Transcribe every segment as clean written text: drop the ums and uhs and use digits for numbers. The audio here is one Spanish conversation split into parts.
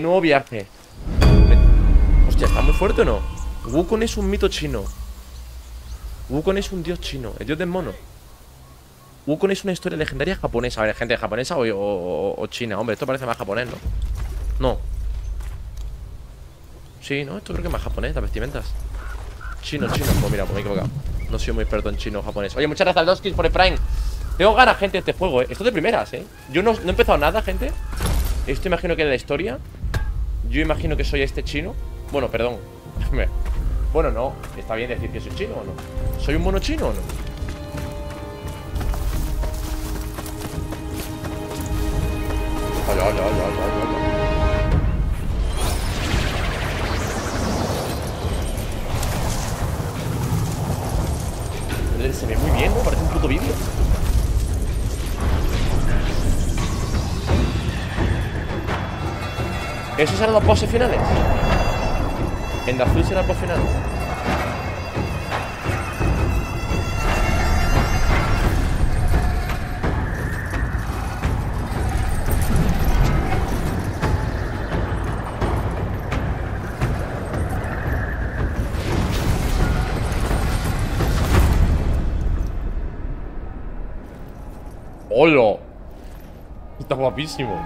Nuevo viaje. Hostia, ¿está muy fuerte o no? Wukong es un mito chino. Wukong es un dios chino, el dios del mono. Wukong es una historia legendaria japonesa. A ver, gente, ¿japonesa o china? Hombre, esto parece más japonés, ¿no? No. Sí, ¿no? Esto creo que es más japonés, las vestimentas. Chino. Pues mira, pues me he equivocado. No soy muy experto en chino o japonés. Oye, muchas gracias, Doskis, por el Prime. Tengo ganas, gente, de este juego, ¿eh? Esto de primeras, ¿eh? Yo no he empezado nada, gente. Esto imagino que es la historia. Yo imagino que soy este chino. Bueno, perdón. Bueno, no. ¿Está bien decir que soy chino o no? ¿Soy un mono chino o no? Se ve muy bien, ¿no? Parece un puto vídeo. ¿Esos eran los bosses finales? En The Switch era el boss final. ¡Hola! Está guapísimo.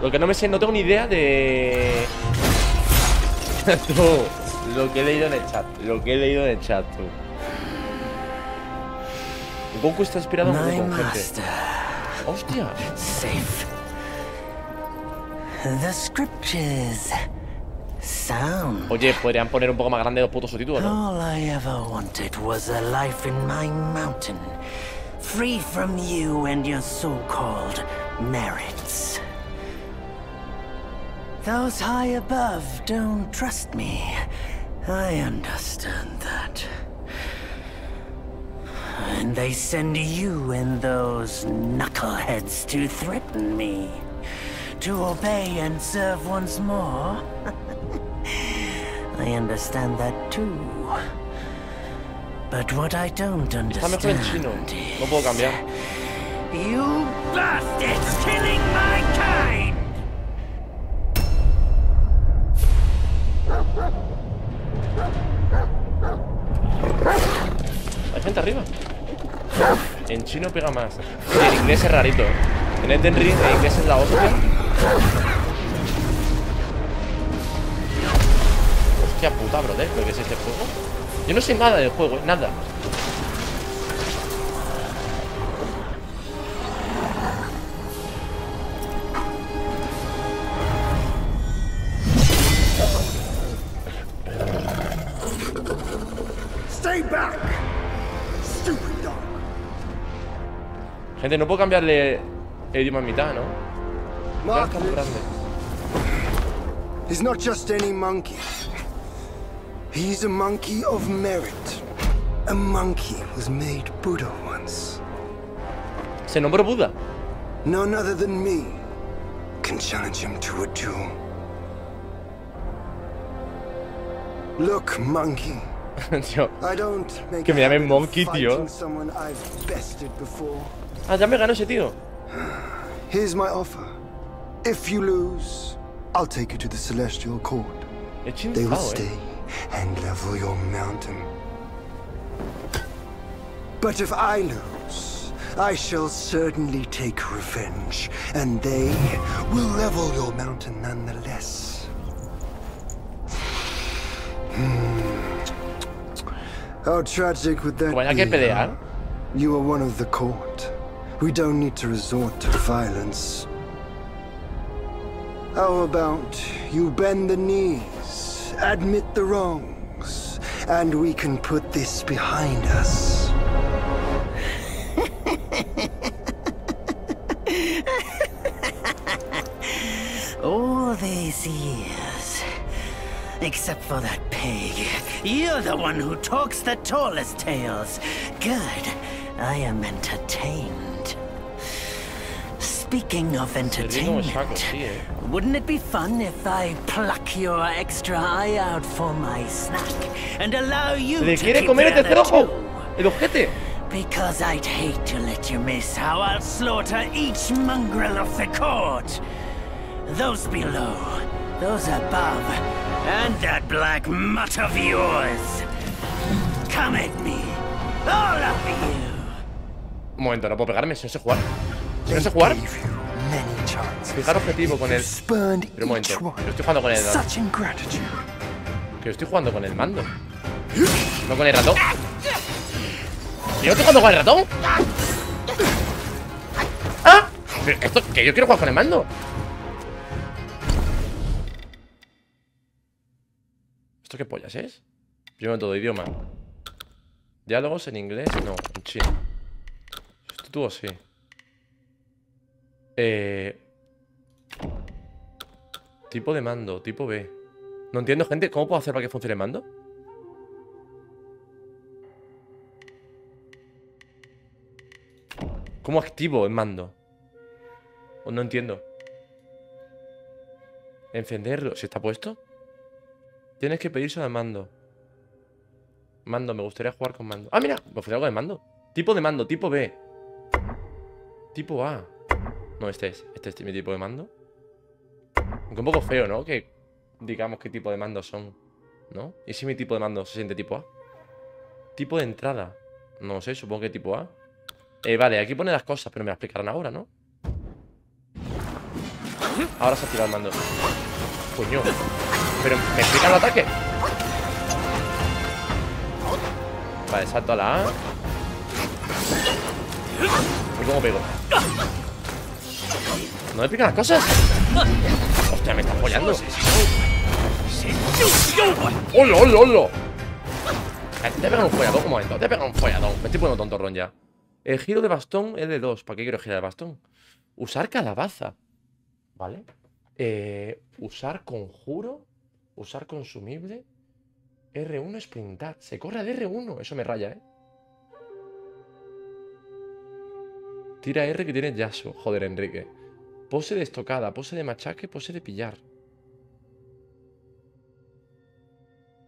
Lo que no me sé, no tengo ni idea de... tú, lo que he leído en el chat. Lo que he leído en el chat, tú. Goku está inspirado en Goku, gente. ¡Hostia! Safe. The scriptures. Oye, podrían poner un poco más grande los putos subtítulos, ¿no? All I ever wanted was a life in my mountain, free from you and your so-called merits. Those high above don't trust me. I understand that. And they send you and those knuckleheads to threaten me. To obey and serve once more. I understand that too. But what I don't understand is you bastards killing my kind. Hay gente arriba. En chino pega más. En inglés es rarito. En Elden Ring en inglés es la hostia. Hostia puta, brother, ¿pero qué es este juego? Yo no sé nada del juego, nada. Stay back. Stupid dog. Gente, no puedo cambiarle el idioma en mitad, ¿no? Mark is not just any monkey. He's a monkey of merit. A monkey was made Buddha once. Se nombró Buda. None other than me can challenge him to a duel. Look, monkey. I don't make que me llamen monkey, tío. Ah, ya me ganó ese tío. Here's my offer. If you lose, I'll take you to the celestial court. They will stay and level your mountain. But if I lose, I shall certainly take revenge, and they will level your mountain nonetheless. How tragic would that be, huh? You are one of the court. We don't need to resort to violence. How about you bend the knees? Admit the wrongs, and we can put this behind us. All these years, except for that pig, you're the one who talks the tallest tales. Good, I am entertained. Speaking of entertainment, wouldn't it be fun if I pluck your extra eye out for my snack and allow you to keep the other two? Because I'd hate to let you miss how I'll slaughter each mongrel of the court. Those below, those above, and that black mutt of yours. Come at me, all of you. Un momento, no puedo pegarme, si no sé jugar. Si no sé jugar. Fijar objetivo con él. Pero un momento, yo estoy jugando con el mando. Que yo estoy jugando con el mando. No con el ratón. ¿Yo estoy jugando con el ratón? ¡Ah! Pero esto, que yo quiero jugar con el mando. ¿Esto qué pollas es? Primero todo, idioma. Diálogos en inglés, no, en chino. Sustituto, sí. Tipo de mando, tipo B. No entiendo, gente, ¿cómo puedo hacer para que funcione el mando? ¿Cómo activo el mando? Oh, no entiendo. Encenderlo, ¿se está puesto? Tienes que pedírselo al mando. Mando, me gustaría jugar con mando. ¡Ah, mira! Me ofrece algo de mando. Tipo de mando, tipo B. Tipo A. No, este es mi tipo de mando. Aunque un poco feo, ¿no? Que digamos qué tipo de mandos son, ¿no? ¿Y si mi tipo de mando se siente tipo A? Tipo de entrada. No sé, supongo que tipo A. Vale, aquí pone las cosas, pero me las explicarán ahora, ¿no? Ahora se ha tirado el mando. Coño. Pero me explican el ataque. Vale, salto a la A. ¿Y cómo pego? ¿No me explican las cosas? Hostia, me está apoyando. ¡Holo, holo, holo! Te he pegado un folladón, un momento. Te he pegado un folladón. Me estoy poniendo tontorrón ya. El giro de bastón es de 2. ¿Para qué quiero girar el bastón? Usar calabaza. ¿Vale? Usar conjuro. Usar consumible. R1 es sprintar. Se corre de R1. Eso me raya, ¿eh? Tira R que tiene Yasuo. Joder, Enrique. Pose de estocada. Pose de machaque. Pose de pillar.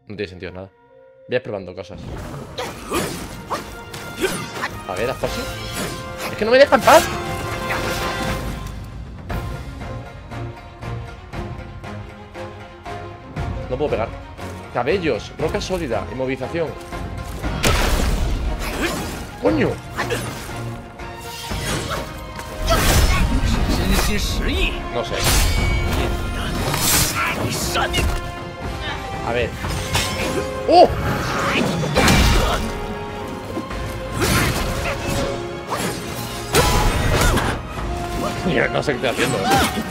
No tiene sentido nada. Voy a ir probando cosas. A ver, haz cosas. Es que no me dejan en paz. No puedo pegar. Cabellos, roca sólida, inmovilización. ¡Coño! No sé. A ver. ¡Oh! No sé qué estoy haciendo.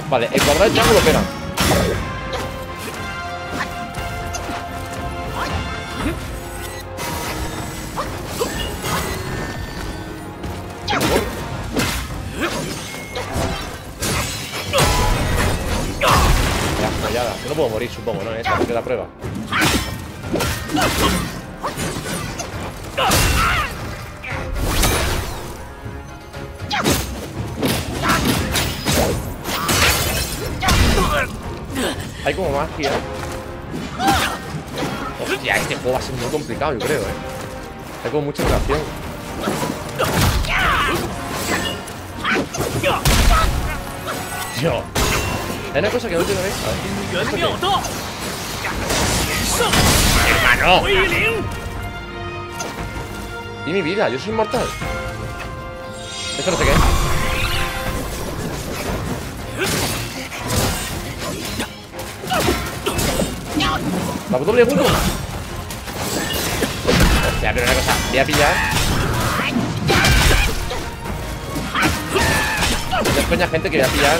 Vale, el cuadrado de chango lo pega. Las folladas. Yo no puedo morir, supongo, ¿no? Esta es la prueba. Hay como magia. Hostia, este juego va a ser muy complicado, yo creo, Hay como mucha relación. Yo. Hay una cosa que no te lo ves. ¡Hermano! Y mi vida, yo soy inmortal. Esto no sé qué es. La puta doble punto. Hostia, pero una cosa, voy a pillar. No es coña, gente, que voy a pillar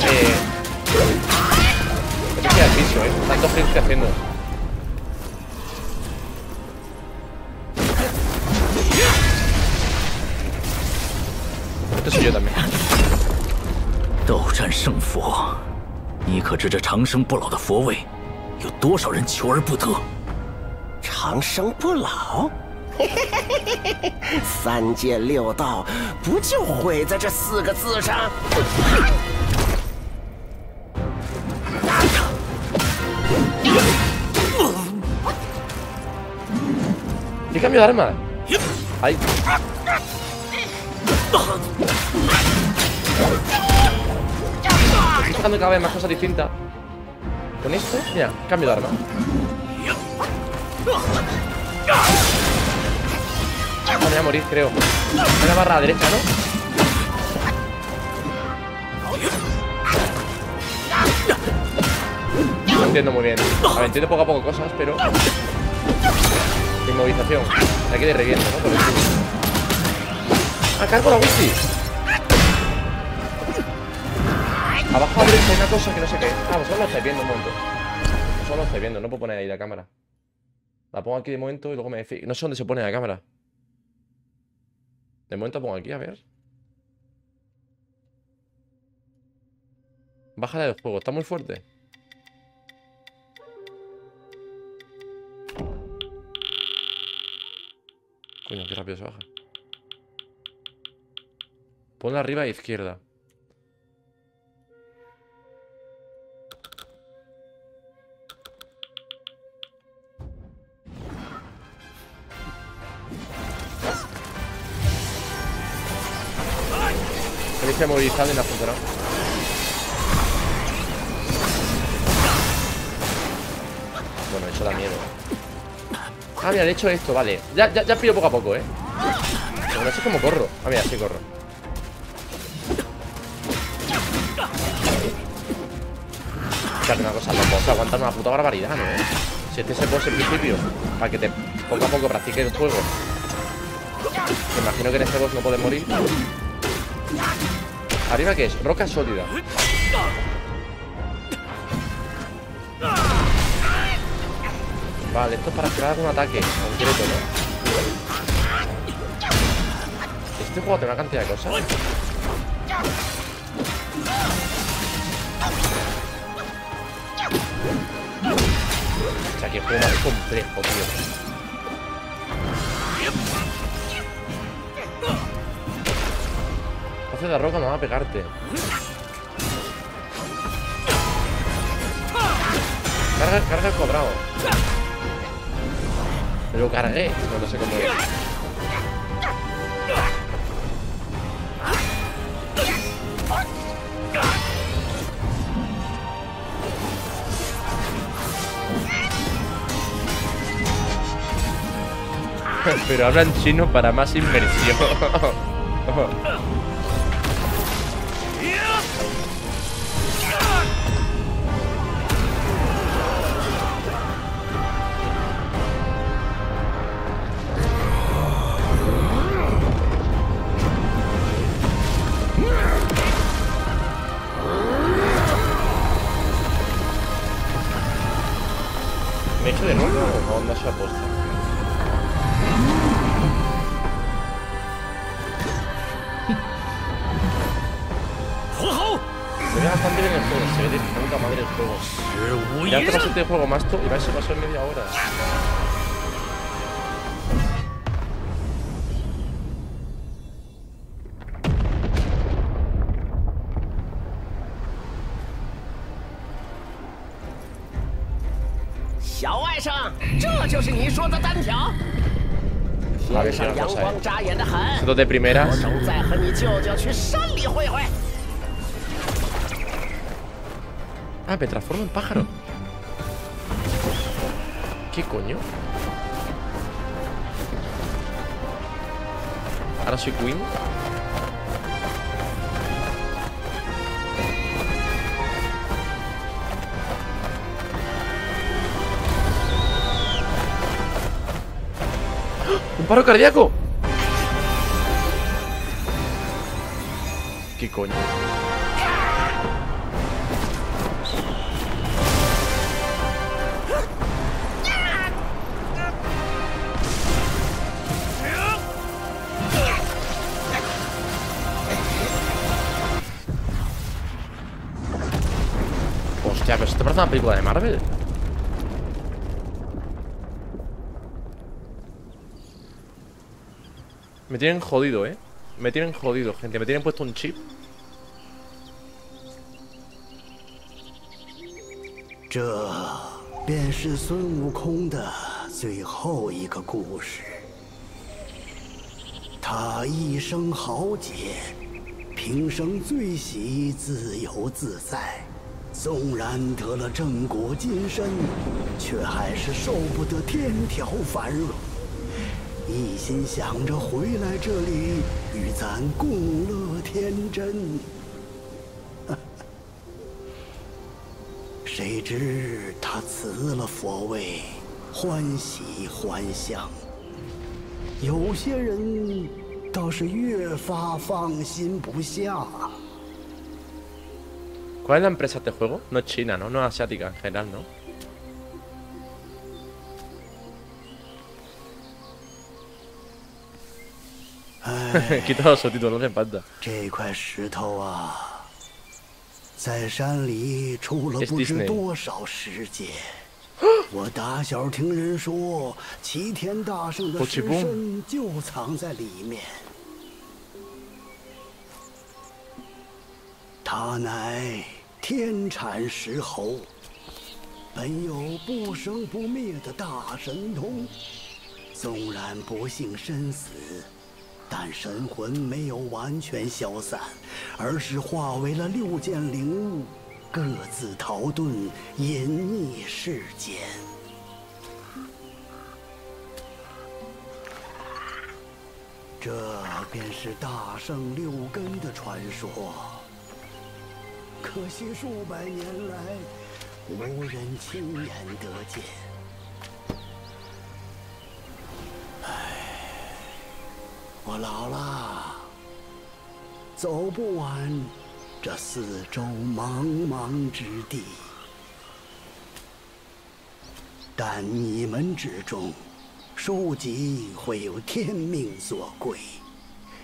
Esto es el piso, Tanto gente estoy haciendo. Esto soy yo también. ¿Qué cambio de arma? ¡Ay! Estoy sacando cada vez más cosas distintas. Con esto, mira, cambio de arma. Me voy a morir, creo. Una barra a la derecha, ¿no? No entiendo muy bien. A ver, entiendo poco a poco cosas, pero... Inmovilización. Aquí le reviento, ¿no? Por el culo. ¡Ah, cargo la Witsi! Abajo abre una cosa que no sé qué es. Ah, vosotros lo estáis viendo un momento. Vosotros lo estáis viendo, no puedo poner ahí la cámara. La pongo aquí de momento y luego me fijo. No sé dónde se pone la cámara. De momento la pongo aquí, a ver. Bájala del juego, está muy fuerte. Coño, qué rápido se baja. Ponla arriba a izquierda. Tenéis que movilizar en la frontera. Bueno, eso da miedo. Ah, mira, de hecho esto, vale. Ya pillo poco a poco, ¿eh? Pero no sé cómo corro. Ah, mira, sí corro. Fíjate una cosa, no puedo aguantar una puta barbaridad, ¿no? Si este se pose en principio, para que te poco a poco practique el juego. Me imagino que en este boss no puedes morir. ¿Arriba qué es? Roca sólida. Vale, esto es para crear un ataque concreto, ¿no? Este juego tiene una cantidad de cosas. O sea, que el juego es complejo, tío. Hace la roca, no va a pegarte. Carga el cuadrado. Lo cargué, no sé cómo es. Pero hablan chino para más inmersión. Juego más y va a ser pasó en media hora. A ver si la cosa, Esto de primeras. Ah, me transformo en pájaro. ¿Qué coño? Ahora soy Queen. ¡Un paro cardíaco! ¿Qué coño? Pero esto parece una película de Marvel. Me tienen jodido, Me tienen jodido, gente. Me tienen puesto un chip. 他一生豪杰，平生最喜自由自在。纵然得了正果金身，却还是受不得天条繁荣。一心想着回来这里与咱共乐天真。谁知他辞了佛位，欢喜还乡。 有些人倒是越发放心不下。¿Cuál es la empresa de este juego? No es china, ¿no? No es asiática en general, ¿no? Quita los subtítulos, no hace falta. Es Disney. 我打小听人说，齐天大圣的尸身就藏在里面。他乃天产石猴，本有不生不灭的大神通。纵然不幸身死，但神魂没有完全消散，而是化为了六件灵物。 各自逃遁，隐匿世间。这便是大圣六根的传说。可惜数百年来，无人亲眼得见。唉，我老了，走不完。 这四周茫茫之地，但你们之中，书籍会有天命所归。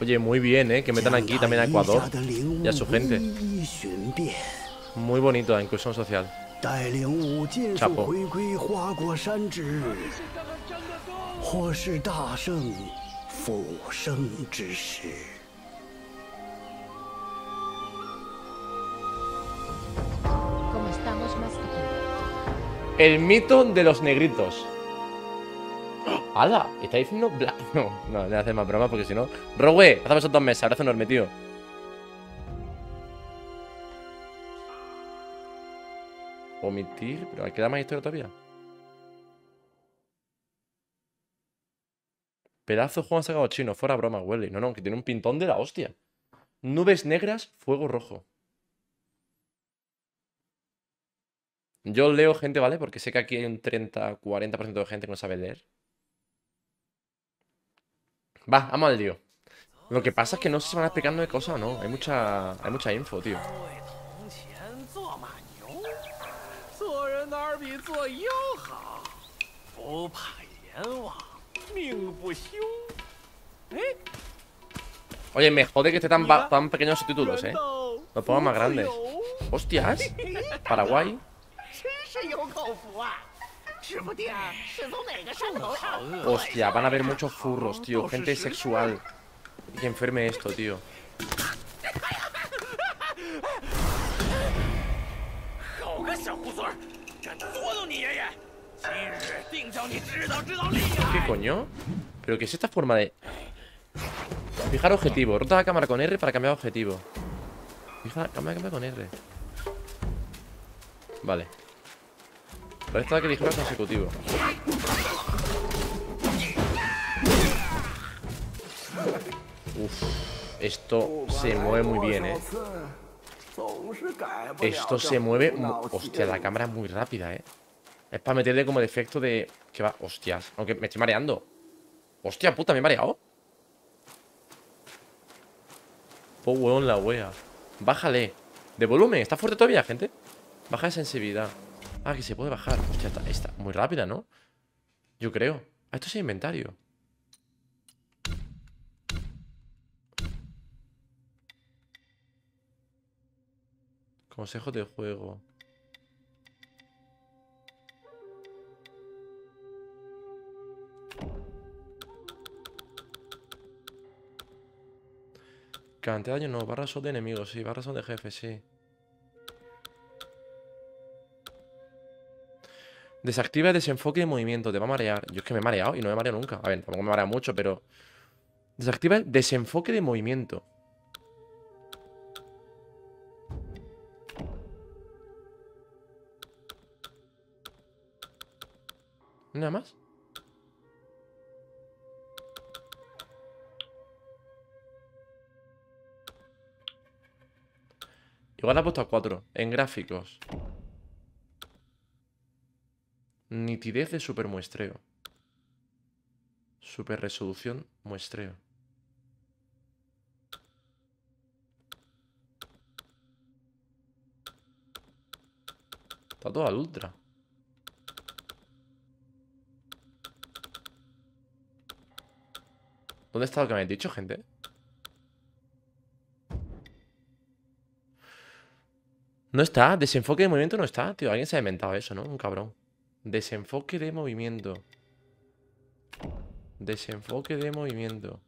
Oye, muy bien, que metan aquí también a Ecuador y a su gente. Muy bonito la inclusión social. Chapo. El mito de los negritos. ¡Hala! ¿Está diciendo Black? No, no, le haces más broma porque si no. ¡Rowe! Hacemos otros meses, abrazo enorme, tío. Omitir, pero ¿queda más historia todavía? Pedazo juego han sacado chino, fuera broma, Welly. No, no, que tiene un pintón de la hostia. Nubes negras, fuego rojo. Yo leo gente, ¿vale? Porque sé que aquí hay un 30-40% de gente que no sabe leer. Va, vamos al lío. Lo que pasa es que no sé si van explicando de cosas o no. Hay mucha info, tío. Oye, me jode que esté tan pequeños subtítulos, ¿eh? Los pongo más grandes. ¡Hostias! Paraguay. Hostia, van a haber muchos furros, tío. Gente sexual. Y que enferme esto, tío. ¿Qué coño? ¿Pero qué es esta forma de...? Fijar objetivo. Rota la cámara con R para cambiar objetivo. Fija la cámara con R. Vale. Pero esto da que disparar consecutivo. Uff. Esto se mueve muy bien, eh. Esto se mueve. Hostia, la cámara es muy rápida, eh. Es para meterle como el efecto de. Que va. Hostias. Aunque me estoy mareando. Hostia puta, me he mareado. Oh, weón, la wea. Bájale. De volumen. Está fuerte todavía, gente. Baja de sensibilidad. Ah, que se puede bajar. Hostia, está muy rápida, ¿no? Yo creo. Ah, esto es inventario. Consejos de juego. Cantidad de daño no, barras son de enemigos, sí, barras son de jefe, sí. Desactiva el desenfoque de movimiento. Te va a marear. Yo es que me he mareado y no me mareo nunca. A ver, tampoco me mareo mucho, pero Desactiva el desenfoque de movimiento. Nada más. Igual la he puesto a 4 en gráficos. Nitidez de super muestreo. Super resolución muestreo. Está todo al ultra. ¿Dónde está lo que me habéis dicho, gente? No está, desenfoque de movimiento no está, tío. Alguien se ha inventado eso, ¿no? Un cabrón. Desenfoque de movimiento. Desenfoque de movimiento.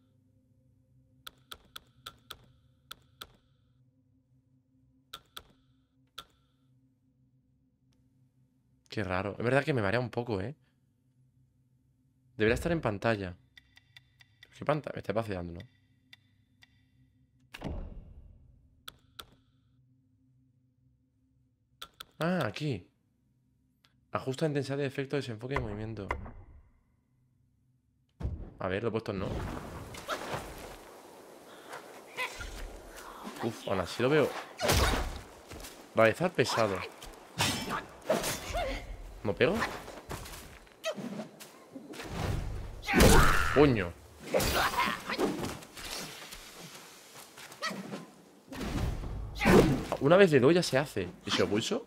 Qué raro. Es verdad que me marea un poco, ¿eh? Debería estar en pantalla. ¿Qué pantalla? Me está paseando, ¿no? Ah, aquí. Ajusta la intensidad de efecto de desenfoque de movimiento. A ver, lo he puesto en no. Uf, aún así lo veo. Realizar pesado. ¿No pego? Coño. Una vez le doy ya se hace. ¿Y si lo pulso?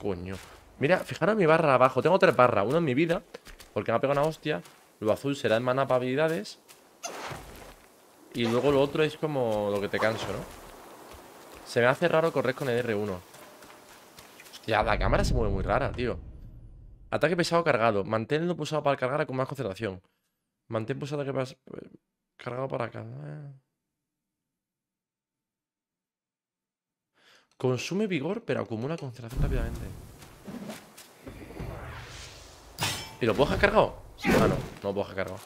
Coño. Mira, fijaros mi barra abajo. Tengo 3 barras. Una en mi vida, porque me ha pegado una hostia. Lo azul será en maná para habilidades. Y luego lo otro es como lo que te canso, ¿no? Se me hace raro correr con el R1. Hostia, la cámara se mueve muy rara, tío. Ataque pesado cargado. Manténlo pulsado para cargar con más concentración. Mantén pulsado ataque pesado cargado para cargar. Consume vigor, pero acumula concentración rápidamente. ¿Y lo puedo dejar cargado? Ah, no, no lo puedo dejar cargado.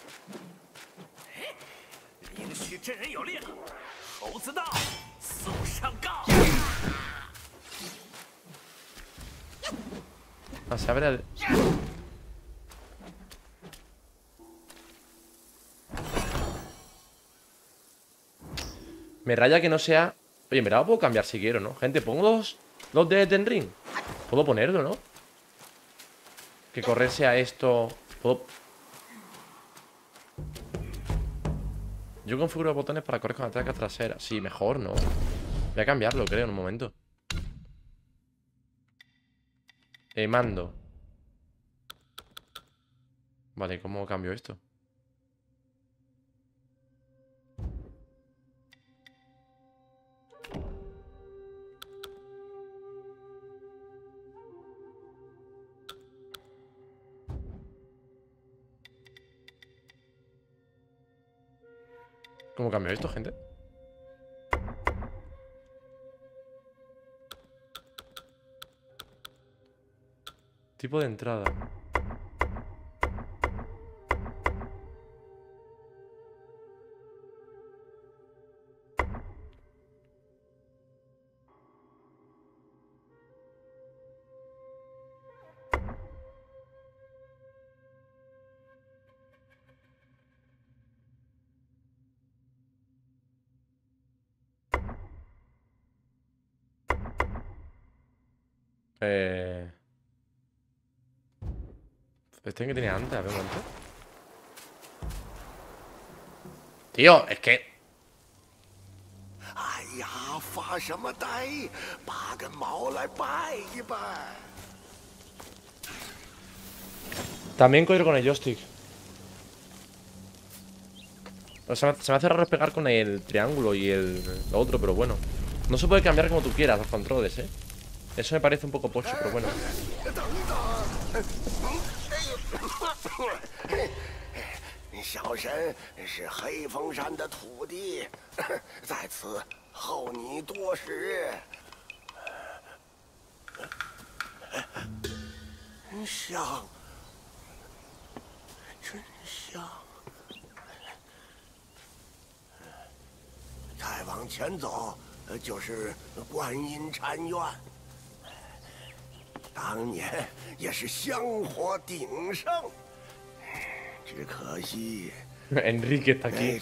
Ah, se abre el... Me raya que no sea... Oye, mira, lo puedo cambiar si quiero, ¿no? Gente, pongo los de Elden Ring. Puedo ponerlo, ¿no? Que correr sea esto. Puedo... Yo configuro los botones para correr con la traca trasera. Sí, mejor, ¿no? Voy a cambiarlo, creo, en un momento. Mando. Vale, ¿cómo cambio esto? ¿Cómo cambio esto, gente? Tipo de entrada. Este que tenía antes, a ver un momento. Tío, es que... También correr con el joystick. O sea, se me hace raro pegar con el triángulo y el otro, pero bueno. No se puede cambiar como tú quieras los controles, ¿eh? Eso me parece un poco pocho, pero bueno. Enrique está aquí.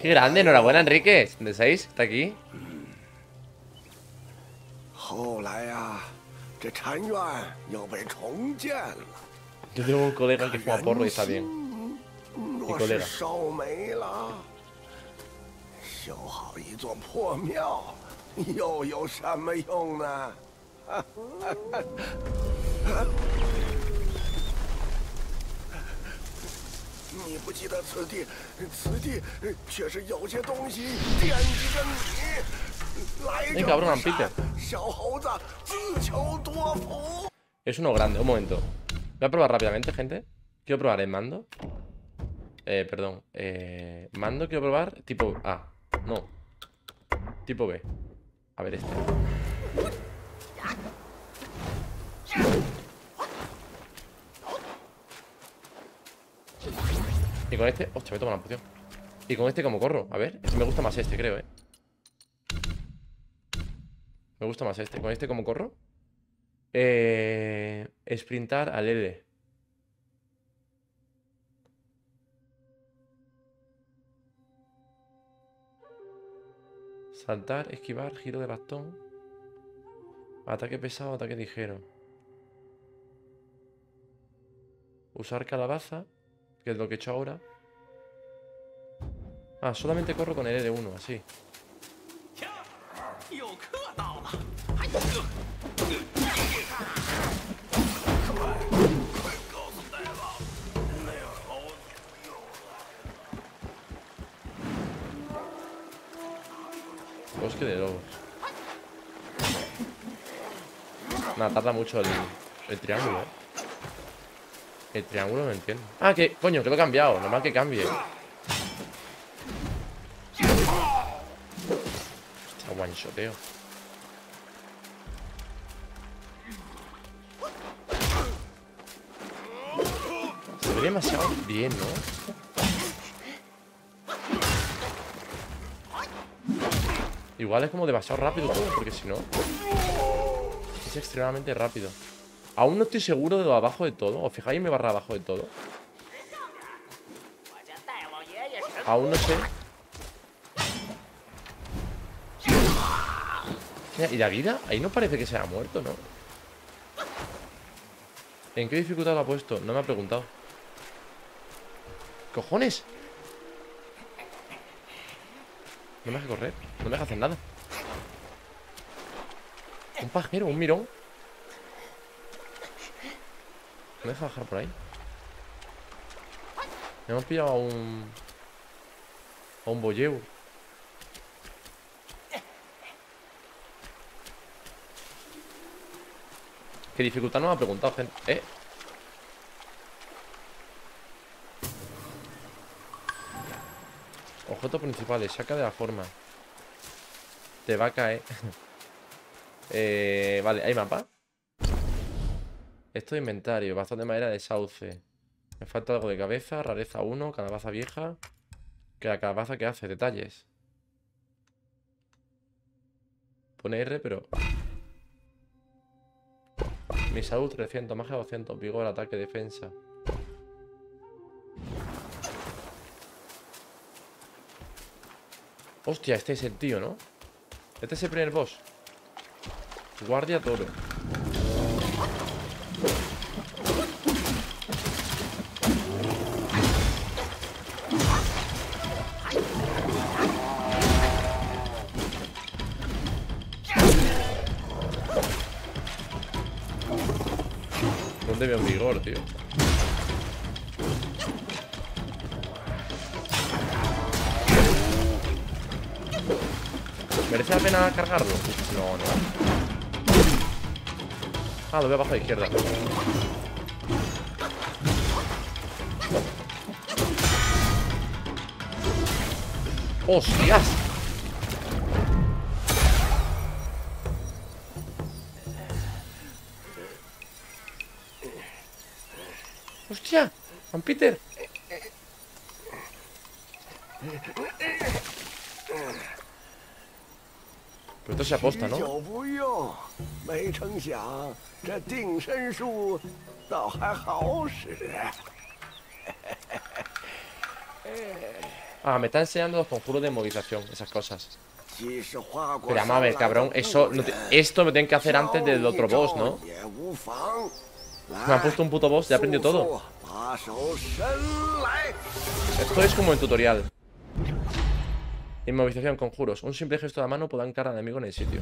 Qué grande, enhorabuena, Enrique. ¿De 6? Está aquí. Yo tengo un colega que juega porro y está bien. Mi colega. ¡Ay, cabrón, Ampiter! Es uno grande, un momento. Voy a probar rápidamente, gente. Quiero probar el mando. Perdón. Mando quiero probar tipo A. No. Tipo B. A ver este. Y con este... Hostia, me tomo la poción. Y con este como corro. A ver, si me gusta más este, creo, Me gusta más este. Con este como corro. Sprintar al L. Saltar, esquivar, giro de bastón. Ataque pesado, ataque ligero. Usar calabaza, que es lo que he hecho ahora. Ah, solamente corro con el L1, así. Bosque de lobos. Nada, tarda mucho el triángulo, El triángulo no entiendo. Ah, que coño, que lo he cambiado. Nomás que cambie. Está one shoteo. Se ve demasiado bien, ¿no? Igual es como demasiado rápido todo, porque si no... Es extremadamente rápido. Aún no estoy seguro de lo abajo de todo. ¿Os fijáis en mi barra abajo de todo? Aún no sé. ¿Y la vida? Ahí no parece que se haya muerto, ¿no? ¿En qué dificultad lo ha puesto? No me ha preguntado. ¿Cojones? No me deja correr. No me deja hacer nada. Un pajero, un mirón. ¿Me deja bajar por ahí? Me hemos pillado a un... bolleu. ¿Qué dificultad nos ha preguntado, gente? Objetos principales, saca de la forma. Te va a caer. Vale, ¿hay mapa? Esto de inventario, bastón de madera de sauce. Me falta algo de cabeza, rareza 1, calabaza vieja. Que la calabaza que hace, detalles. Pone R, pero... Mi salud 300, magia 200, vigor, ataque, defensa. Hostia, este es el tío, ¿no? Este es el primer boss. Guardia toro. ¿Dónde veo vigor, tío? ¿Merece la pena cargarlo? No, no. Ah, lo veo abajo a la izquierda. ¡Hostias! ¡Hostia! ¡Juan Peter! Pero esto se aposta, ¿no? Ah, me está enseñando los conjuros de movilización, esas cosas. Pero a ver, cabrón, eso no te... Esto me tienen que hacer antes del otro boss, ¿no? Me han puesto un puto boss, ya aprendió todo. Esto es como el tutorial. Inmovilización, conjuros. Un simple gesto de la mano puede anclar al enemigo en el sitio.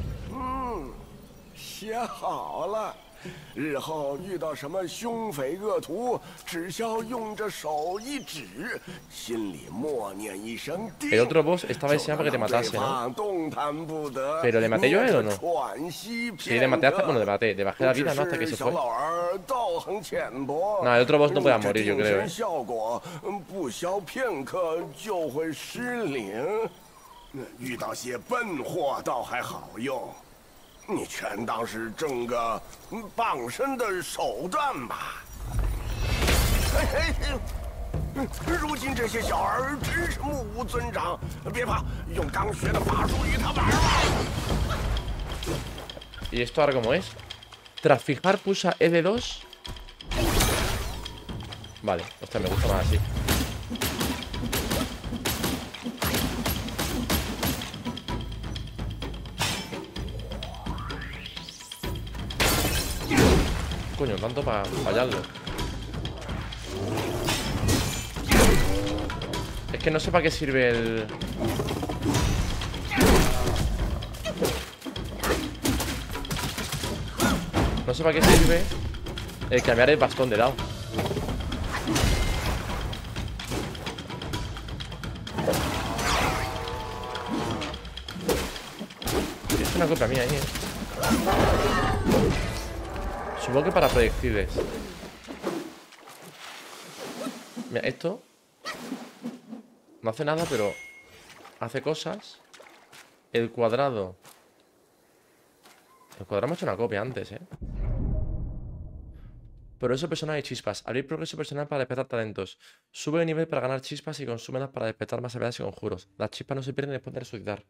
El otro boss estaba deseando que te matase, ¿no? ¿Pero le maté yo a él o no? Sí, le maté hasta... Bueno, le maté. Le bajé la vida, ¿no? Hasta que se fue. No, el otro boss no podía morir, yo creo, ¿eh? 你全当是挣个傍身的手段吧。如今这些小儿真是目无尊长，别怕，用刚学的法术与他玩玩。¿Y esto ahora cómo es? Tras fijar pulsa L2. Vale, hostia, me gusta más así. Coño, tanto para fallarlo. Es que no sé para qué sirve el... No sé para qué sirve el cambiar el bastón de lado. Es una culpa mía ahí, ¿eh? Supongo que para proyectiles. Mira, esto no hace nada, pero hace cosas. El cuadrado. El cuadrado hemos hecho una copia antes, ¿eh? Progreso personal y chispas. Abrir progreso personal para despertar talentos. Sube de nivel para ganar chispas y consúmelas para despertar más habilidades y conjuros. Las chispas no se pierden después de resucitar.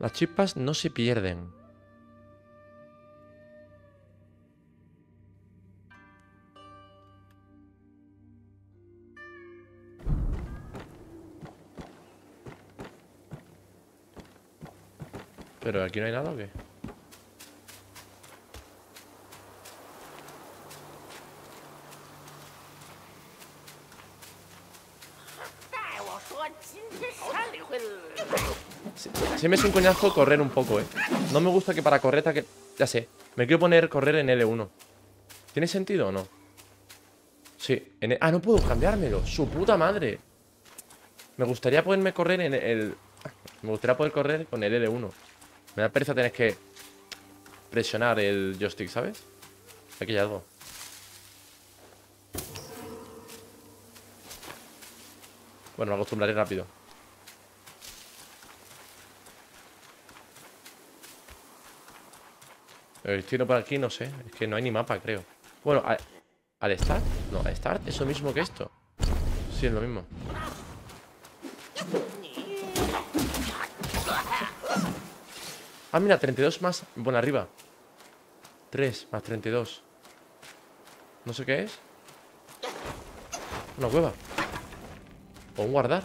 Las chispas no se pierden. ¿Pero aquí no hay nada o qué? Sí, sí me es un coñazo correr un poco, ¿eh? No me gusta que para correr... Ya sé, me quiero poner correr en L1. ¿Tiene sentido o no? Sí, en el... Ah, no puedo cambiármelo. ¡Su puta madre! Me gustaría poderme correr en el... Me gustaría poder correr con el L1. Me da pereza tener que presionar el joystick, ¿sabes? Aquí hay algo. Bueno, me acostumbraré rápido. El tiro por aquí, no sé. Es que no hay ni mapa, creo. Bueno, al start. No, al start es lo mismo que esto. Sí, es lo mismo. Ah, mira, 32 más... Bueno, arriba 3 más 32. No sé qué es. Una cueva. O un guardar.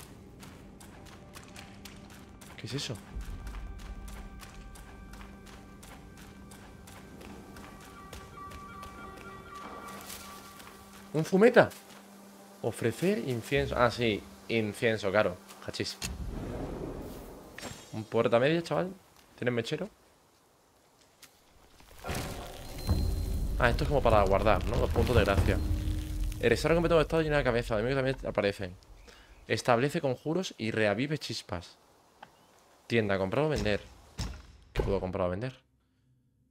¿Qué es eso? ¿Un fumeta? Ofrecer incienso. Ah, sí, incienso, claro. Hachís. Un puerta media, chaval. ¿Tienes mechero? Ah, esto es como para guardar, ¿no? Los puntos de gracia. El restauro completo de estado llena de cabeza. De enemigos también aparecen. Establece conjuros y reavive chispas. Tienda, comprar o vender. ¿Qué puedo comprar o vender?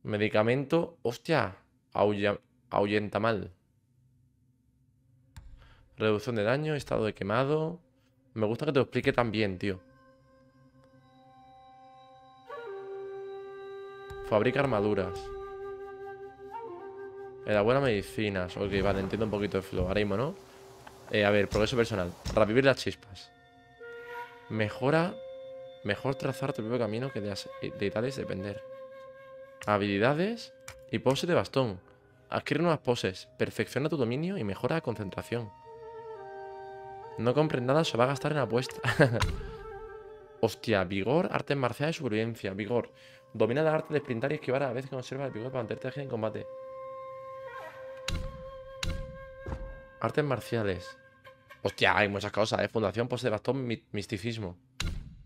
Medicamento. Hostia. Ahuyenta mal. Reducción de daño. Estado de quemado. Me gusta que te lo explique tan bien, tío. Fabrica armaduras. Elabora medicinas. Ok, vale, entiendo un poquito el flow. Ahora mismo, ¿no? A ver, progreso personal. Revivir las chispas. Mejor trazar tu propio camino que de las deidades depender. Habilidades y pose de bastón. Adquiere nuevas poses, perfecciona tu dominio y mejora la concentración. No compres nada, se va a gastar en apuesta. Hostia, vigor, artes marciales y supervivencia. Vigor. Domina la arte de sprintar y esquivar a la vez que conserva el vigor para mantenerte ágil en combate. Artes marciales. Hostia, hay muchas cosas, ¿eh? Fundación, pose de bastón, misticismo.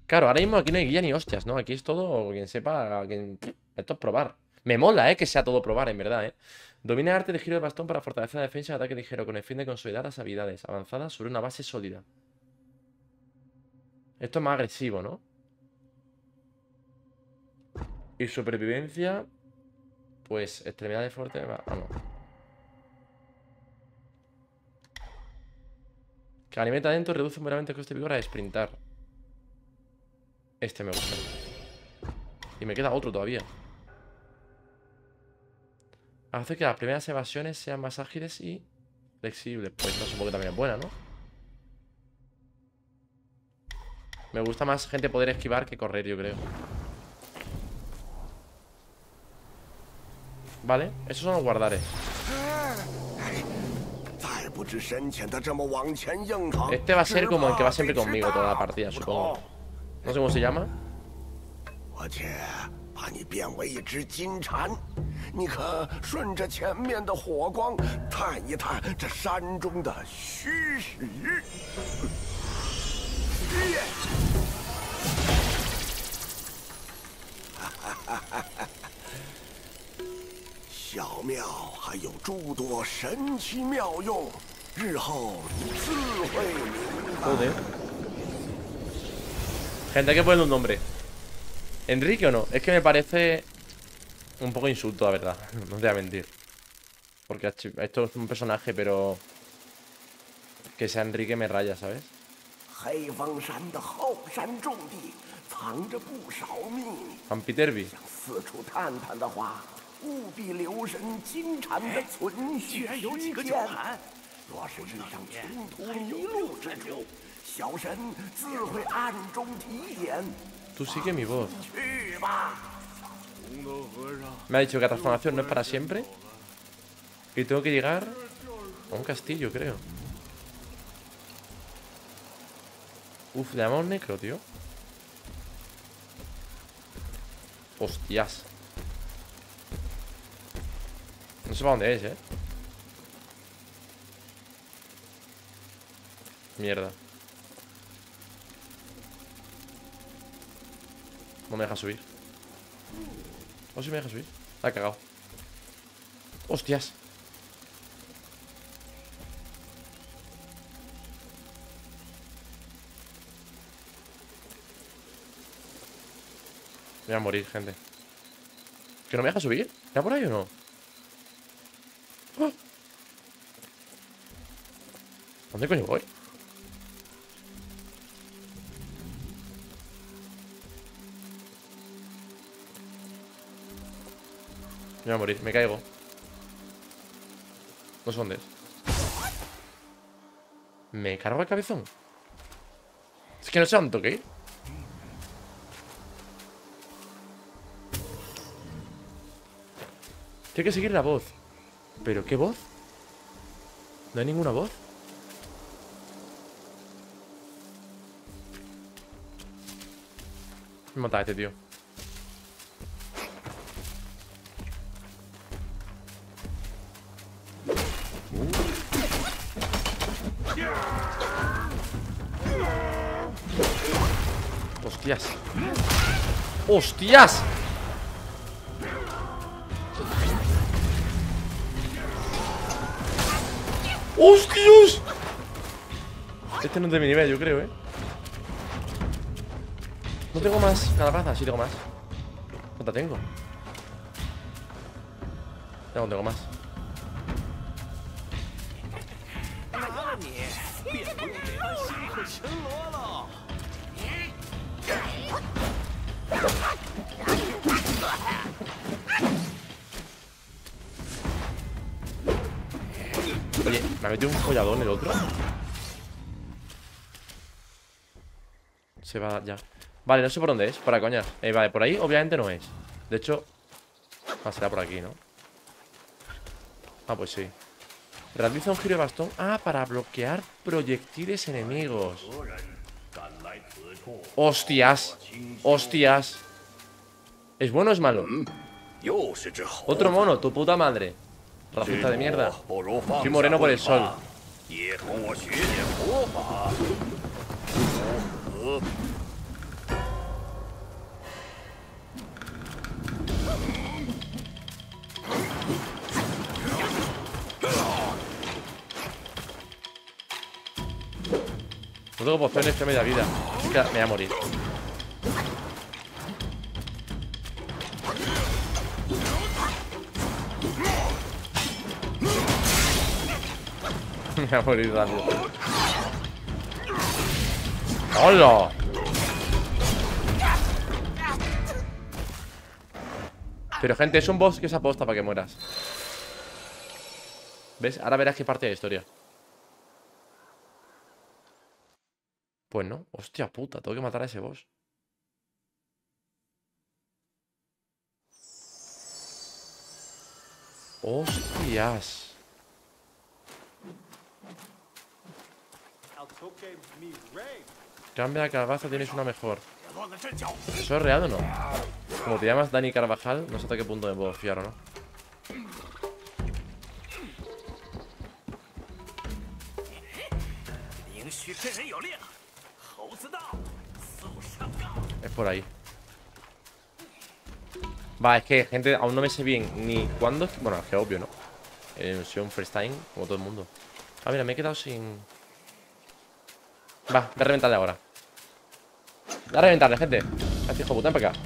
Claro, ahora mismo aquí no hay guía ni hostias, ¿no? Aquí es todo, quien sepa, quien... Esto es probar. Me mola, ¿eh? Que sea todo probar, en verdad, ¿eh? Domina arte de giro de bastón para fortalecer la defensa y ataque ligero con el fin de consolidar las habilidades avanzadas sobre una base sólida. Esto es más agresivo, ¿no? Y supervivencia... Pues, extremidades fuertes... Vamos. Que alimenta adentro, reduce meramente el coste de vigor a sprintar. Este me gusta. Y me queda otro todavía. Hace que las primeras evasiones sean más ágiles y flexibles. Pues esta supongo que también es buena, ¿no? Me gusta más, gente, poder esquivar que correr, yo creo. Vale, esos son los guardares. Este va a ser como el que va siempre conmigo toda la partida, supongo. No sé cómo se llama. Joder. Gente, hay que ponerle un nombre. ¿Enrique o no? Es que me parece un poco insulto, la verdad. No te voy a mentir. Porque esto es un personaje, pero que sea Enrique me raya, ¿sabes? San Peterby. Tú sigue mi voz. Me ha dicho que la transformación no es para siempre. Y tengo que llegar a un castillo, creo. Uf, le llamamos necro, tío. Hostias. No sé para dónde es, eh. Mierda. No me deja subir. O si me deja subir. La he cagado. Hostias. Me voy a morir, gente. ¿Que no me deja subir? ¿Está por ahí o no? ¡Oh! ¿Dónde coño voy? Me voy a morir, me caigo. No sé dónde es. Me cargo el cabezón. Es que no sé dónde toque. Tengo que seguir la voz. ¿Pero qué voz? ¿No hay ninguna voz? Me mata a este tío. ¡Hostias! ¡Hostias! ¡Hostias! Este no es de mi nivel, yo creo, ¿eh? No tengo más calabazas, sí tengo más. ¿Cuánta tengo? Ya no tengo más. Oye, me ha metido un folladón el otro. Se va ya. Vale, no sé por dónde es, para coñas. Vale, por ahí obviamente no es. De hecho... Ah, será por aquí, ¿no? Ah, pues sí. Realiza un giro de bastón. Ah, para bloquear proyectiles enemigos. ¡Hostias! ¡Hostias! ¿Es bueno o es malo? Otro mono, tu puta madre. Racista de mierda. Soy moreno por el sol. No tengo pociones que me da vida. Es que me voy a morir. Me voy a morir rápido. ¡Hola! Pero gente, es un boss que se aposta para que mueras. ¿Ves? Ahora verás qué parte de la historia. Pues no, hostia puta, tengo que matar a ese boss. Hostias. Cambia de calabaza, tienes una mejor. ¿Eso es real o no? Como te llamas Dani Carvajal, no sé hasta qué punto me puedo fiar o no. Es por ahí. Va, es que, gente, aún no me sé bien ni cuándo. Bueno, es que obvio, ¿no? Soy un freestyle, como todo el mundo. Ah, mira, me he quedado sin... Va, voy a reventarle ahora. Voy a reventarle, gente. Así, hijo puta, ven para acá.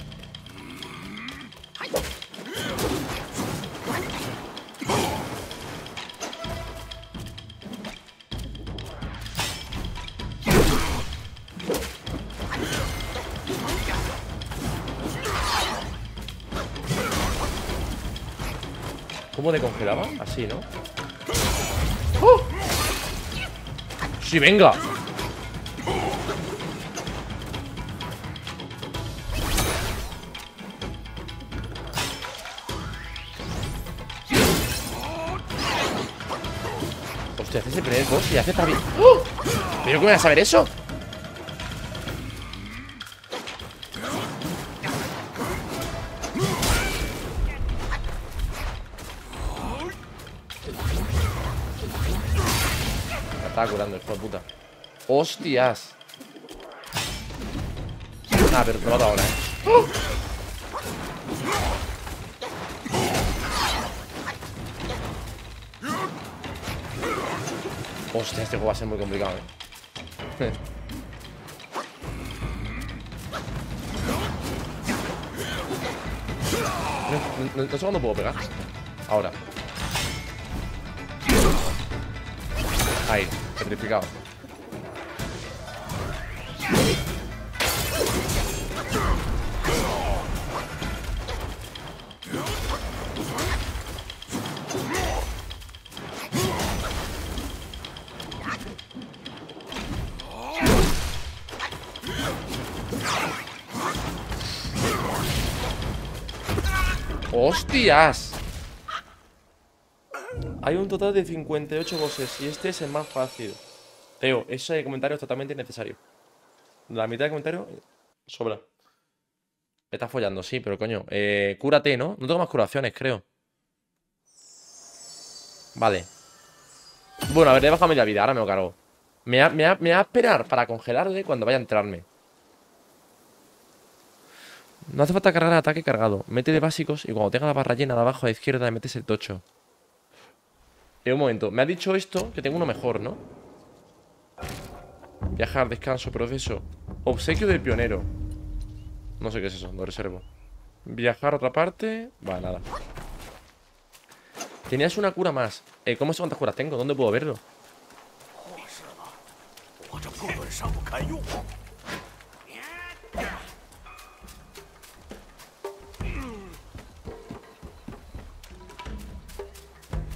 ¿Cómo te congelaba? Así, ¿no? ¡Oh! ¡Sí, venga! Hostia, hace ese primer boss y hace también... ¡Oh! ¿Pero cómo voy a saber eso? Estaba curando, hijo de puta. ¡Hostias! Ah, pero te lo mato ahora, ¿eh? ¡Oh! Hostia, este juego va a ser muy complicado, ¿eh? No sé cuándo puedo pegar. Ahora. Ahí, petrificado. ¡Hostias! Hay un total de 58 bosses y este es el más fácil. Teo, ese comentario es totalmente innecesario. La mitad de comentario sobra. Me estás follando, sí, pero coño. Cúrate, ¿no? No tengo más curaciones, creo. Vale. Bueno, a ver, he bajado media vida, ahora me lo cargo. Me va a esperar para congelarle cuando vaya a entrarme. No hace falta cargar el ataque cargado. Mete de básicos y cuando tenga la barra llena de abajo a la izquierda le metes el tocho. Un momento, me ha dicho esto que tengo uno mejor, ¿no? Viajar, descanso, proceso. Obsequio del pionero. No sé qué es eso, lo reservo. Viajar a otra parte. Vale, nada. Tenías una cura más. ¿Cómo sé cuántas curas tengo? ¿Dónde puedo verlo?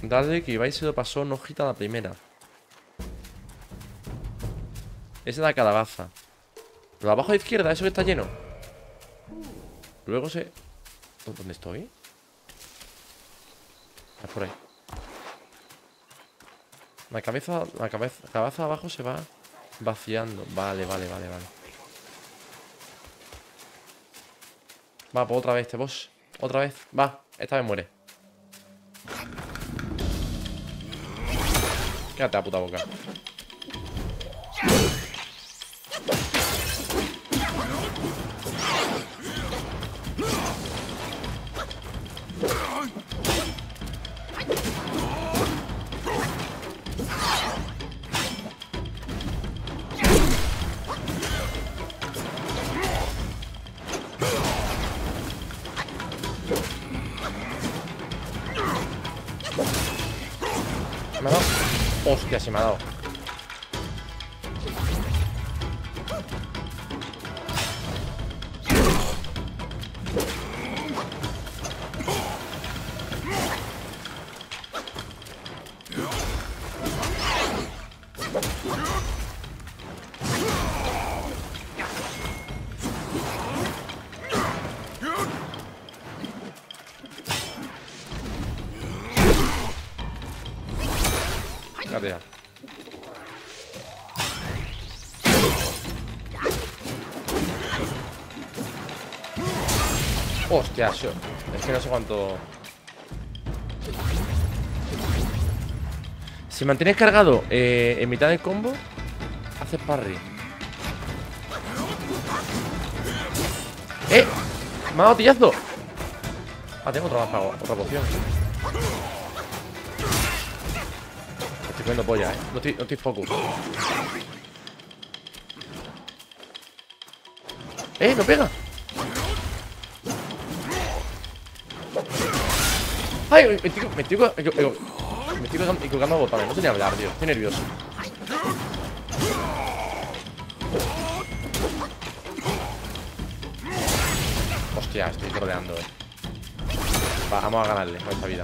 Dale, que Ibai se lo pasó, no hojita la primera. Esa es la calabaza. Lo de abajo a la izquierda, eso que está lleno. Luego se... ¿Dónde estoy? Ah, por ahí. La cabeza abajo se va vaciando. Vale, vale, vale, vale. Va, pues otra vez este boss. Otra vez. Va, esta vez muere. Quédate la puta boca. ¿Me ha dado? Hostia, sí me ha dado. Hostia, es que no sé cuánto. Si mantienes cargado en mitad del combo, haces parry. ¡Eh! ¡Me ha dado tillazo! Ah, tengo otra poción. Estoy comiendo polla, no estoy focus. ¡Eh! ¡No pega! ¡Ay! Me estoy colgando a botones. No tenía que hablar, tío. Estoy nervioso. Hostia, estoy rodeando, Va, vamos a ganarle con esta vida.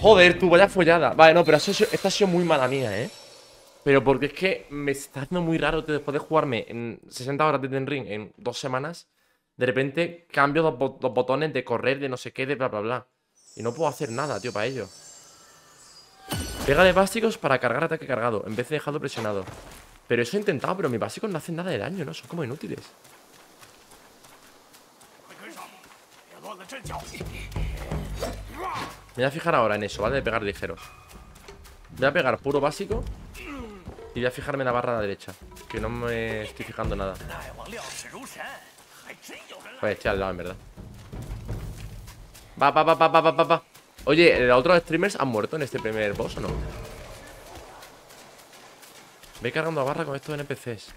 Joder, tú, vaya follada. Vale, no, pero esta ha sido muy mala mía, Pero porque es que me está haciendo muy raro que después de jugarme en 60 horas de Elden Ring en 2 semanas, de repente cambio dos botones de correr, de no sé qué, de bla, bla, bla. Y no puedo hacer nada, tío, para ello. Pega de básicos para cargar ataque cargado, en vez de dejarlo presionado. Pero eso he intentado, pero mis básicos no hacen nada de daño, ¿no? Son como inútiles. Me voy a fijar ahora en eso, ¿vale? De pegar ligero. Voy a pegar puro básico y voy a fijarme en la barra a la derecha, que no me estoy fijando nada. Pues estoy al lado, en verdad. Va. Oye, ¿los otros streamers han muerto en este primer boss o no? Ve cargando la barra con estos NPCs.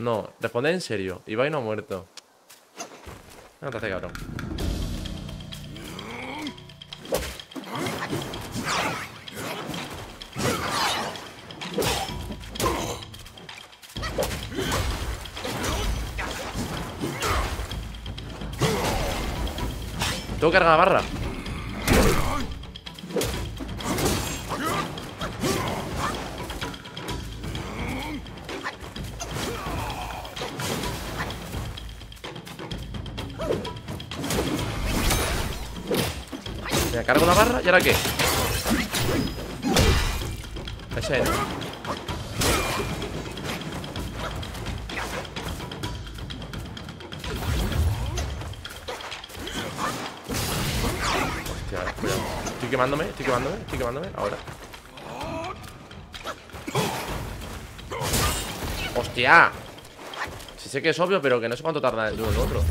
No, responde en serio. Ibai no ha muerto. No te hace, cabrón. Tengo que cargar la barra. Me cargo la barra y ahora qué. Ese es. Estoy quemándome ahora. ¡Hostia! Sí sé que es obvio, pero que no sé cuánto tarda el uno en el otro.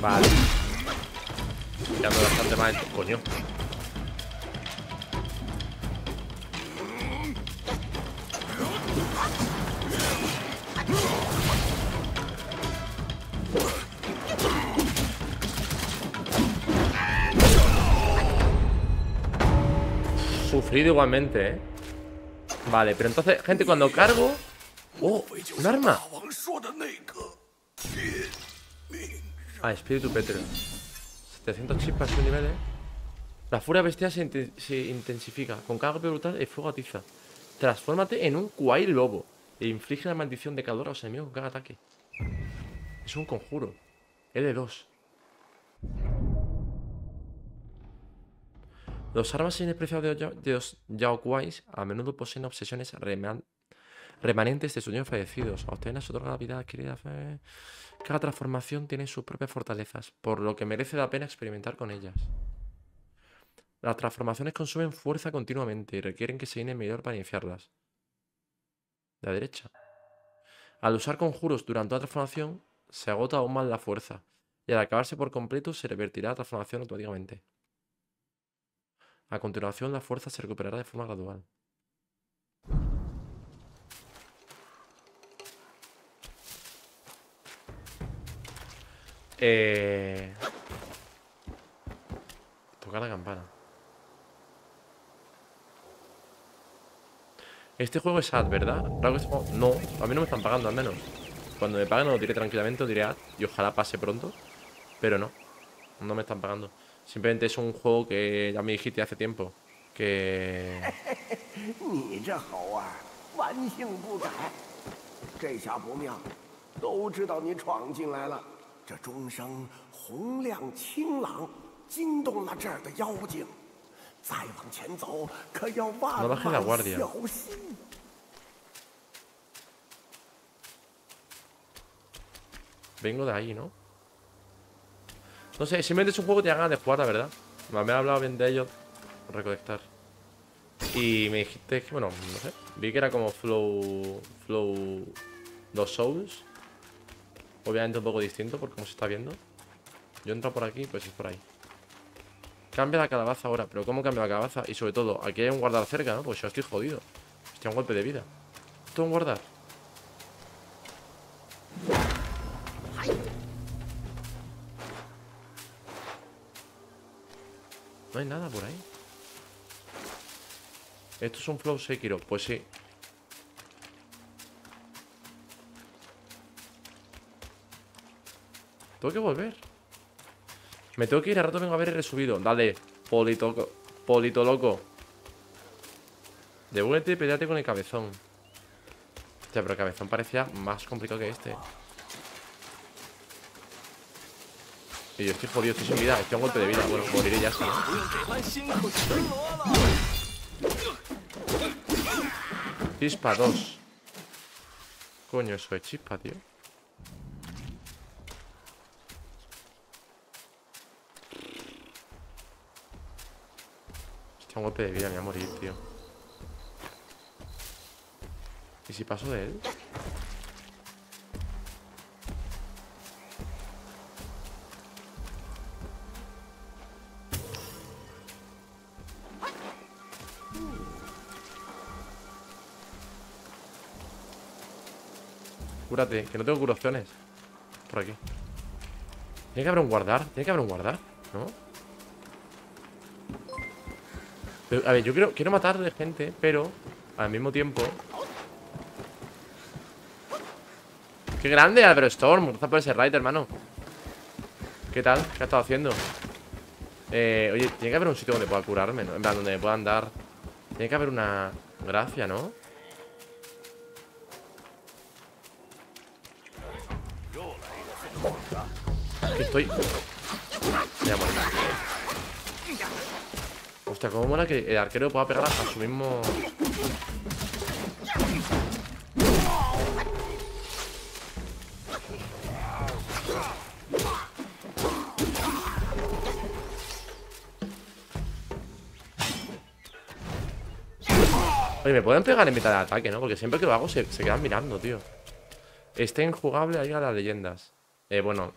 Vale. Mirando bastante más en tu coño. Sufrido igualmente, ¿eh? Vale, pero entonces, gente, cuando cargo... ¡Oh! ¡Un arma! Ah, espíritu pétreo. 700 chispas de nivel, ¿eh? La furia bestial se intensifica. Con cada golpe brutal, el fuego atiza. Transfórmate en un Kuai lobo e inflige la maldición de calor a los enemigos con cada ataque. Es un conjuro. L2. Los armas inespeciados de los Yao Kuais a menudo poseen obsesiones remanentes de sueños fallecidos. Obtener su otorga la vida adquirida. Cada transformación tiene sus propias fortalezas, por lo que merece la pena experimentar con ellas. Las transformaciones consumen fuerza continuamente y requieren que se llene el medidor para iniciarlas. La derecha. Al usar conjuros durante una transformación, se agota aún más la fuerza, y al acabarse por completo se revertirá la transformación automáticamente. A continuación, la fuerza se recuperará de forma gradual. Tocar la campana. Este juego es ad, ¿verdad? No, a mí no me están pagando al menos. Cuando me paguen lo diré tranquilamente, lo diré ad. Y ojalá pase pronto. Pero no, no me están pagando. Simplemente es un juego que ya me dijiste hace tiempo que... No bajes la guardia. Vengo de ahí, ¿no? No sé, simplemente es un juego que te haga de jugar, la verdad. Me han hablado bien de ellos. Recolectar. Y me dijiste que, bueno, no sé. Vi que era como Flow Los Souls. Obviamente un poco distinto por cómo se está viendo. Yo entro por aquí, pues es por ahí. Cambia la calabaza ahora. Pero ¿cómo cambia la calabaza? Y sobre todo, aquí hay un guardar cerca, ¿no? Porque yo estoy jodido. Estoy a un golpe de vida. ¿Esto es un guardar? No hay nada por ahí. Esto es un Flow Sekiro. Pues sí. Tengo que volver. Me tengo que ir, al rato vengo a ver el resubido. Dale, polito loco. Devuélvete y peleate con el cabezón. Hostia, pero el cabezón parecía más complicado que este. Y yo estoy jodido, estoy sin vida, estoy a un golpe de vida. Bueno, moriré ya, sí. Chispa 2. Coño, eso es chispa, tío. Un golpe de vida, me voy a morir, tío. ¿Y si paso de él? Cúrate, que no tengo curaciones. Por aquí. Tiene que haber un guardar, ¿no? A ver, yo quiero matar de gente, pero al mismo tiempo... ¡Qué grande, Albert Storm! Gracias por ese raid, hermano. ¿Qué tal? ¿Qué has estado haciendo? Oye, tiene que haber un sitio donde pueda curarme, ¿no? En plan, donde me pueda andar. Tiene que haber una gracia, ¿no? Aquí estoy... Ya muero. Hostia, cómo mola que el arquero pueda pegar a su mismo... Oye, me pueden pegar en mitad de ataque, ¿no? Porque siempre que lo hago se quedan mirando, tío. Está injugable ahí a las leyendas. Bueno,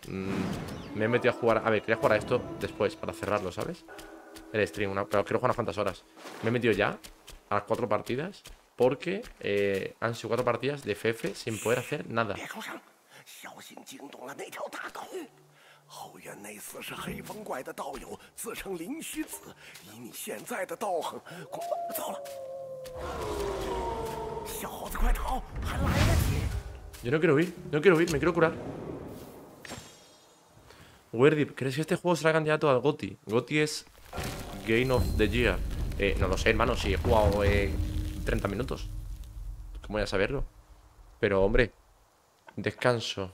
me he metido a jugar. A ver, quería jugar a esto después para cerrarlo, ¿sabes? El stream, pero quiero jugar unas cuantas horas. Me he metido ya a las 4 partidas porque han sido 4 partidas de FF sin poder hacer nada. Yo no quiero huir, no quiero huir, me quiero curar. Werdip, ¿crees que este juego será candidato al GOTY? GOTY es Game of the Year. No lo sé, hermano, si he jugado 30 minutos. ¿Cómo voy a saberlo? Pero, hombre, descanso.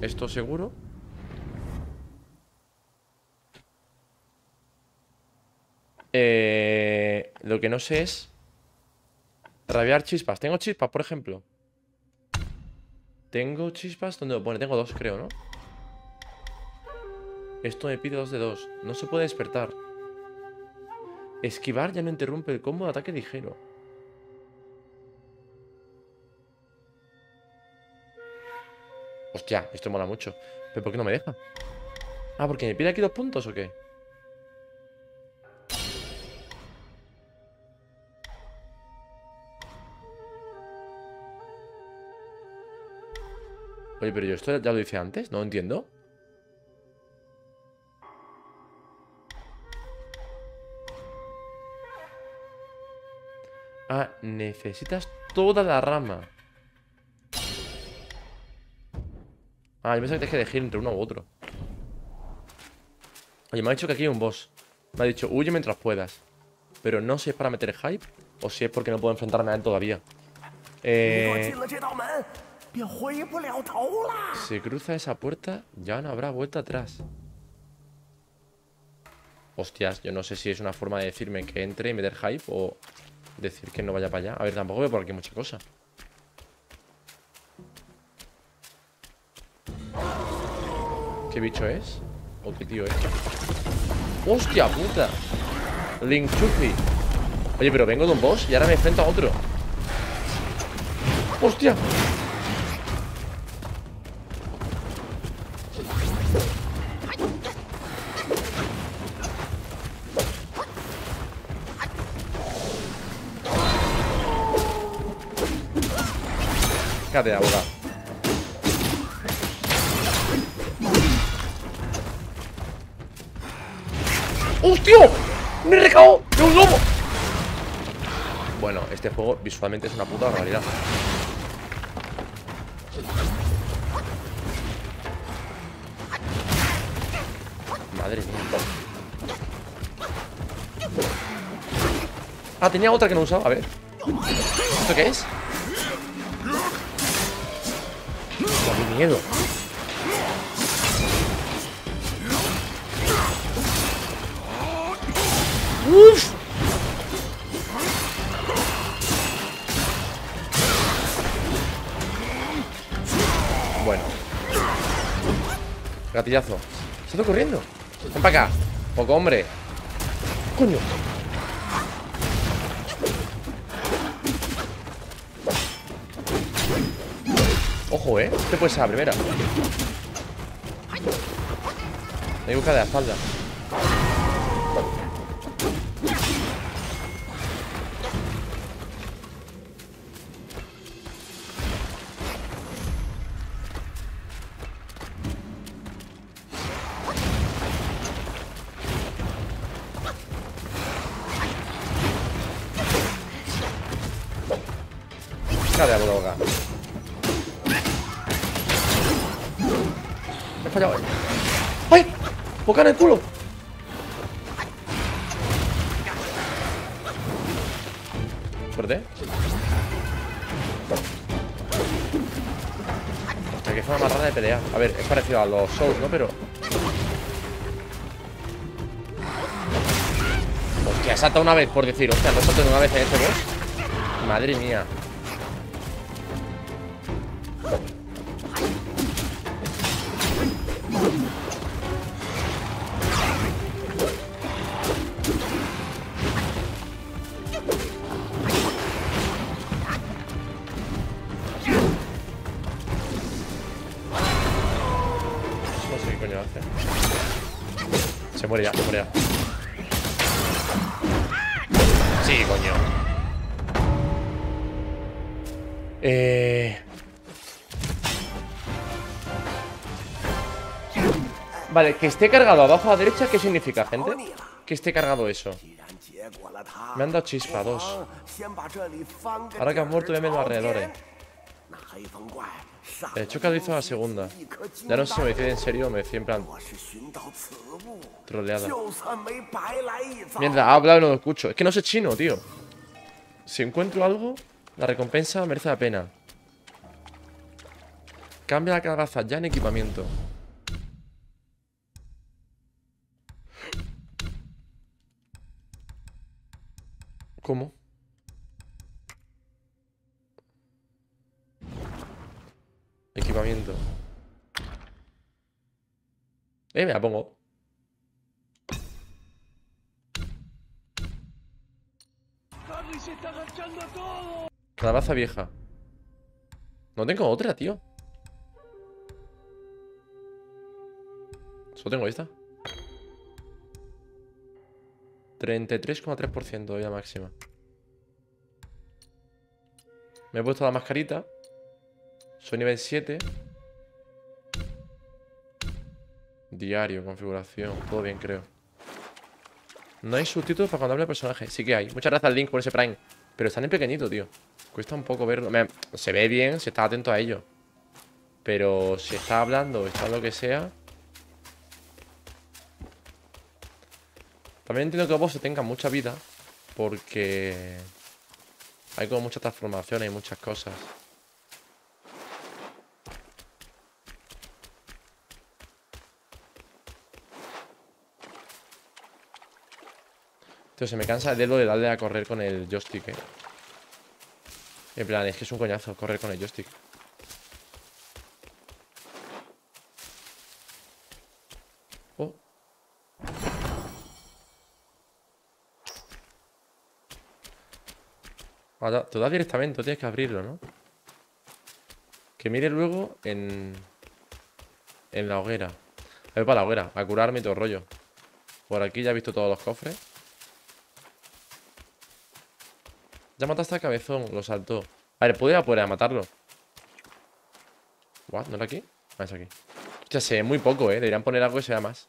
¿Esto seguro? Lo que no sé es rabiar chispas. ¿Tengo chispas, por ejemplo? ¿Tengo chispas? ¿Dónde lo pone? Tengo 2, creo, ¿no? Esto me pide 2 de 2. No se puede despertar. Esquivar ya no interrumpe el combo de ataque ligero. Hostia, esto mola mucho. ¿Pero por qué no me deja? Ah, ¿porque me pide aquí 2 puntos o qué? Oye, pero yo esto ya lo hice antes. No entiendo. Ah, necesitas toda la rama. Ah, yo pensaba que tenías que elegir entre uno u otro. Oye, me ha dicho que aquí hay un boss. Me ha dicho, huye mientras puedas. Pero no sé si es para meter hype o si es porque no puedo enfrentarme a él todavía. Si cruza esa puerta, ya no habrá vuelta atrás. Hostias, yo no sé si es una forma de decirme que entre y meter hype o decir que no vaya para allá. A ver, tampoco veo por aquí mucha cosa. ¿Qué bicho es? ¿O qué tío es? ¡Hostia puta! Link Chuffy. Oye, pero vengo de un boss y ahora me enfrento a otro. ¡Hostia! De abogado. ¡Hostia! ¡Me he recagado de un lobo! Bueno, este juego visualmente es una puta barbaridad. Madre mía. Ah, tenía otra que no usaba. A ver. ¿Esto qué es? ¡Qué miedo! ¡Uf! Bueno. Gatillazo. Se está corriendo. Ven para acá. Poco hombre. ¡Coño! Ojo, ¿eh? Te puedes a la primera. Me busca de la espalda. ¡Bocan el culo! Fuerte. Hostia, que es una matada de pelea. A ver, es parecido a los Souls, ¿no? Pero... hostia, salta una vez por decir. Hostia, no salto de una vez en este boss. Madre mía. coño hace. Se muere ya, se muere ya. Sí, coño. Vale, que esté cargado abajo a la derecha, ¿qué significa, gente? Que esté cargado eso. Me han dado chispa, dos. Ahora que has muerto, voy a menos alrededores. El choque hizo la segunda. Ya no sé si me decía en serio o me decía en plan troleada. Mierda, habla y no lo escucho. Es que no sé chino, tío. Si encuentro algo, la recompensa merece la pena. Cambia la calabaza ya en equipamiento. ¿Cómo? Equipamiento. Me la pongo. Calabaza vieja. No tengo otra, tío. Solo tengo esta. 33,3% ya máxima. Me he puesto la mascarita. Soy nivel 7. Diario, configuración. Todo bien, creo. No hay subtítulos para cuando hable el personaje. Sí que hay. Muchas gracias al Link por ese Prime. Pero están en pequeñito, tío. Cuesta un poco verlo. Se ve bien si estás atento a ello. Pero si está hablando o está lo que sea. También entiendo que los bosses tengan mucha vida. Porque hay como muchas transformaciones y muchas cosas. Tío, se me cansa el dedo de darle a correr con el joystick, En plan, es que es un coñazo correr con el joystick. Oh. Ahora, te da directamente, tienes que abrirlo, ¿no? Que mire luego en la hoguera. A ver, para la hoguera, a curarme y todo el rollo. Por aquí ya he visto todos los cofres. Ya mataste al cabezón, lo saltó. A ver, ¿puedo ir a por él a matarlo? ¿What? ¿No era aquí? Ah, es aquí. Hostia, se ve muy poco, Deberían poner algo que se vea más.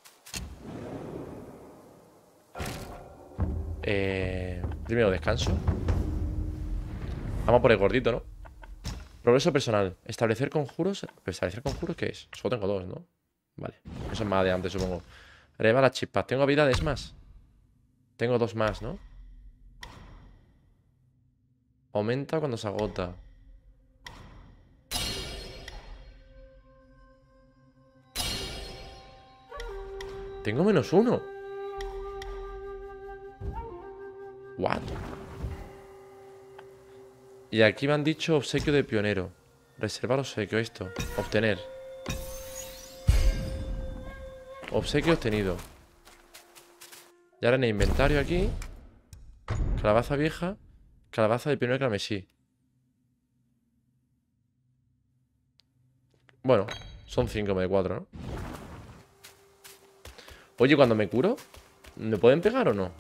Primero descanso. Vamos por el gordito, ¿no? Progreso personal. Establecer conjuros. ¿Establecer conjuros qué es? Solo tengo dos, ¿no? Vale. Eso es más de antes, supongo. Reva las chispas. ¿Tengo habilidades más? Tengo dos más, ¿no? Aumenta cuando se agota. Tengo menos uno. What? Y aquí me han dicho obsequio de pionero. Reservar obsequio, esto. Obtener. Obsequio obtenido. Y ahora en el inventario aquí. Calabaza vieja. Calabaza de pionero carmesí. Bueno, son 5 de 4, ¿no? Oye, cuando me curo, ¿me pueden pegar o no?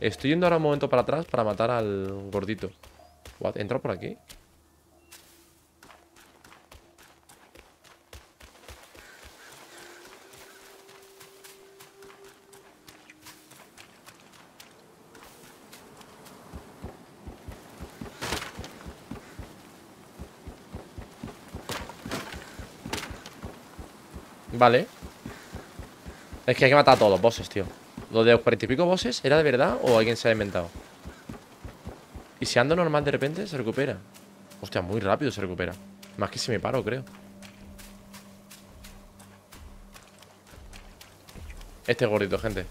Estoy yendo ahora un momento para atrás para matar al gordito. What? ¿He entrado por aquí? Vale. Es que hay que matar a todos los bosses, tío. Lo de los 40 y pico bosses, ¿era de verdad o alguien se ha inventado? Y si ando normal de repente, se recupera. Hostia, muy rápido se recupera. Más que si me paro, creo. Este es gordito, gente.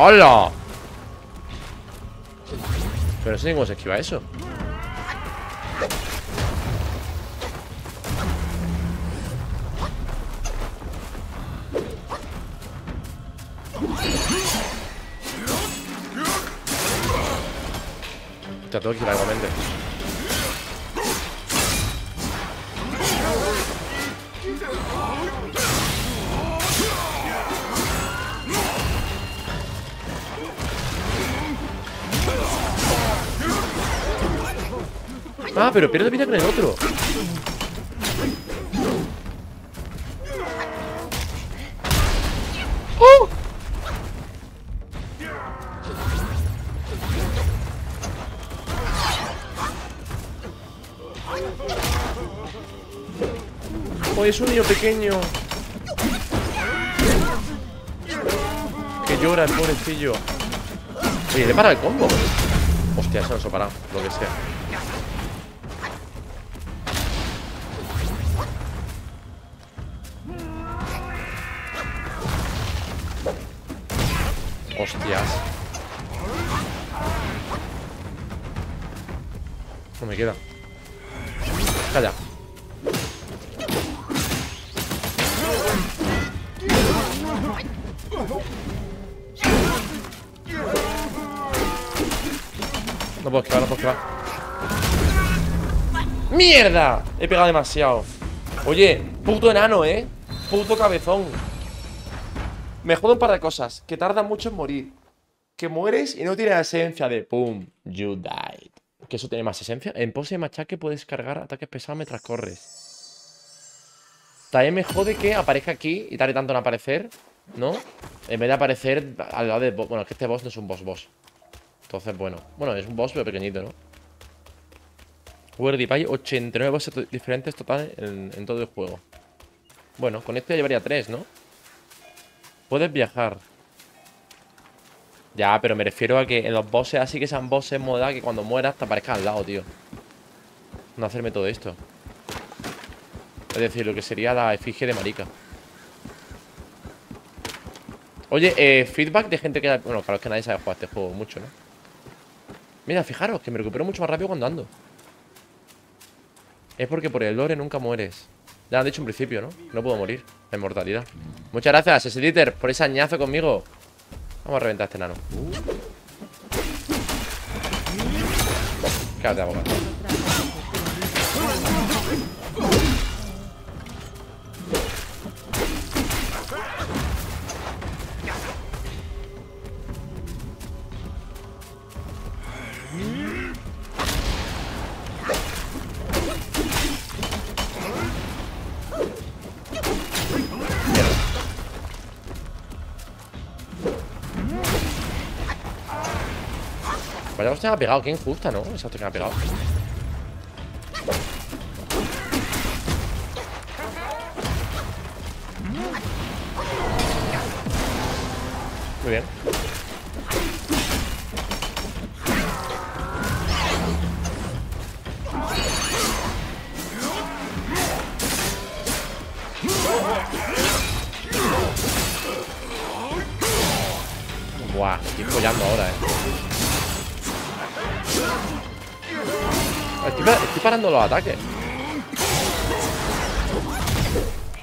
¡Hola! Pero no sé cómo se esquiva eso. Te tengo que ir igualmente. Ah, pero pierdo vida con el otro. ¡Oh! Oh, es un niño pequeño que llora, el pobrecillo. Oye, le para el combo. Hostia, se nos ha parado, lo que sea. Hostias. No me queda. Calla. No puedo esquivar, no puedo esquivar. ¡Mierda! He pegado demasiado. Oye, puto enano, ¿eh? Puto cabezón. Me jodo un par de cosas, que tarda mucho en morir, que mueres y no tiene la esencia de pum, you died. Que eso tiene más esencia. En pose de machaque puedes cargar ataques pesados mientras corres. También me jode que aparezca aquí y tarde tanto en aparecer, ¿no? En vez de aparecer al lado de... Bueno, es que este boss no es un boss. Entonces, bueno. Bueno, es un boss pero pequeñito, ¿no? Wordy Pie, 89 bosses diferentes total en todo el juego. Bueno, con esto ya llevaría 3, ¿no? Puedes viajar. Ya, pero me refiero a que en los bosses, así que sean bosses moda, que cuando mueras te aparezca al lado, tío. No hacerme todo esto. Es decir, lo que sería la efigie de marica. Oye, feedback de gente que... Bueno, claro, es que nadie sabe jugar este juego mucho, ¿no? Mira, fijaros, que me recupero mucho más rápido cuando ando. Es porque por el lore nunca mueres. Ya lo han dicho en principio, ¿no? No puedo morir. La inmortalidad. Muchas gracias, Sesditer, por ese añazo conmigo. Vamos a reventar a este nano. Cállate, abogado. Vaya hostia me ha pegado, qué injusta, ¿no? Esa hostia que me ha pegado. Muy bien. Buah, estoy follando ahora, Estoy parando los ataques.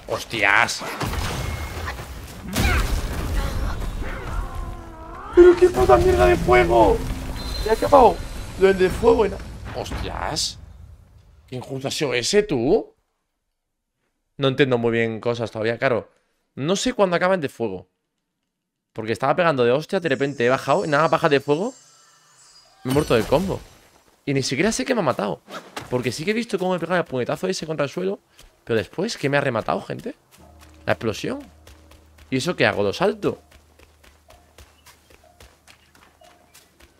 ¡Hostias! ¡Pero qué puta mierda de fuego! ¡Se ha acabado! Lo del de fuego era... ¡Hostias! ¿Qué injusto ha sido ese, tú? No entiendo muy bien cosas todavía, claro. No sé cuándo acaban de fuego. Porque estaba pegando de hostia, de repente he bajado. Nada, baja de fuego. Me he muerto del combo. Y ni siquiera sé que me ha matado. Porque sí que he visto cómo me pegaba el puñetazo ese contra el suelo. Pero después, ¿qué me ha rematado, gente? La explosión. ¿Y eso qué hago? ¿Lo salto?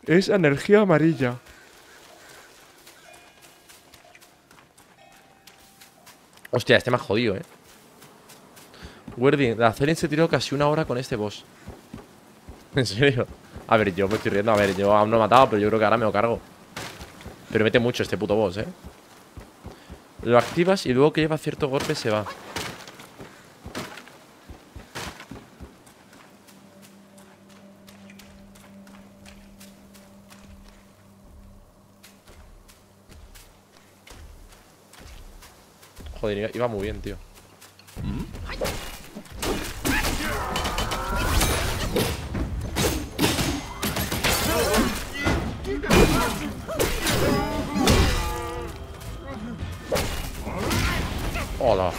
Es energía amarilla. Hostia, este me ha jodido, Werdin, la serie se tiró casi una hora con este boss. ¿En serio? A ver, yo me estoy riendo. A ver, yo aún no he matado, pero yo creo que ahora me lo cargo. Pero mete mucho este puto boss, Lo activas y luego que lleva cierto golpe se va. Joder, iba muy bien, tío. Hola.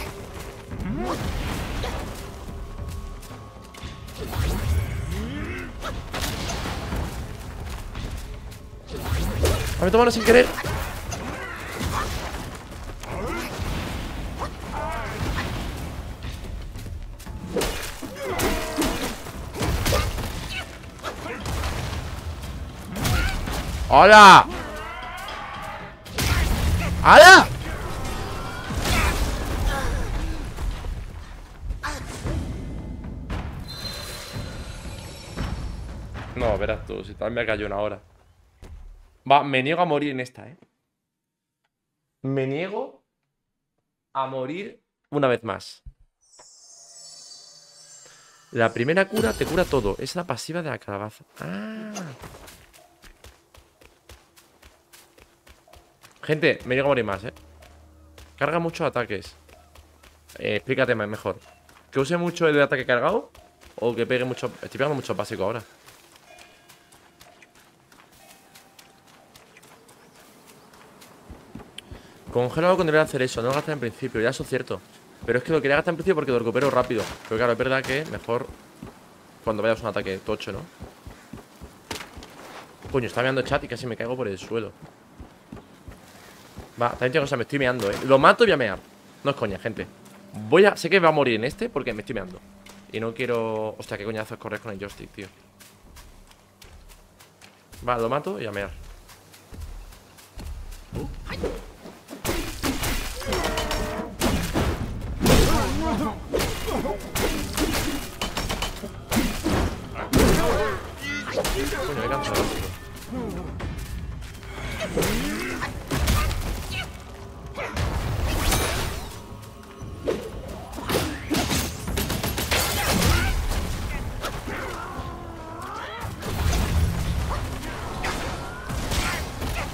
Me tomaron sin querer. ¡Hola! ¡Hala! No, verás tú, si tal me cayó una hora. Va, me niego a morir en esta, ¿eh? Me niego a morir una vez más. La primera cura te cura todo. Es la pasiva de la calabaza. ¡Ah! Gente, me niego a morir más, ¿eh? Carga muchos ataques. Explícate más, mejor. ¿Que use mucho el ataque cargado? ¿O que pegue mucho? Estoy pegando mucho básico ahora. Congelado cuando voy a hacer eso, no lo gasté en principio, ya eso es cierto. Pero es que lo quería gastar en principio porque lo recupero rápido. Pero claro, es verdad que mejor cuando vayas a un ataque tocho, ¿no? Coño, estaba meando chat y casi me caigo por el suelo. Va, también tengo cosa, me estoy meando, ¿eh? Lo mato y voy a mear. No es coña, gente. Voy a... Sé que va a morir en este porque me estoy meando. Y no quiero... Hostia, qué coñazo es correr con el joystick, tío. Va, lo mato y a mear. Coño, me he cansado, tío.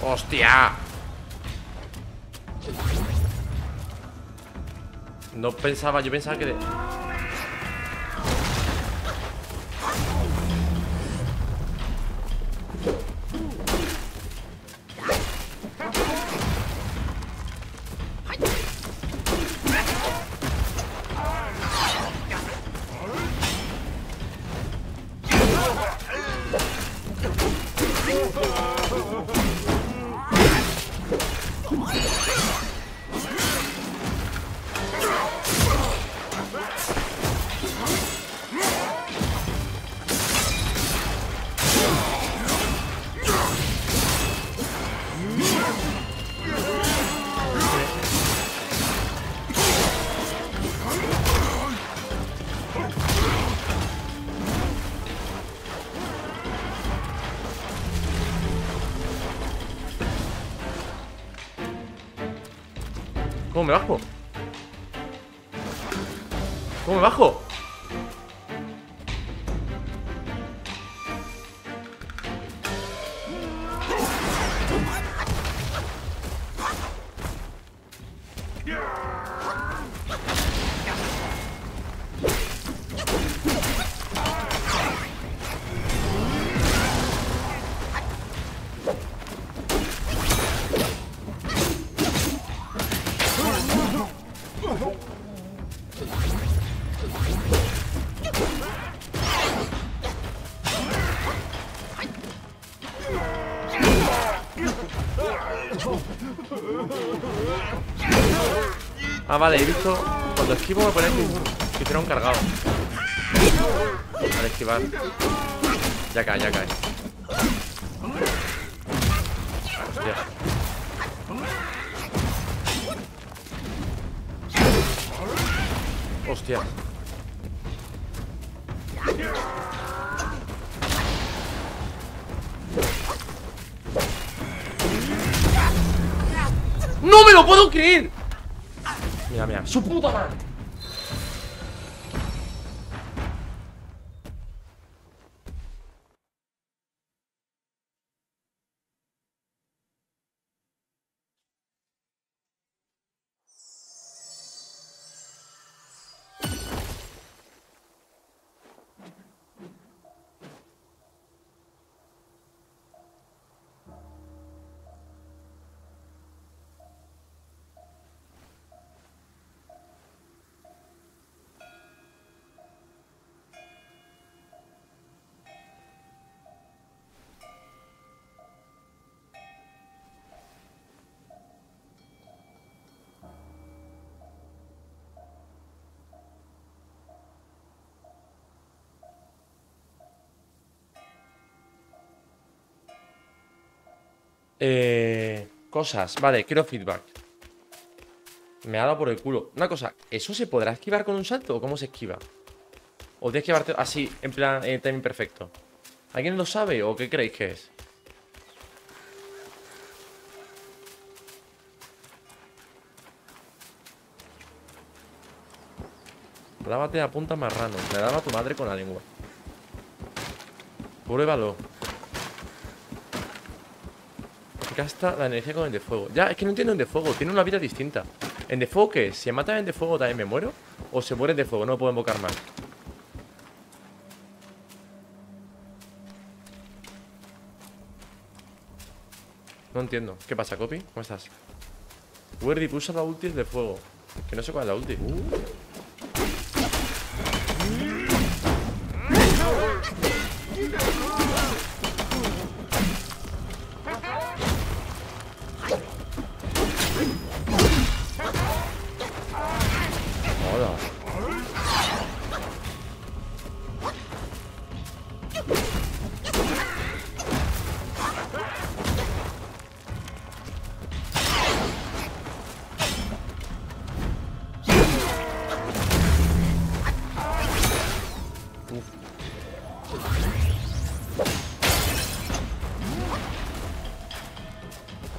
¡Hostia! No pensaba, yo pensaba que... ¿Cómo me bajo? ¿Cómo me bajo? Ah, vale, he visto. Cuando esquivo me ponen que hicieron cargado. Vale, esquivar. Ya cae, ya cae. Hostia. Hostia. ¡No me lo puedo creer! Mira, mira, su puta madre. Cosas, vale, quiero feedback. Me ha dado por el culo. Una cosa, ¿eso se podrá esquivar con un salto? ¿O cómo se esquiva? ¿O de esquivarte así, en plan timing perfecto? ¿Alguien lo sabe o qué creéis que es? Lávate a punta marrano. Me daba tu madre con la lengua. Pruébalo. Gasta la energía con el de fuego. Ya, es que no entiendo el de fuego. Tiene una vida distinta. ¿En de fuego qué es? ¿Se mata en de fuego también me muero? ¿O se muere de fuego? No puedo invocar más. No entiendo. ¿Qué pasa, Copy? ¿Cómo estás? Werdy, usa la ulti de fuego. Que no sé cuál es la ulti.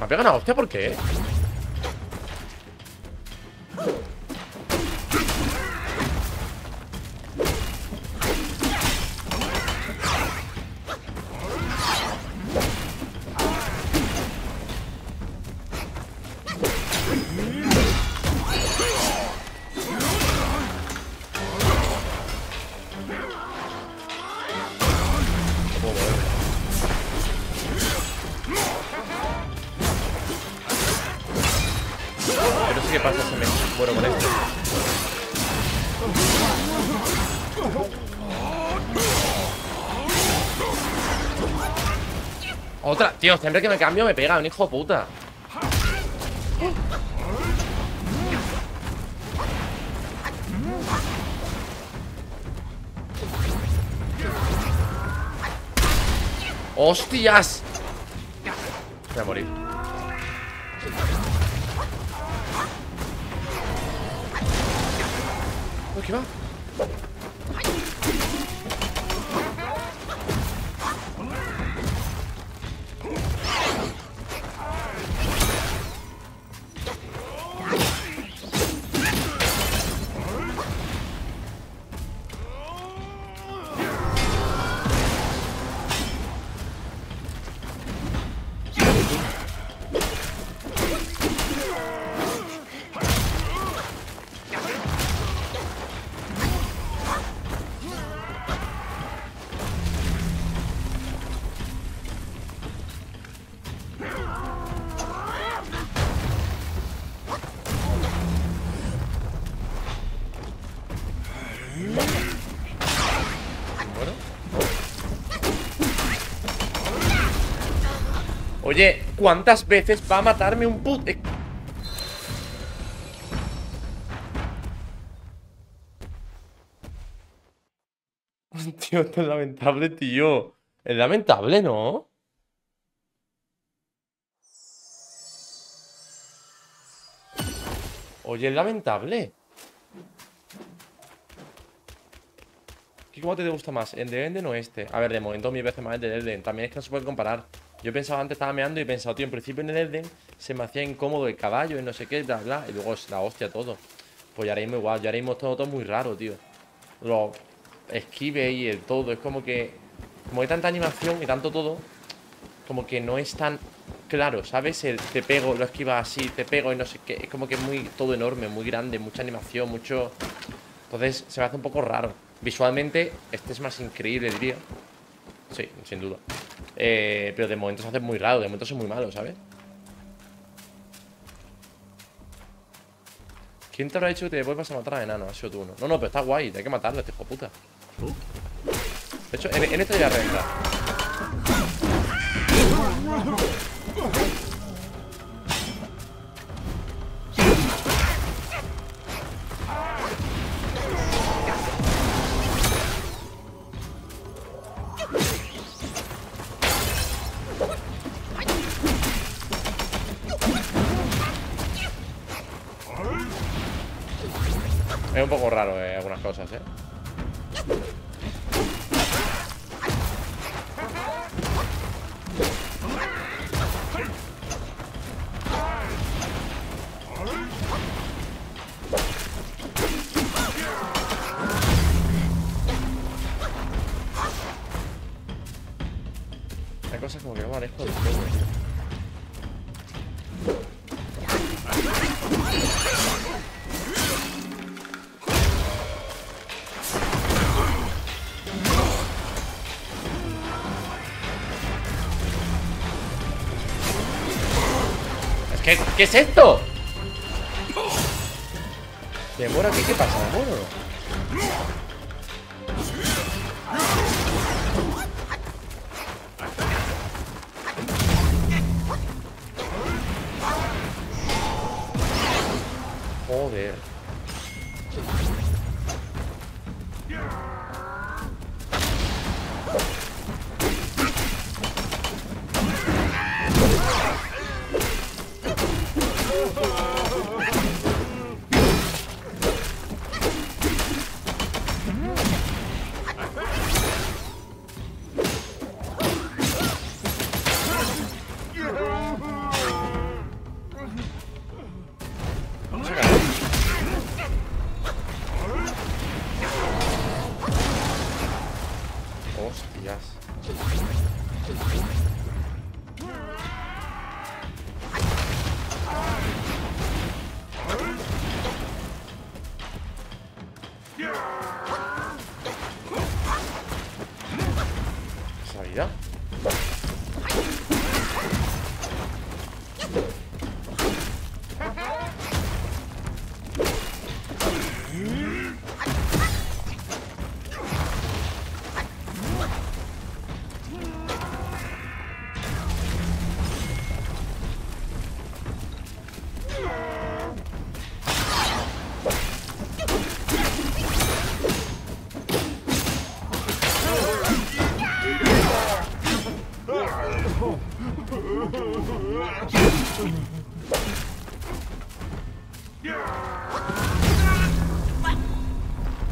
Me pegan a hostia, ¿por qué? Dios, siempre que me cambio me pega, un hijo de puta. ¡Hostias! Voy a morir. Uy, ¿qué va? Oye, ¿cuántas veces va a matarme un put? Tío, esto es lamentable, tío. Es lamentable, ¿no? Oye, es lamentable. ¿Qué cómo te gusta más? ¿El de Elden o este? A ver, de momento 1000 veces más el de Elden. También es que no se puede comparar. Yo pensaba, antes estaba meando y pensaba, tío, en principio en el Elden se me hacía incómodo el caballo y no sé qué, bla, bla. Y luego la hostia todo. Pues ahora mismo igual, yo ahora mismo es todo muy raro, tío. Los esquives y el todo, es como que... Como hay tanta animación y tanto todo, como que no es tan claro, ¿sabes? El te pego, lo esquivas así, te pego y no sé qué. Es como que es muy todo enorme, muy grande, mucha animación, mucho... Entonces se me hace un poco raro. Visualmente este es más increíble, diría. Sí, sin duda. Pero de momento se hace muy raro. De momento son muy malos, ¿sabes? ¿Quién te habrá dicho que te vuelvas a matar a enano? Ha sido tú, ¿no? No, no, pero está guay. Hay que matarlo, este hijo de puta. De hecho, en este ya renta. Es un poco raro algunas cosas, ¿eh? Hay cosas como que no manejo del todo. ¿Qué es esto? ¿Me muero aquí? ¿Qué pasa? ¿Me muero? Joder.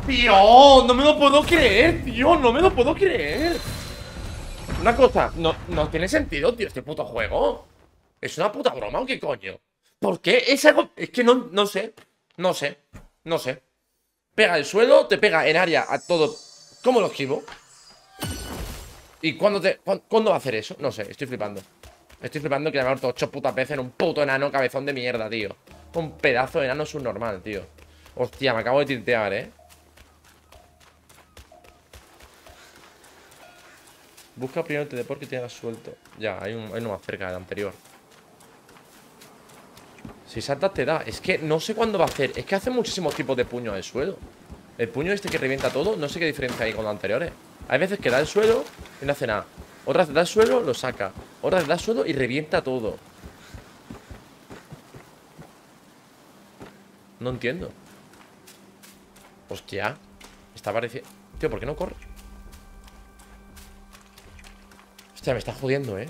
Tío, no me lo puedo creer, tío, no me lo puedo creer. Una cosa, no tiene sentido, tío, este puto juego. ¿Es una puta broma o qué coño? ¿Por qué? Es algo... Es que no sé. Pega el suelo, te pega en área a todo. ¿Cómo lo esquivo? ¿Y cuándo va a hacer eso? No sé, estoy flipando. Estoy flipando que le han dado 8 putas veces en un puto enano cabezón de mierda, tío. Un pedazo de enano subnormal, tío. Hostia, me acabo de tiltear, ¿eh? Busca primero el teleport que te hagas suelto. Ya, hay uno más cerca del anterior. Si saltas te da. Es que no sé cuándo va a hacer. Es que hace muchísimos tipos de puños al suelo. El puño este que revienta todo, no sé qué diferencia hay con los anteriores. Hay veces que da el suelo y no hace nada. Otras da el suelo, lo saca. Otras da el suelo y revienta todo. No entiendo. Hostia. Está pareciendo... Tío, ¿por qué no corre? Hostia, me está jodiendo, ¿eh?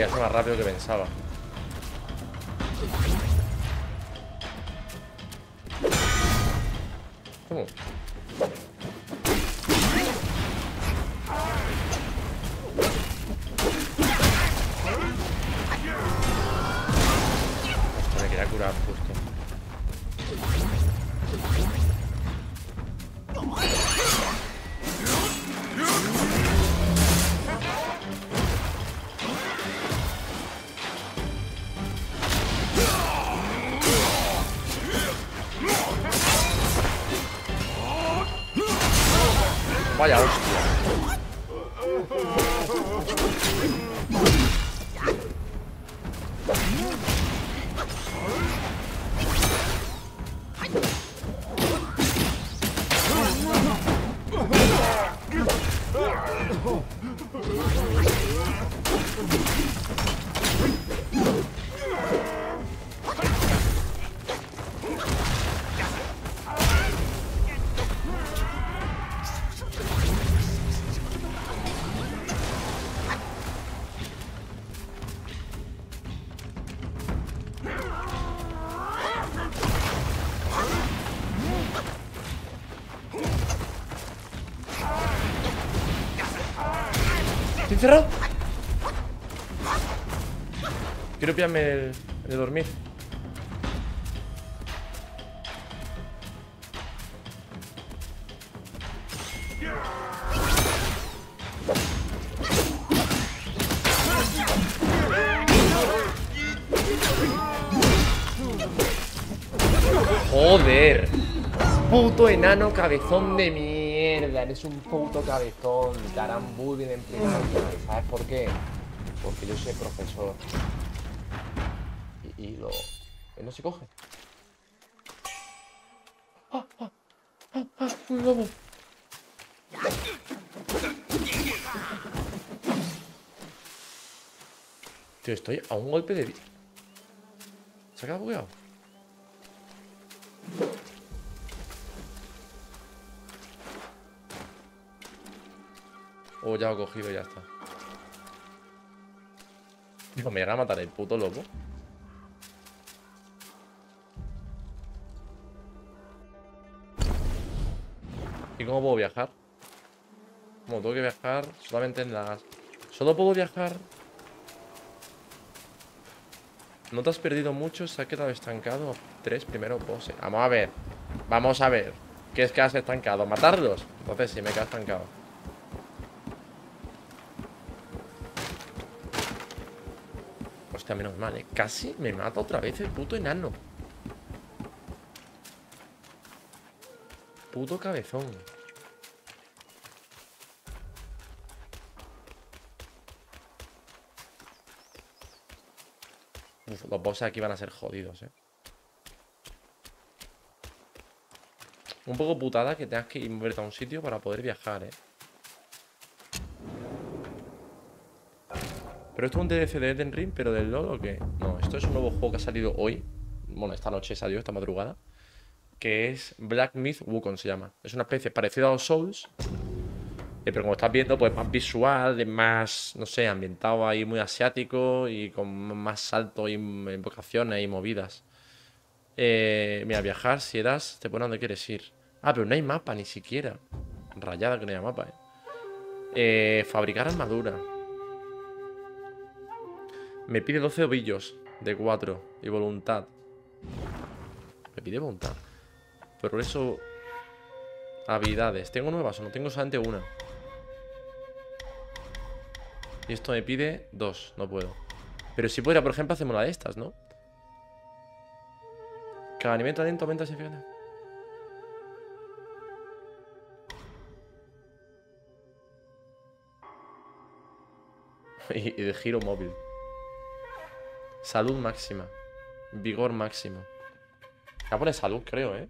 Es más rápido que pensaba. ¿Cómo? Hostia, me quería curar justo. Vaya hostia. encerrado. Quiero pillarme el de dormir. Joder. Puto enano cabezón de mierda. Eres un puto cabezón. Te harán bullying en primaria. ¿Sabes por qué? Porque yo soy profesor. Y lo... Él no se coge. ¡Ah! ¡Ah! ¡Ah! ¡Ah! ¡Un lobo! Tío, estoy a un golpe de vida. ¿Se ha quedado bugueado? Oh, ya lo he cogido y ya está. Digo, me van a matar el puto loco. ¿Y cómo puedo viajar? Como tengo que viajar solamente en las... Solo puedo viajar... ¿No te has perdido mucho? ¿Se ha quedado estancado? 3 primeros bosses. Vamos a ver. Vamos a ver. ¿Qué es que has estancado? ¿Matarlos? Entonces sí, me he quedado estancado. Hostia, menos mal, ¿eh? Casi me mata otra vez el puto enano. Puto cabezón. Uf, los bosses aquí van a ser jodidos, eh. Un poco putada que tengas que moverte a un sitio para poder viajar, eh. ¿Pero esto es un DLC de Elden Ring, pero del LoL o qué? No, esto es un nuevo juego que ha salido hoy. Bueno, esta noche salió, esta madrugada. Que es Black Myth Wukong, se llama. Es una especie parecida a los Souls, pero como estás viendo, pues más visual, más, no sé, ambientado ahí muy asiático y con más saltos y invocaciones y movidas. Mira, viajar, si eras, te pone donde quieres ir. Ah, pero no hay mapa ni siquiera. Rayada que no haya mapa, eh. Fabricar armadura. Me pide 12 ovillos de 4 y voluntad. Me pide voluntad. Por eso... Habilidades. ¿Tengo nuevas o no? Tengo solamente una. Y esto me pide 2. No puedo. Pero si pudiera, por ejemplo, hacemos una de estas, ¿no? Cada nivel de talento aumenta significativamente. Y de giro móvil. Salud máxima. Vigor máximo. Voy a poner salud, creo, ¿eh?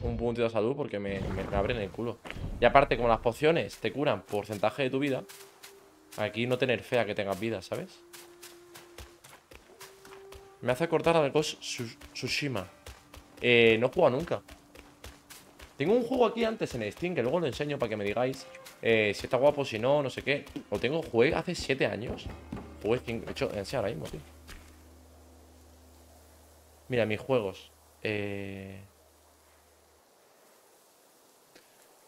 Un puntito de salud porque me abren el culo. Y aparte, como las pociones te curan porcentaje de tu vida, aquí no tener fe a que tengas vida, ¿sabes? Me hace acordar a Ghost Tsushima. No he jugado nunca. Tengo un juego aquí antes en Steam que luego lo enseño para que me digáis si está guapo, si no, no sé qué. Lo tengo, jugué hace 7 años. Jugué 5, de hecho, enseño ahora mismo, tío. Mira, mis juegos.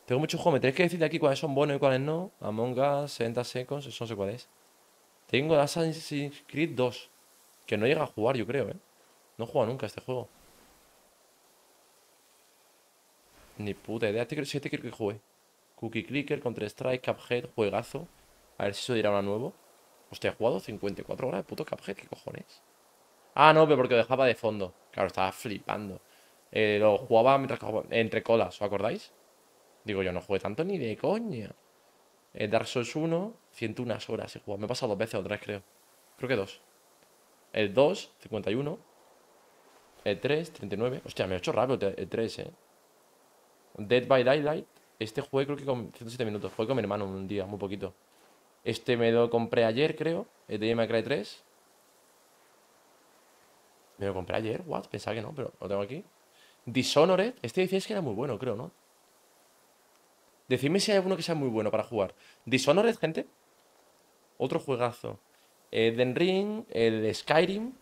Tengo muchos juegos, me tenéis que decir de aquí cuáles son buenos y cuáles no. Among Us, 70 Seconds, eso no sé cuál es. Tengo Assassin's Creed 2, que no llega a jugar, yo creo, ¿eh? No he jugado nunca a este juego. Ni puta idea, este creo que jugué. Cookie Clicker, Counter Strike, Cuphead, juegazo. A ver si eso dirá ahora nuevo. Hostia, he jugado 54 horas de puto Cuphead, ¿qué cojones? Ah, no, pero porque lo dejaba de fondo. Claro, estaba flipando. Lo jugaba mientras jugaba, entre colas, ¿os acordáis? Digo, yo no jugué tanto ni de coña. El Dark Souls 1, 101 horas he jugado. Me he pasado 2 veces o 3, creo. Creo que 2. El 2, 51. El 3, 39. Hostia, me he hecho rápido el 3, eh. Dead by Daylight. Este jugué creo que con 107 minutos. Jugué con mi hermano un día, muy poquito. Este me lo compré ayer, creo. El de EMEA 3. Me lo compré ayer, what? Pensaba que no, pero lo tengo aquí. Dishonored. Este decíais que era muy bueno, creo, ¿no? Decidme si hay alguno que sea muy bueno para jugar. Dishonored, gente. Otro juegazo. Elden Ring, el Skyrim.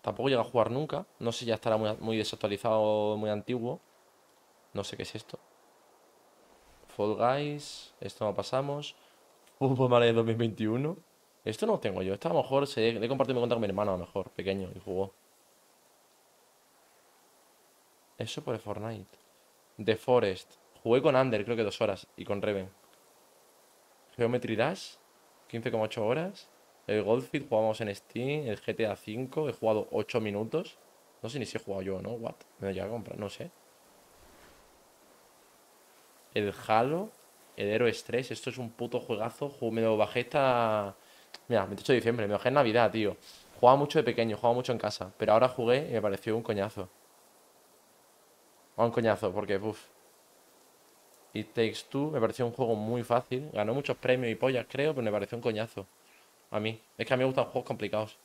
Tampoco llega a jugar nunca. No sé, ya estará muy desactualizado, muy antiguo. No sé qué es esto. Fall Guys. Esto no pasamos. Mario de 2021. Esto no lo tengo yo. Esto a lo mejor se he compartido mi cuenta con mi hermano, a lo mejor, pequeño, y jugó. Eso por el Fortnite. The Forest. Jugué con Ander, creo que 2 horas. Y con Reven. Geometry Dash, 15,8 horas. El Goldfit jugamos en Steam. El GTA V, he jugado 8 minutos. No sé ni si he jugado yo o no. What? Me lo llevo a comprar, no sé. El Halo. El Heroes 3. Esto es un puto juegazo. Me lo bajé esta... Mira, 28 de diciembre. Me lo bajé en Navidad, tío. Jugaba mucho de pequeño. Jugaba mucho en casa. Pero ahora jugué y me pareció un coñazo. Un coñazo, porque... Uf. It Takes Two. Me pareció un juego muy fácil. Ganó muchos premios y pollas, creo. Pero me pareció un coñazo. A mí. Es que a mí me gustan juegos complicados.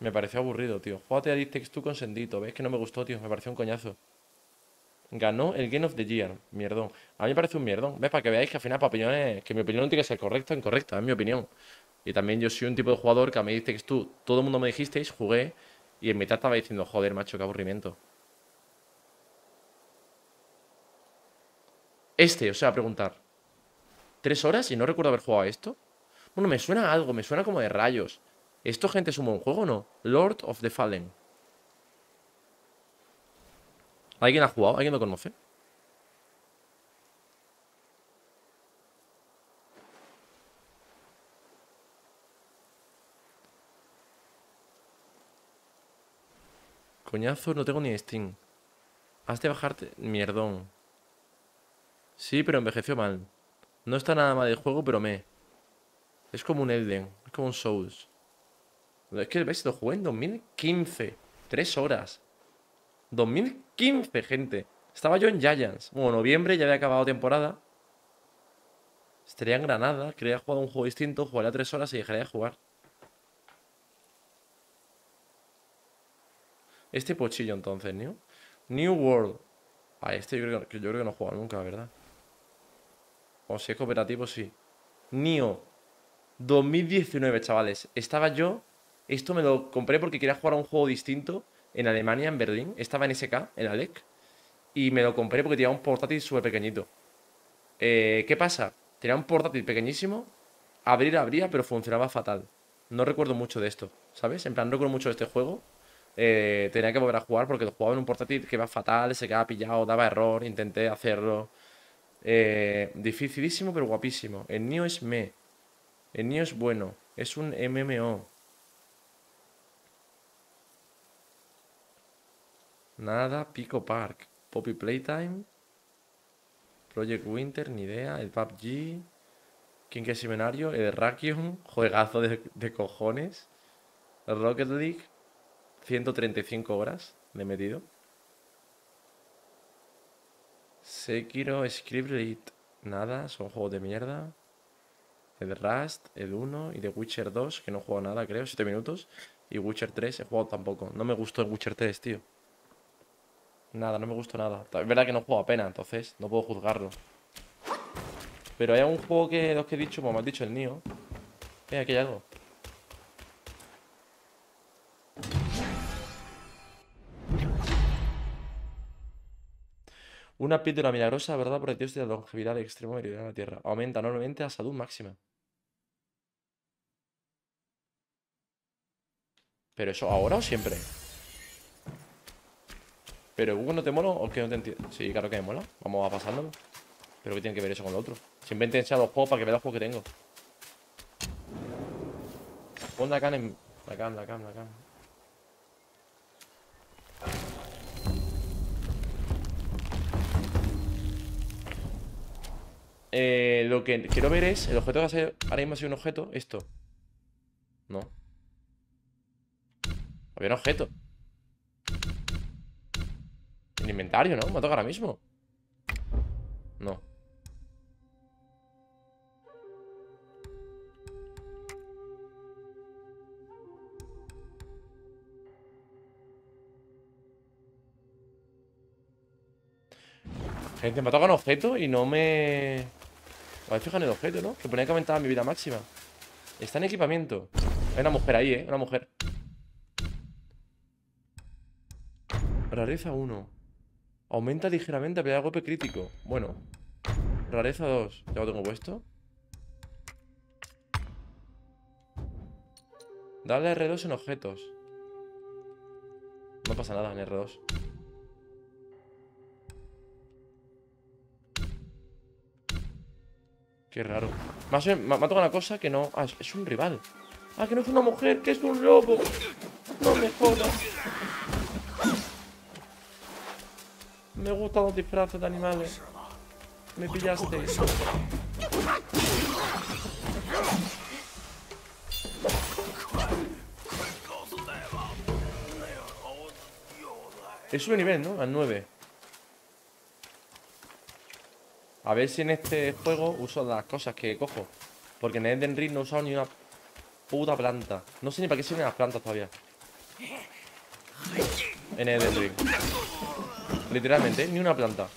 Me pareció aburrido, tío. Júgate a It Takes Two con Sendito. ¿Ves? Que no me gustó, tío. Me pareció un coñazo. Ganó el Game of the Year. Mierdón. A mí me parece un mierdón. ¿Ves? Para que veáis que al final para opiniones... Que mi opinión no tiene que ser correcta o incorrecta. Es mi opinión. Y también yo soy un tipo de jugador que a mí It Takes Two... Todo el mundo me dijisteis, jugué... Y en mitad estaba diciendo, joder, macho, qué aburrimiento. O sea, a preguntar. 3 horas y no recuerdo haber jugado a esto. Bueno, me suena a algo, me suena como de rayos. ¿Esto, gente, es un buen juego o no? Lord of the Fallen. ¿Alguien ha jugado? ¿Alguien lo conoce? Coñazo, no tengo ni Steam. Has de bajarte... Mierdón. Sí, pero envejeció mal. No está nada mal el juego, pero me... Es como un Elden. Es como un Souls. Es que, ¿ves? Lo jugué en 2015. 3 horas. 2015, gente. Estaba yo en Giants. Bueno, noviembre ya había acabado temporada. Estaría en Granada. Quería jugar un juego distinto. Jugaría 3 horas y dejaría de jugar. Este pochillo, entonces, ¿no? New World. Ah, este yo creo que no he jugado nunca, ¿verdad? O si es cooperativo, sí. Nioh 2019, chavales. Estaba yo... Esto me lo compré porque quería jugar a un juego distinto en Alemania, en Berlín. Estaba en SK, en Alec. Y me lo compré porque tenía un portátil súper pequeñito. ¿Qué pasa? Tenía un portátil pequeñísimo. Abría, pero funcionaba fatal. No recuerdo mucho de esto, ¿sabes? En plan, no recuerdo mucho de este juego. Tenía que volver a jugar porque lo jugaba en un portátil que iba fatal. Se quedaba pillado, daba error. Intenté hacerlo. Dificilísimo, pero guapísimo. El Nioh es me. El Nioh es bueno. Es un MMO. Nada, Pico Park, Poppy Playtime, Project Winter, ni idea, el PUBG, King es Seminario, el Rakion, juegazo de cojones, Rocket League, 135 horas de metido, Sekiro, Scribblite, nada, son juegos de mierda, el Rust, el 1 y The Witcher 2, que no he jugado nada creo, 7 minutos, y Witcher 3 he jugado tampoco, no me gustó el Witcher 3, tío. Nada, no me gustó nada. Es verdad que no juego apenas, entonces no puedo juzgarlo. Pero hay algún juego que los que he dicho, como me has dicho, el Nioh. Aquí hay algo. Una píldora milagrosa, ¿verdad? Por el dios de la longevidad del extremo meridional de la Tierra. Aumenta enormemente la salud máxima. ¿Pero eso ahora o siempre? ¿Pero Google no te mola o que no te entiendo? Sí, claro que me mola. Vamos a pasándolo. ¿Pero qué tiene que ver eso con lo otro? Simplemente he enseñado los juegos para que veas los juegos que tengo. Pon la can en... La can. Lo que quiero ver es... El objeto que va a ser... Ahora mismo ha sido un objeto. Esto. No. Había un objeto. El inventario, ¿no? Me toca ahora mismo. No. Gente, me toca un objeto y no me... Habéis fijado en el objeto, ¿no? Que ponía que aumentaba mi vida máxima. Está en equipamiento. Hay una mujer ahí, ¿eh? Una mujer. Rareza 1. Aumenta ligeramente a pegar golpe crítico. Bueno, Rareza 2. Ya lo tengo puesto. Dale R2 en objetos. No pasa nada en R2. Qué raro. Me ha tocado una cosa que no... Ah, es un rival. Ah, que no es una mujer, que es un lobo. No me jodas. Me gustan los disfraces de animales. Me pillaste. Es su nivel, ¿no? Al 9. A ver si en este juego uso las cosas que cojo. Porque en Elden Ring no he usado ni una puta planta. No sé ni para qué sirven las plantas todavía. En Elden Ring. Literalmente, ¿eh? Ni una planta.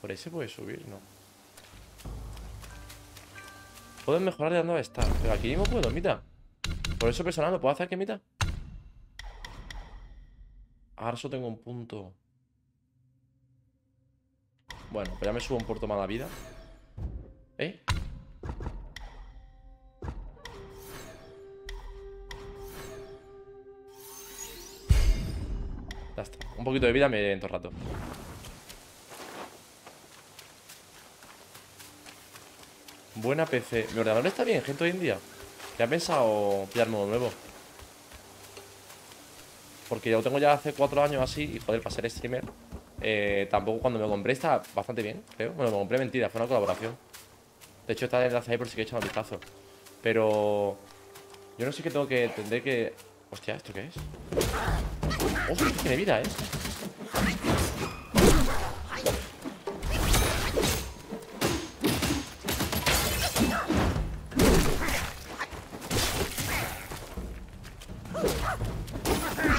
¿Por ahí se puede subir? No. Puedo mejorar de dónde va a estar. Pero aquí mismo puedo, mira. Por eso personal lo puedo hacer aquí, mira. Ahora solo tengo un punto. Bueno, pero ya me subo un por tomada vida. ¿Eh? Ya está. Un poquito de vida me iré en todo el rato. Buena PC. Mi ordenador está bien, gente, hoy en día. Ya he pensado pillarme uno nuevo. Porque yo lo tengo ya hace 4 años así. Y joder, para ser streamer, tampoco cuando me lo compré está bastante bien, creo. Bueno, me lo compré, mentira, fue una colaboración. De hecho, está el enlace ahí por si queréis echar un vistazo. Pero yo no sé qué tengo que... Tendré que... Hostia, ¿esto qué es? Hostia, esto tiene vida, ¿eh?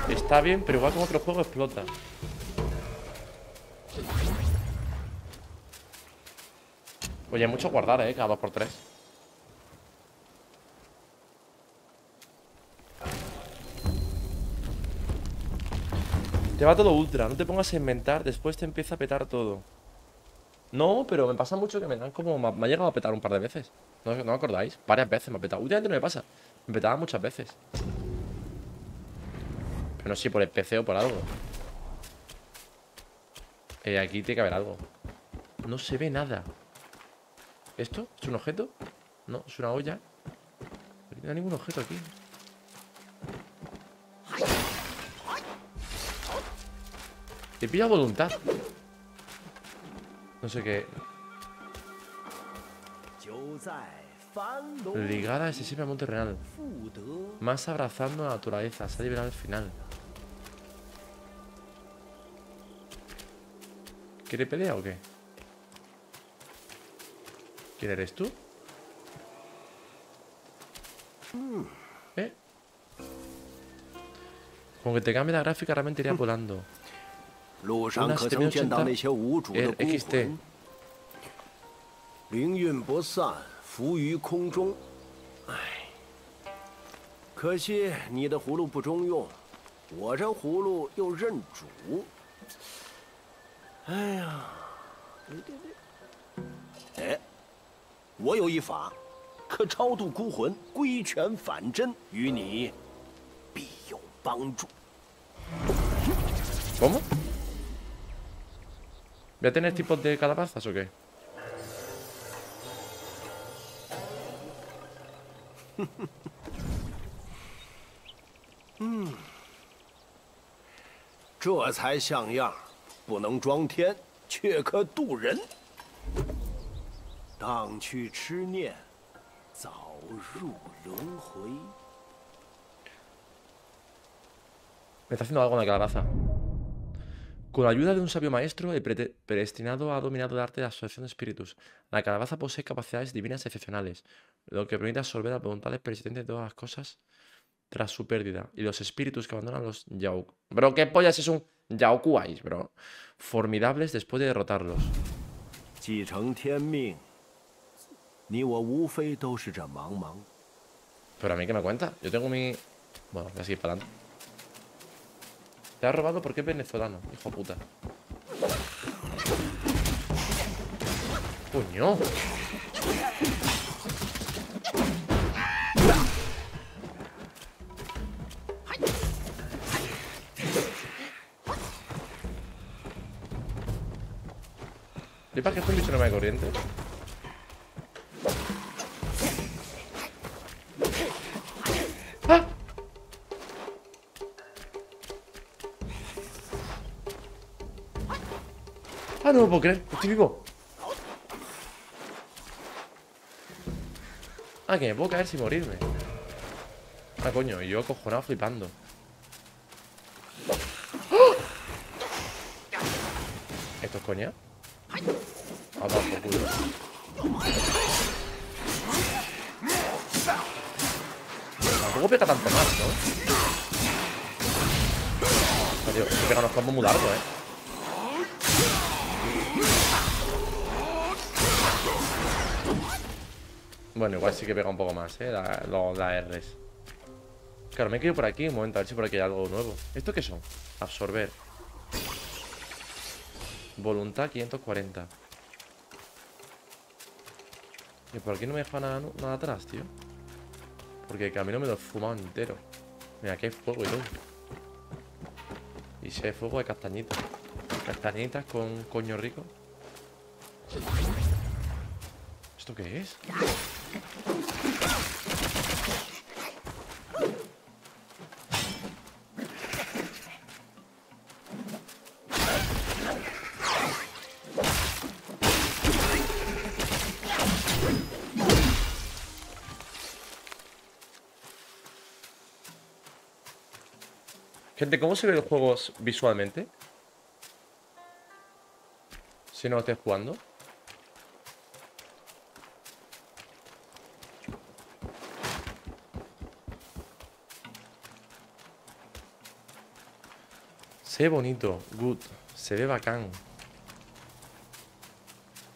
Está bien, pero igual como otro juego explota. Oye, hay mucho guardar, cada 2x3. Te va todo ultra, no te pongas a inventar, después te empieza a petar todo. No, pero me pasa mucho que me dan como... Me ha llegado a petar un par de veces. ¿No me acordáis? Varias veces me ha petado. Últimamente no me pasa. Me petaba muchas veces. Pero no sé si por el PC o por algo. Aquí tiene que haber algo. No se ve nada. ¿Esto? ¿Es un objeto? No, es una olla. No hay ningún objeto aquí. Te pilla voluntad. No sé qué. Ligada excesiva al monte real. Más abrazando a la naturaleza. Se ha liberado al final. ¿Quiere pelea o qué? ¿Quién eres tú? ¿Eh? Como que te cambie la gráfica, realmente iría volando. Una 7080 XT. ¿Cómo? ¿Voy a tener tipos de calabazas o qué? Me está haciendo algo en la calabaza. Con la ayuda de un sabio maestro, el predestinado ha dominado el arte de la asociación de espíritus. La calabaza posee capacidades divinas excepcionales, lo que permite absorber las voluntades persistentes de todas las cosas tras su pérdida. Y los espíritus que abandonan los Yaoku... Bro, ¿qué pollas es un Yaokuais, bro? Formidables después de derrotarlos. Pero a mí, ¿qué me cuenta? Yo tengo mi... Bueno, voy a seguir para adelante. Te ha robado porque es venezolano, hijo puta. Coño. ¿Para que es un bicho normal de corriente? ¡Ah! ¡Ah, no me puedo creer! ¡Estoy vivo! Ah, que me puedo caer sin morirme. Ah, coño, y yo acojonado flipando. ¡Ah! ¿Esto es coña? Abajo, culo. Tampoco pega tanto más, ¿no? Tío, se pega unos combos muy largos, Bueno, igual sí que pega un poco más, Las R's. Claro, me he quedado por aquí un momento, a ver si por aquí hay algo nuevo. ¿Esto qué son? Absorber. Voluntad 540. Y por aquí no me deja nada, atrás, tío. Porque el camino me lo he fumado entero. Mira, aquí hay fuego y todo. Y si hay fuego, hay castañitas. Castañitas con coño rico. ¿Esto qué es? Gente, ¿cómo se ve el juego visualmente? Si no lo estáis jugando. Se ve bonito, good. Se ve bacán.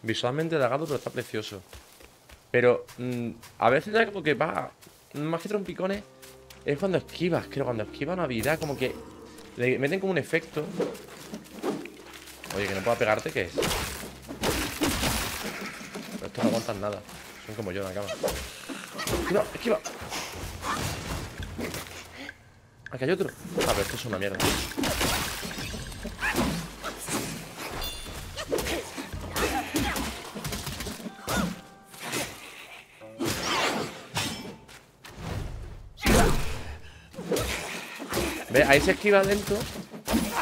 Visualmente halagado, pero está precioso. Pero a veces ya como que va más que trompicones. Es cuando esquivas, creo, cuando esquiva una habilidad, como que le meten como un efecto. Oye, que no pueda pegarte, ¿qué es? Pero estos no aguantan nada. Son como yo en la cama. ¡Esquiva! ¡Esquiva! Aquí hay otro. Ah, pero esto es una mierda. Ahí se esquiva lento.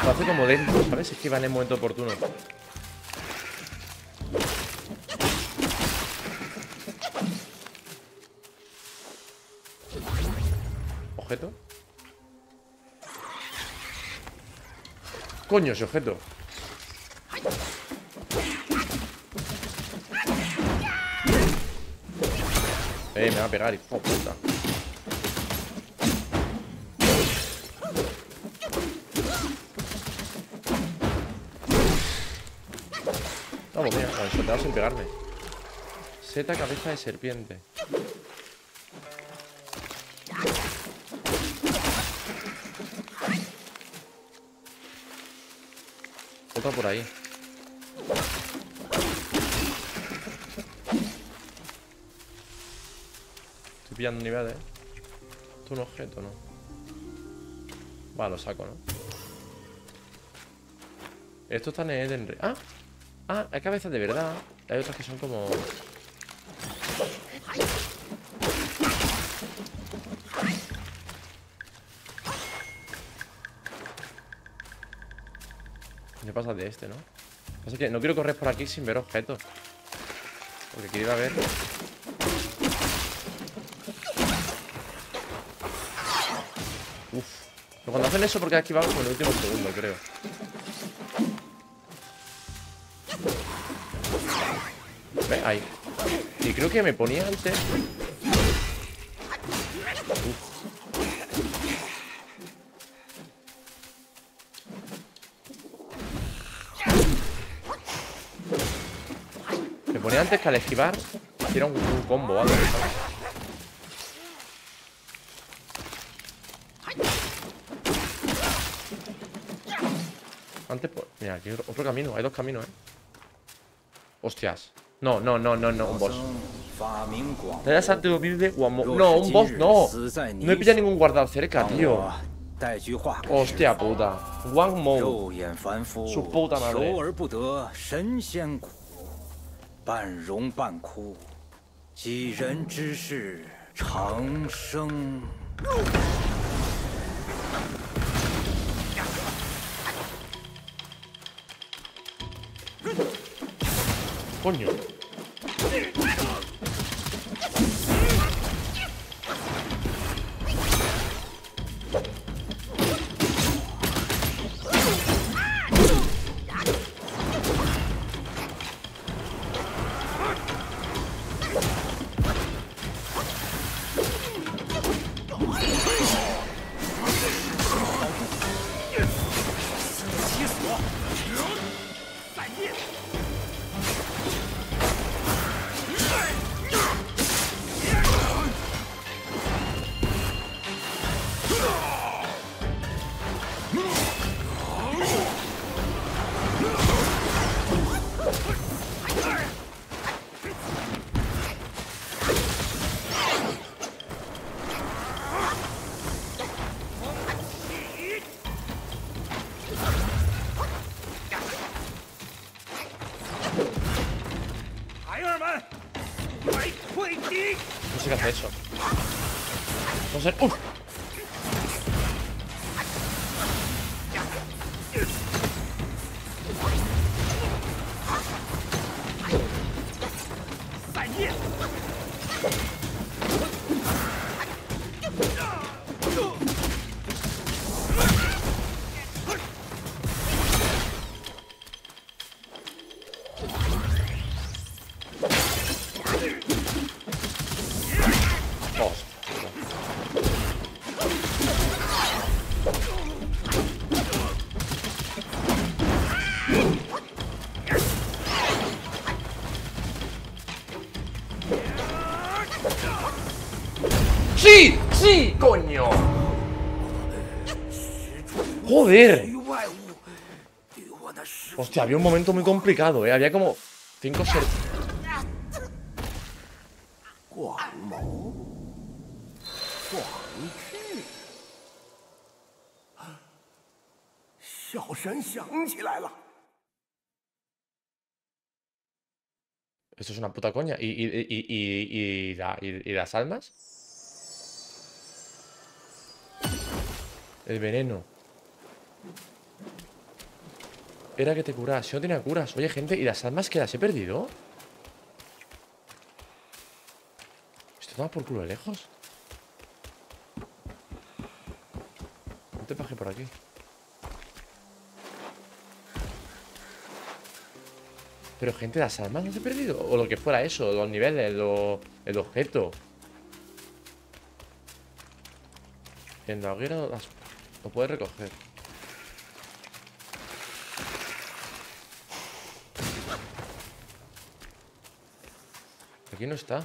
Lo hace como lento, ¿sabes? Se esquiva en el momento oportuno. ¿Objeto? Coño, ese objeto. Me va a pegar, hijo de puta. Soltado sin pegarme. Z, cabeza de serpiente. Otra por ahí. Estoy pillando niveles, Esto es un objeto, ¿no? Va, lo saco, ¿no? Esto está en Elden Ring. ¡Ah! Ah, hay cabezas de verdad. Hay otras que son como... ¿Qué pasa de este, no? Pasa que no quiero correr por aquí sin ver objetos. Porque quiero ir a ver... Uf. Pero cuando hacen eso porque ha esquivado como en el último segundo, creo. Ahí. Y creo que me ponía antes. Me ponía antes que al esquivar hiciera un combo o algo, ¿sabes? Antes, mira, aquí hay otro camino. Hay dos caminos, Hostias. No, un boss. ¿Le das a tu vive o amor? No, un boss no. No he pillado ningún guardado cerca, tío. Hostia puta. Wang Mou. Su puta madre. Coño. ¡Sí! ¡Coño! ¡Joder! Hostia, había un momento muy complicado, ¿eh? Había como 5 ser... Esto es una puta coña. ¿Y las almas? El veneno. Era que te curas. Yo no tenía curas. Oye, gente, ¿y las almas que las he perdido? Esto toma por culo de lejos. No te paje por aquí. Pero, gente, ¿las almas las he perdido? O lo que fuera eso, los niveles, el objeto. En la hoguera las... Lo puedes recoger. Aquí no está.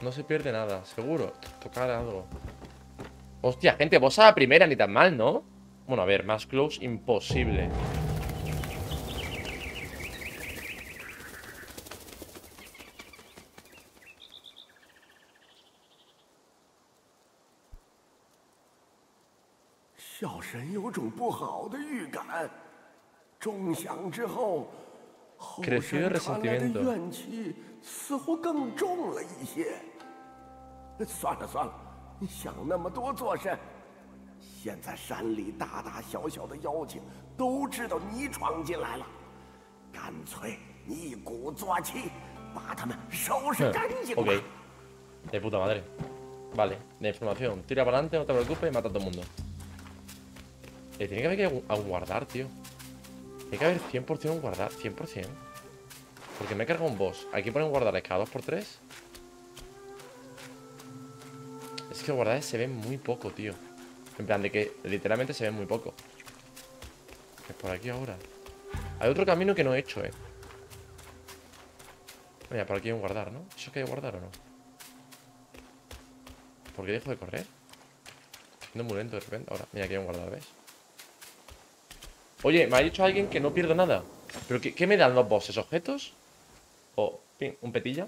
No se pierde nada, seguro. Tocar algo. Hostia, gente, vos a la primera ni tan mal, ¿no? Bueno, a ver, más close imposible. Crecido resentimiento. Okay. De puta madre. Vale, de información. Tira para adelante, no te preocupes y mata a todo el mundo. Tiene que haber a guardar, tío. Tiene que haber 100% un guardar, 100%. Porque me he cargado un boss. Aquí ponen guardar cada 2×3. Es que los guardares se ven muy poco, tío. En plan de que literalmente se ven muy poco. Es por aquí ahora. Hay otro camino que no he hecho, Mira, por aquí hay un guardar, ¿no? ¿Eso es que hay guardar o no? ¿Por qué dejo de correr? Ando muy lento de repente. Ahora, mira, aquí hay un guardado, ¿ves? Oye, me ha dicho alguien que no pierdo nada. ¿Pero qué me dan los bosses? ¿Objetos? ¿O un petilla?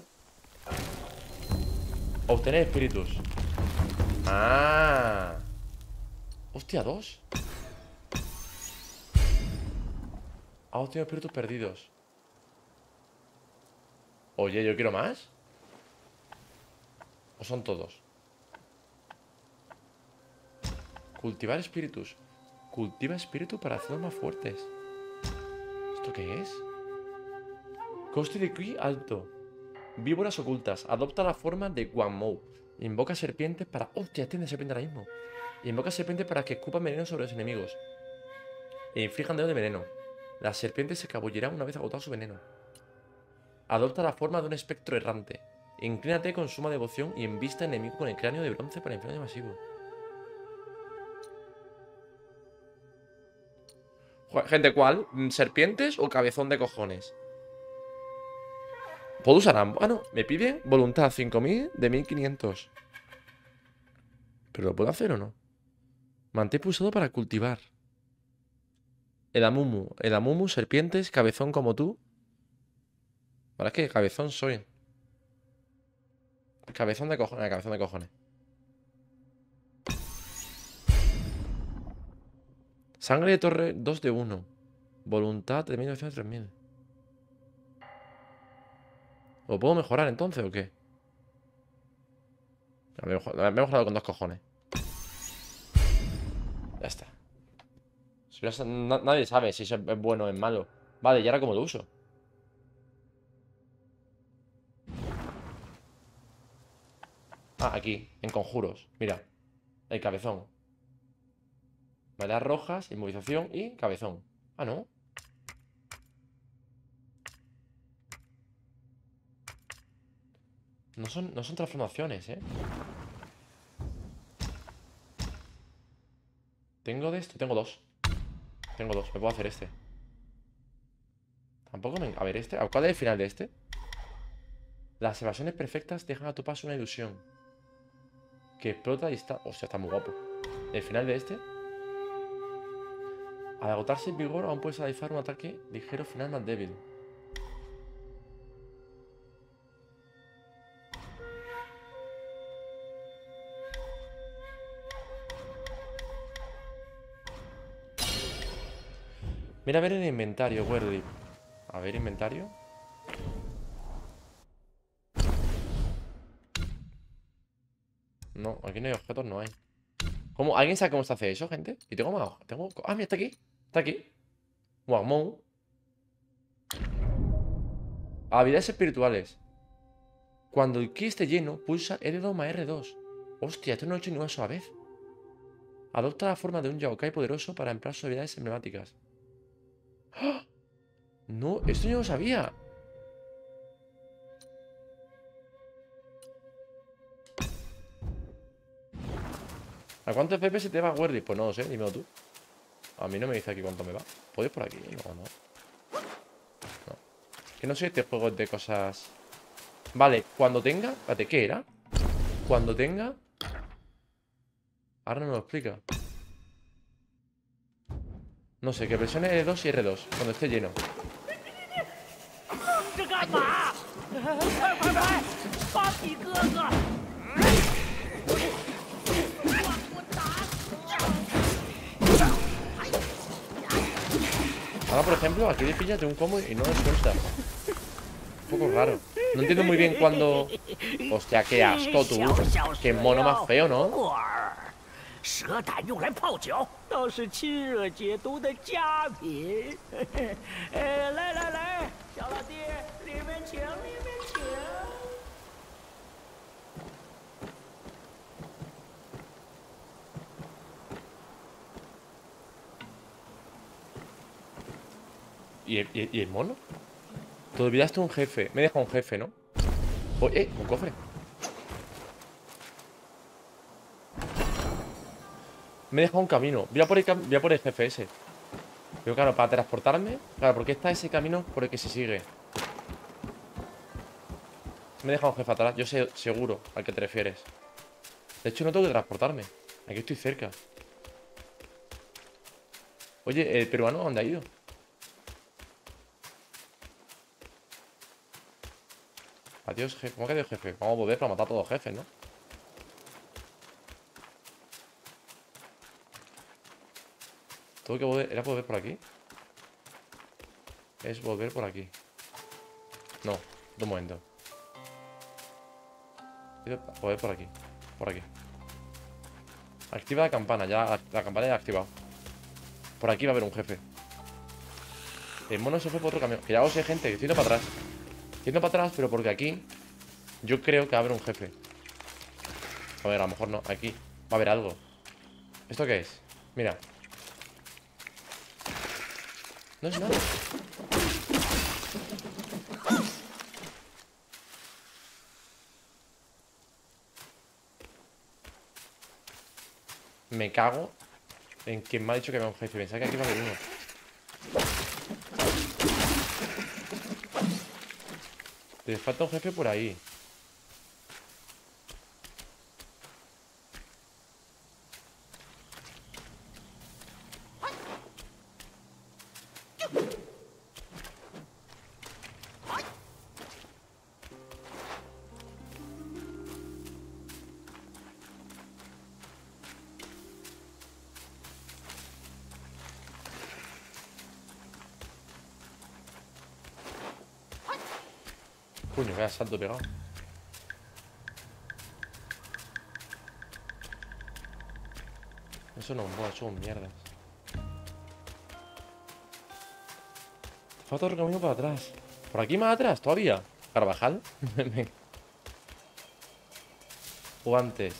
Obtener espíritus. ¡Ah! ¡Hostia, dos! Ha obtenido espíritus perdidos. Oye, ¿yo quiero más? ¿O son todos? Cultivar espíritus. Cultiva espíritu para hacerlos más fuertes. ¿Esto qué es? Coste de ki alto. Víboras ocultas. Adopta la forma de Guanmou. Invoca serpientes para... ¡Hostia! Tiene serpiente ahora mismo. Invoca serpientes para que escupan veneno sobre los enemigos e inflijan daño de veneno. La serpiente se escabullirán una vez agotado su veneno. Adopta la forma de un espectro errante. Inclínate con suma devoción y embista al enemigo con el cráneo de bronce para infligir daño masivo. Gente, ¿cuál? ¿Serpientes o cabezón de cojones? ¿Puedo usar ambos? Ah, no. Me pide voluntad 5000 de 1500. ¿Pero lo puedo hacer o no? Mantén pulsado para cultivar. El Amumu, serpientes, cabezón como tú. ¿Para qué? Cabezón soy. Cabezón de cojones, cabezón de cojones. Sangre de torre 2 de 1. Voluntad de 1900 a 3000. ¿Lo puedo mejorar entonces o qué? Me he mejorado con dos cojones. Ya está. Nadie sabe si eso es bueno o es malo. Vale, ¿y ahora cómo lo uso? Ah, aquí, en conjuros. Mira, el cabezón. Balas rojas, inmovilización y cabezón. Ah, ¿no? No son transformaciones, ¿eh? Tengo de esto, tengo dos, me puedo hacer este. Tampoco me... A ver, este, ¿cuál es el final de este? Las evasiones perfectas dejan a tu paso una ilusión que explota y está... Hostia, está muy guapo. El final de este. Al agotarse en vigor aún puedes realizar un ataque ligero final más débil. Mira, a ver el inventario, Werdy. A ver, inventario. No, aquí no hay objetos, no hay. ¿Cómo? ¿Alguien sabe cómo se hace eso, gente? Y tengo más hojas. Tengo... Ah, mira, está aquí. Está aquí. Guamón. Habilidades espirituales. Cuando el ki esté lleno, pulsa L2 más R2. Hostia, esto no lo he hecho ni una sola vez. Adopta la forma de un Yaokai poderoso para emplear sus habilidades emblemáticas. ¡Oh! No, esto yo no sabía. ¿A cuántos FPS te va, Werdy? Pues no lo sé, dímelo tú. A mí no me dice aquí cuánto me va. ¿Puedes por aquí? No, no. No. Que no sé este juego de cosas. Vale, cuando tenga. Espérate, ¿qué era? Cuando tenga. Ahora no me lo explica. No sé, que presione L2 y R2 cuando esté lleno. Ahora, por ejemplo, aquí le pillas de un combo y no lo suelta. Un poco raro. No entiendo muy bien cuando... Hostia, qué asco tú. Qué mono más feo, ¿no? ¿Y el mono? Te olvidaste un jefe. Me deja un jefe, ¿no? Oh, un cofre. Me he dejado un camino. Voy a por el jefe ese. Pero claro, para transportarme. Claro, porque está ese camino por el que se sigue. Me he dejado un jefe atrás. Yo sé seguro al que te refieres. De hecho, no tengo que transportarme. Aquí estoy cerca. Oye, ¿el peruano a dónde ha ido? Adiós, jefe. ¿Cómo que adiós, jefe? Vamos a volver para matar a todos los jefes, ¿no? Tengo que volver. ¿Era volver por aquí? Es volver por aquí. No, un momento. Volver por aquí. Por aquí. Activa la campana. Ya la campana ya la he activado. Por aquí va a haber un jefe. El mono se fue por otro camino. Que ya lo sé, gente. Que estoy yendo para atrás. Yendo para atrás, pero porque aquí yo creo que va a haber un jefe. A ver, a lo mejor no. Aquí va a haber algo. ¿Esto qué es? Mira. No es nada. Me cago en quien me ha dicho que había un jefe. Pensaba que aquí va a haber uno. Te falta un jefe por ahí. Coño, vaya salto pegado. Eso no es un boss, eso es un mierda. Falta otro camino para atrás. ¿Por aquí más atrás todavía? ¿Carvajal? O antes.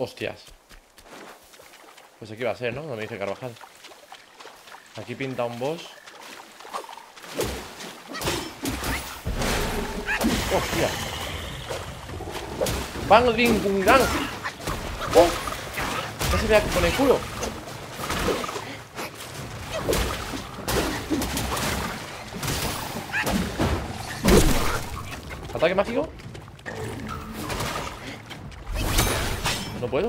Hostias. Pues aquí va a ser, ¿no? No me dice Carvajal. Aquí pinta un boss. Hostias. Van Ringungan. ¡Oh! No se vea con el culo. ¿Ataque mágico? No puedo.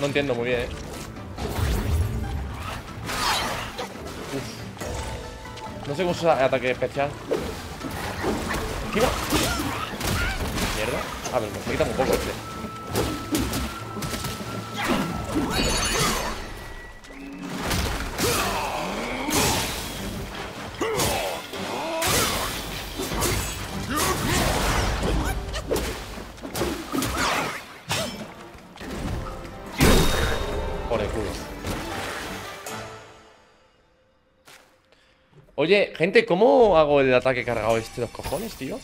No entiendo muy bien, ¿eh? Uf. No sé cómo usa el ataque especial. Esquiva. Mierda. A ver, me quita un poco este. Oye, gente, ¿cómo hago el ataque cargado este? Los cojones, tío.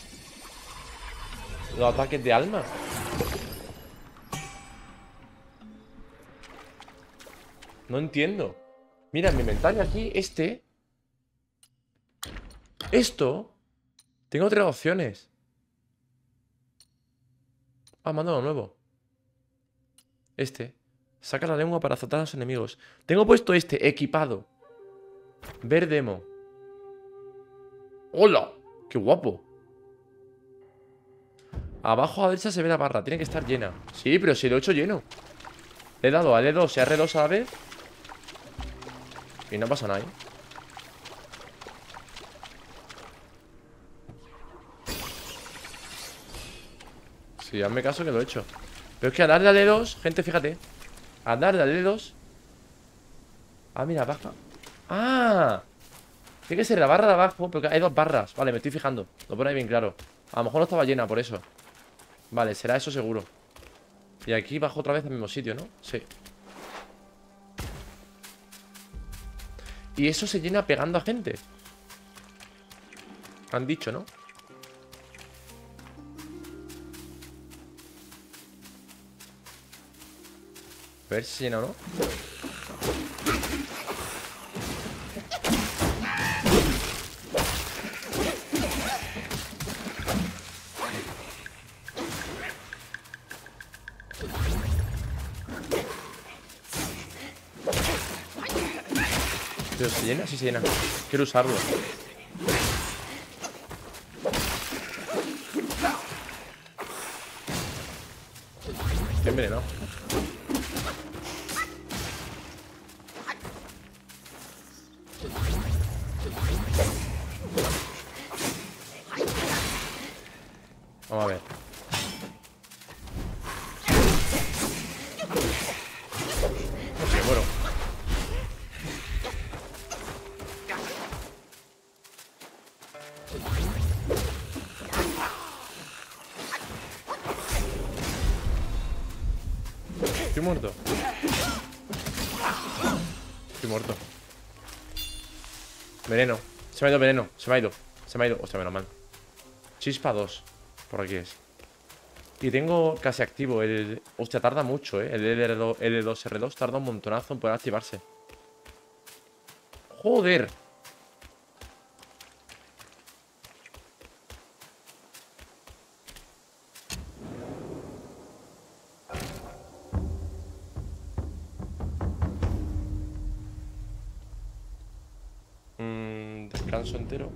Los ataques de alma. No entiendo. Mira, en mi inventario aquí, este. Esto. Tengo tres opciones. Ah, mándalo nuevo. Este. Saca la lengua para azotar a los enemigos. Tengo puesto este, equipado. Ver demo. ¡Hola! ¡Qué guapo! Abajo a la derecha se ve la barra. Tiene que estar llena. Sí, pero si lo he hecho lleno. Le he dado a L2 y a R2 a la vez. Y no pasa nada, ¿eh? Sí, hazme caso que lo he hecho. Pero es que a darle a L2, gente, fíjate. A darle a L2. Ah, mira, baja. ¡Ah! Tiene que ser la barra de abajo, porque hay dos barras. Vale, me estoy fijando. Lo pone ahí bien claro. A lo mejor no estaba llena, por eso. Vale, será eso seguro. Y aquí bajo otra vez al mismo sitio, ¿no? Sí. Y eso se llena pegando a gente. Han dicho, ¿no? A ver si se llena o no. Pero se llena, sí se llena. Quiero usarlo. Estoy envenenado. Vamos a ver. Me muero. Estoy muerto. Estoy muerto. Veneno. Se me ha ido veneno. Se me ha ido. Se me ha ido. Hostia, menos mal. Chispa 2. Por aquí es. Y tengo casi activo el... Hostia, tarda mucho, ¿eh? El L2R2 tarda un montonazo en poder activarse. ¡Joder! Descanso entero.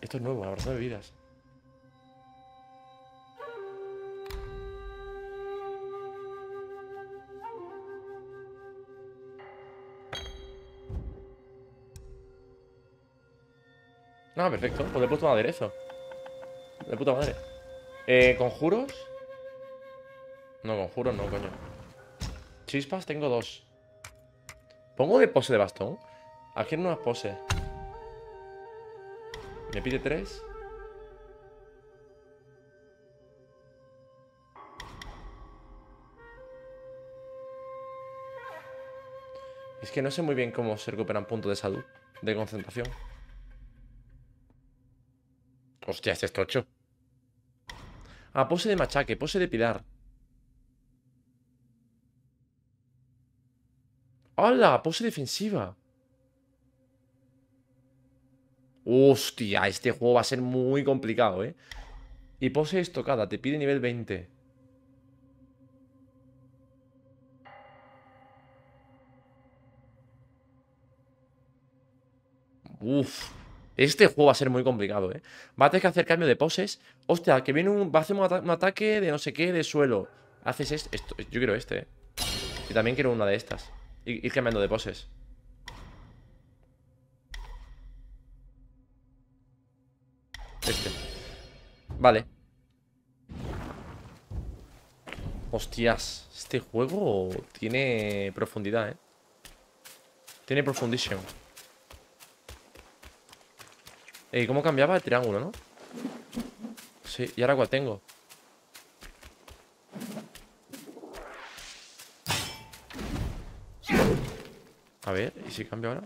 Esto es nuevo, abrazo de vidas. Ah, perfecto. Pues le he puesto un aderezo. De puta madre. ¿Conjuros? No, conjuros no, coño. Chispas tengo 2. ¿Pongo de pose de bastón? Aquí hay nuevas poses. Me pide 3. Es que no sé muy bien cómo se recuperan puntos de salud, de concentración. Hostia, este es tocho. Ah, pose de machaque, pose de pilar. ¡Hala! Pose defensiva. Hostia, este juego va a ser muy complicado, ¿eh? Y pose estocada, te pide nivel 20. Uf, este juego va a ser muy complicado, ¿eh? Va a tener que hacer cambio de poses. Hostia, que viene un... Va a hacer un ataque de no sé qué, de suelo. Haces esto. Yo quiero este, ¿eh? Y también quiero una de estas. Ir cambiando de poses. Este. Vale. Hostias. Este juego tiene profundidad, ¿eh? Tiene profundición. ¿Cómo cambiaba el triángulo, no? Sí, ¿y ahora cuál tengo? A ver, ¿y si cambio ahora?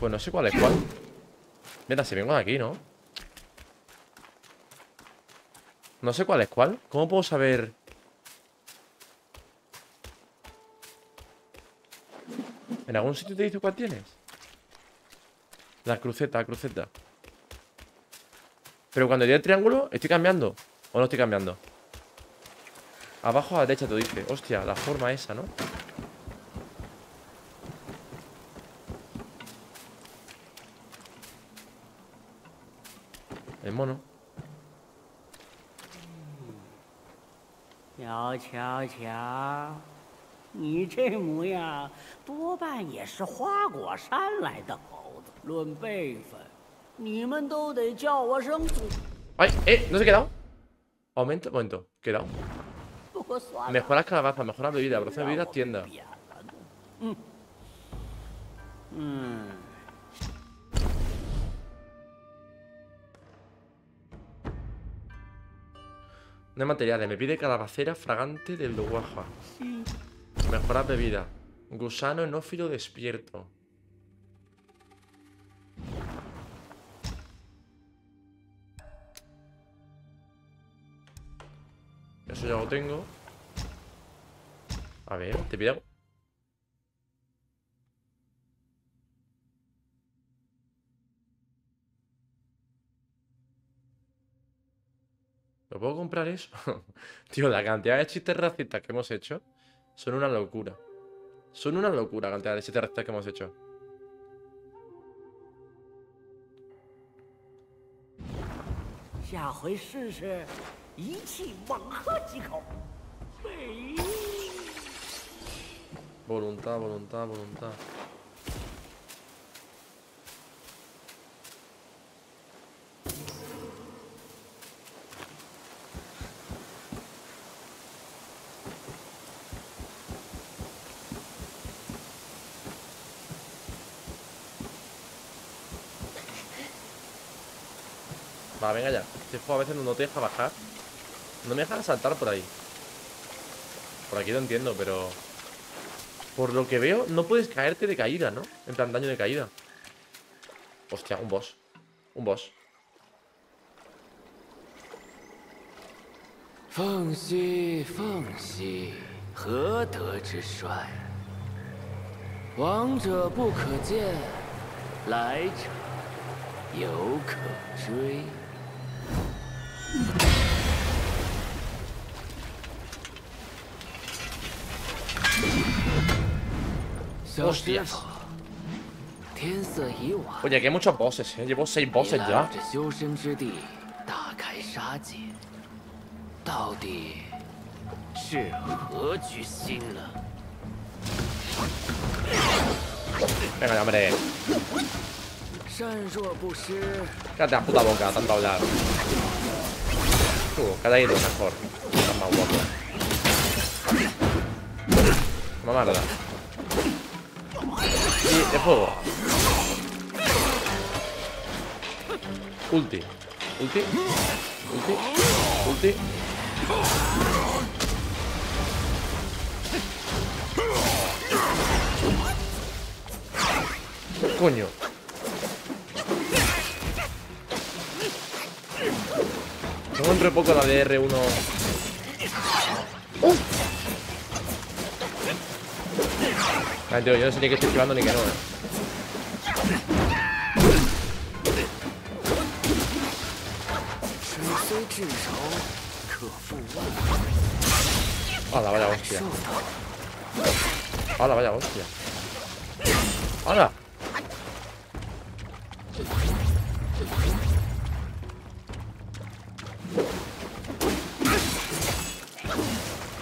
Pues no sé cuál es cuál. Mira, si vengo de aquí, ¿no? No sé cuál es cuál. ¿Cómo puedo saber? ¿En algún sitio te dice cuál tienes? La cruceta, cruceta. Pero cuando llegue el triángulo, ¿estoy cambiando? ¿O no estoy cambiando? Abajo a la derecha te dice. Hostia, la forma esa, ¿no? El mono. Ay, no se ha quedado. Aumento, momento, quedado. Mejoras calabaza, mejoras bebida, producción de bebida, tienda. No hay materiales. Me pide calabacera fragante del Duwaja. Mejorar bebida. Gusano enófilo despierto. Eso ya lo tengo. A ver, te pido algo. ¿Lo puedo comprar eso? Tío, la cantidad de chistes racistas que hemos hecho son una locura. Son una locura la cantidad de chistes racistas que hemos hecho. Voluntad, voluntad, voluntad. Va, venga ya. Este juego a veces no te deja bajar. No me deja saltar por ahí. Por aquí lo entiendo, pero... por lo que veo, no puedes caerte de caída, ¿no? En plan, daño de caída. Hostia, un boss. Un boss. Hostias. Oye, aquí hay muchos bosses, ¿eh? Llevo 6 bosses ya. Venga, hombre. Cállate la puta boca, tanto hablar. Cada uno mejor. Estás más guapo. Mamarda. Y de fuego. Ulti. Ulti. Ulti. Ulti. Coño. Me encuentro poco la de R1. Ah, tío, yo no sé ni qué estoy esquivando ni qué no. Hola, vaya hostia. Hola, vaya hostia. Hola.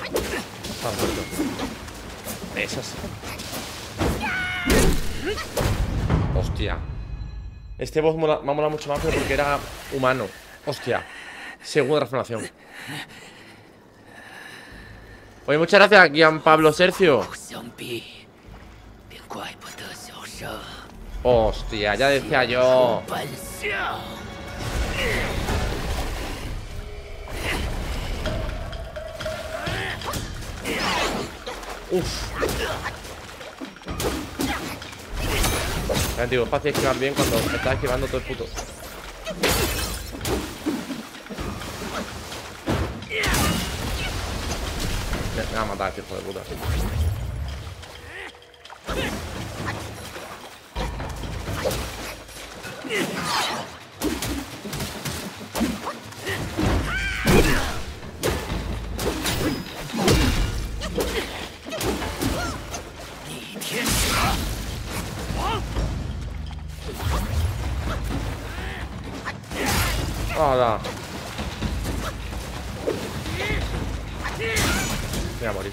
Está muerto. Es así. Hostia. Este boss me ha molado mucho más, pero porque era humano. Hostia. Segunda transformación. Oye, muchas gracias, Guian Pablo Sergio. Hostia, ya decía yo. Uff. Antiguos espacios que van bien cuando me estás esquivando todo el puto. Me va a matar este hijo de puta. Hola. Voy a morir.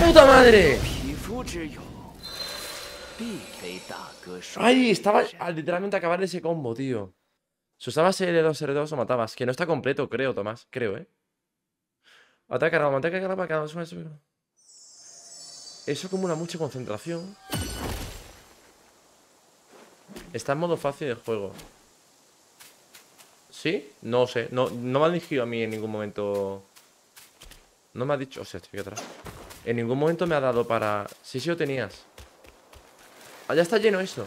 puta madre! Ay, estaba al literalmente acabar ese combo, tío. Si usabas L2R2 o matabas. Que no está completo, creo, Tomás. Creo, ¿eh? Ataca cargado, ataca cargado para cada uno. Eso como una mucha concentración. Está en modo fácil del juego. ¿Sí? No sé. No me ha dirigido a mí en ningún momento. No me ha dicho... O sea, estoy aquí atrás. En ningún momento me ha dado para... Sí, sí lo tenías. Allá está lleno eso.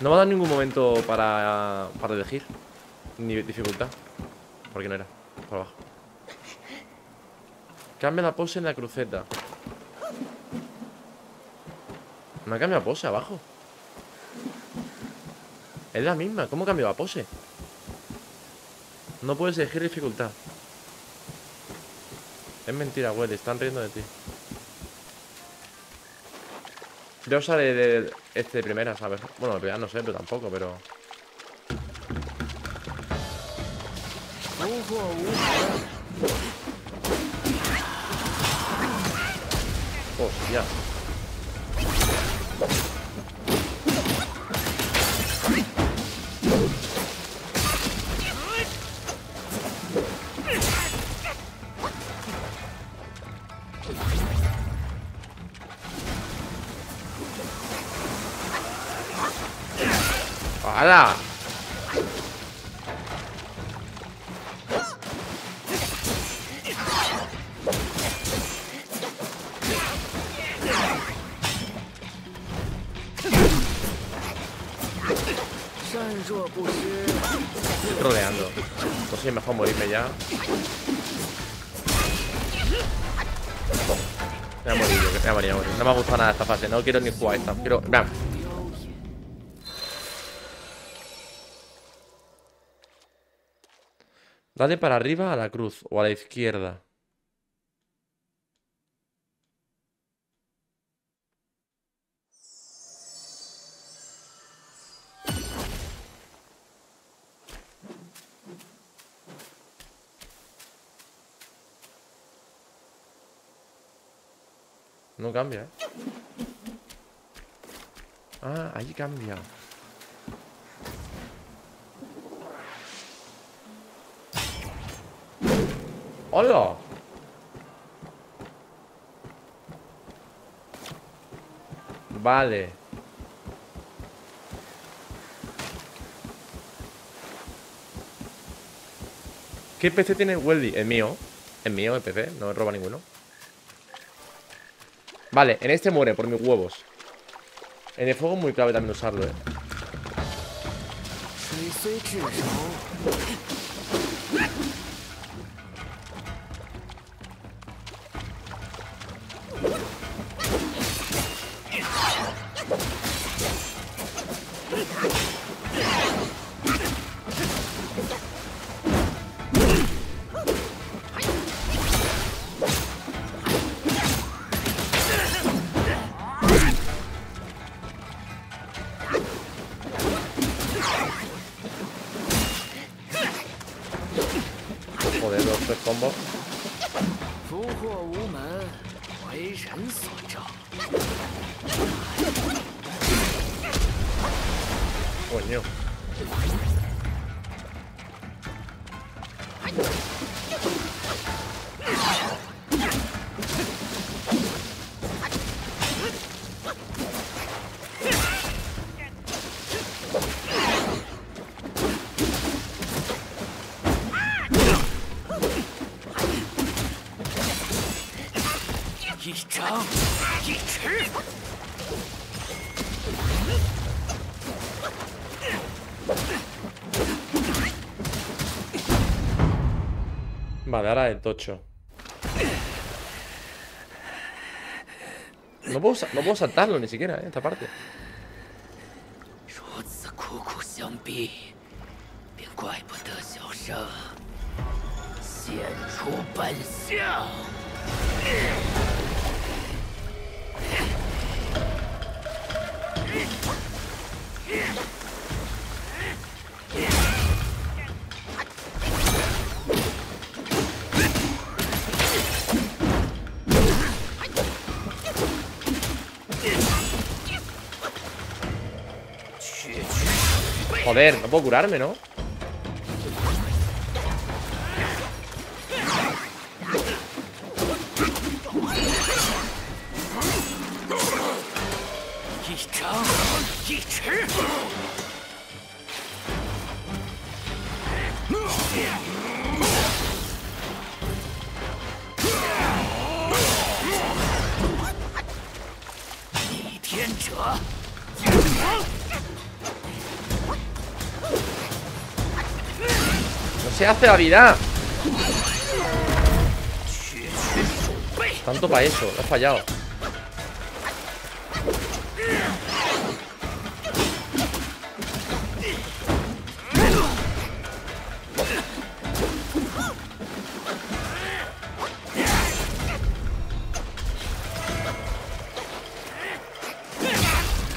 No me ha dado en ningún momento para elegir. Ni dificultad. Porque no era. Por abajo. Cambia la pose en la cruceta. Me ha cambiado pose abajo. Es la misma. ¿Cómo cambió la pose? No puedes elegir dificultad. Es mentira, güey. Están riendo de ti. Yo usaré de este de primera, ¿sabes? Bueno, de primera no sé, pero tampoco, pero... Hostia. ¡Hala! Estoy rodeando. No sé si es mejor morirme ya. Me voy a morir, yo, que me voy a morir, No me ha gustado nada esta fase, no quiero ni jugar esta. Quiero... Nah. Dale para arriba a la cruz o a la izquierda. No cambia, ¿eh? Ah, ahí cambia. ¡Hola! Vale. ¿Qué PC tiene Weldy? El mío. El mío, el PC. No me roba ninguno. Vale, en este muere por mis huevos. En el fuego es muy clave también usarlo, eh. Vale, ahora el tocho. No puedo saltarlo ni siquiera, esta parte. Joder, no puedo curarme, ¿no? No se hace la vida. Tanto para eso, lo he fallado.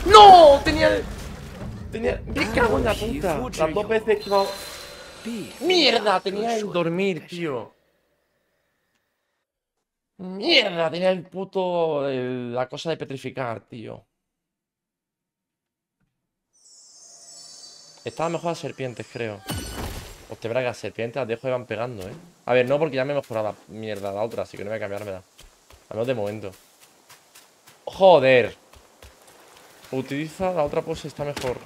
¡No! Tenía... ¡Me cago en la puta! Las dos veces he esquivado... ¡Mierda! Tenía el dormir, tío. ¡Mierda! Tenía el puto... la cosa de petrificar, tío. Estaba mejor las serpientes, creo. Hostia, verá que las serpientes las dejo y van pegando, ¿eh? A ver, no, porque ya me he mejorado la mierda, la otra. Así que no voy a cambiármela. Al menos de momento. ¡Joder! Utiliza la otra pose, está mejor.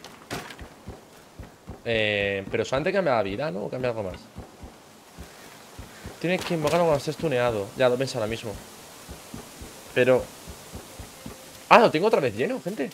Pero solamente cambia la vida, ¿no? O cambia algo más. Tienes que invocarlo cuando estés tuneado. Ya lo pensé ahora mismo. Pero... ah, lo tengo otra vez lleno, gente.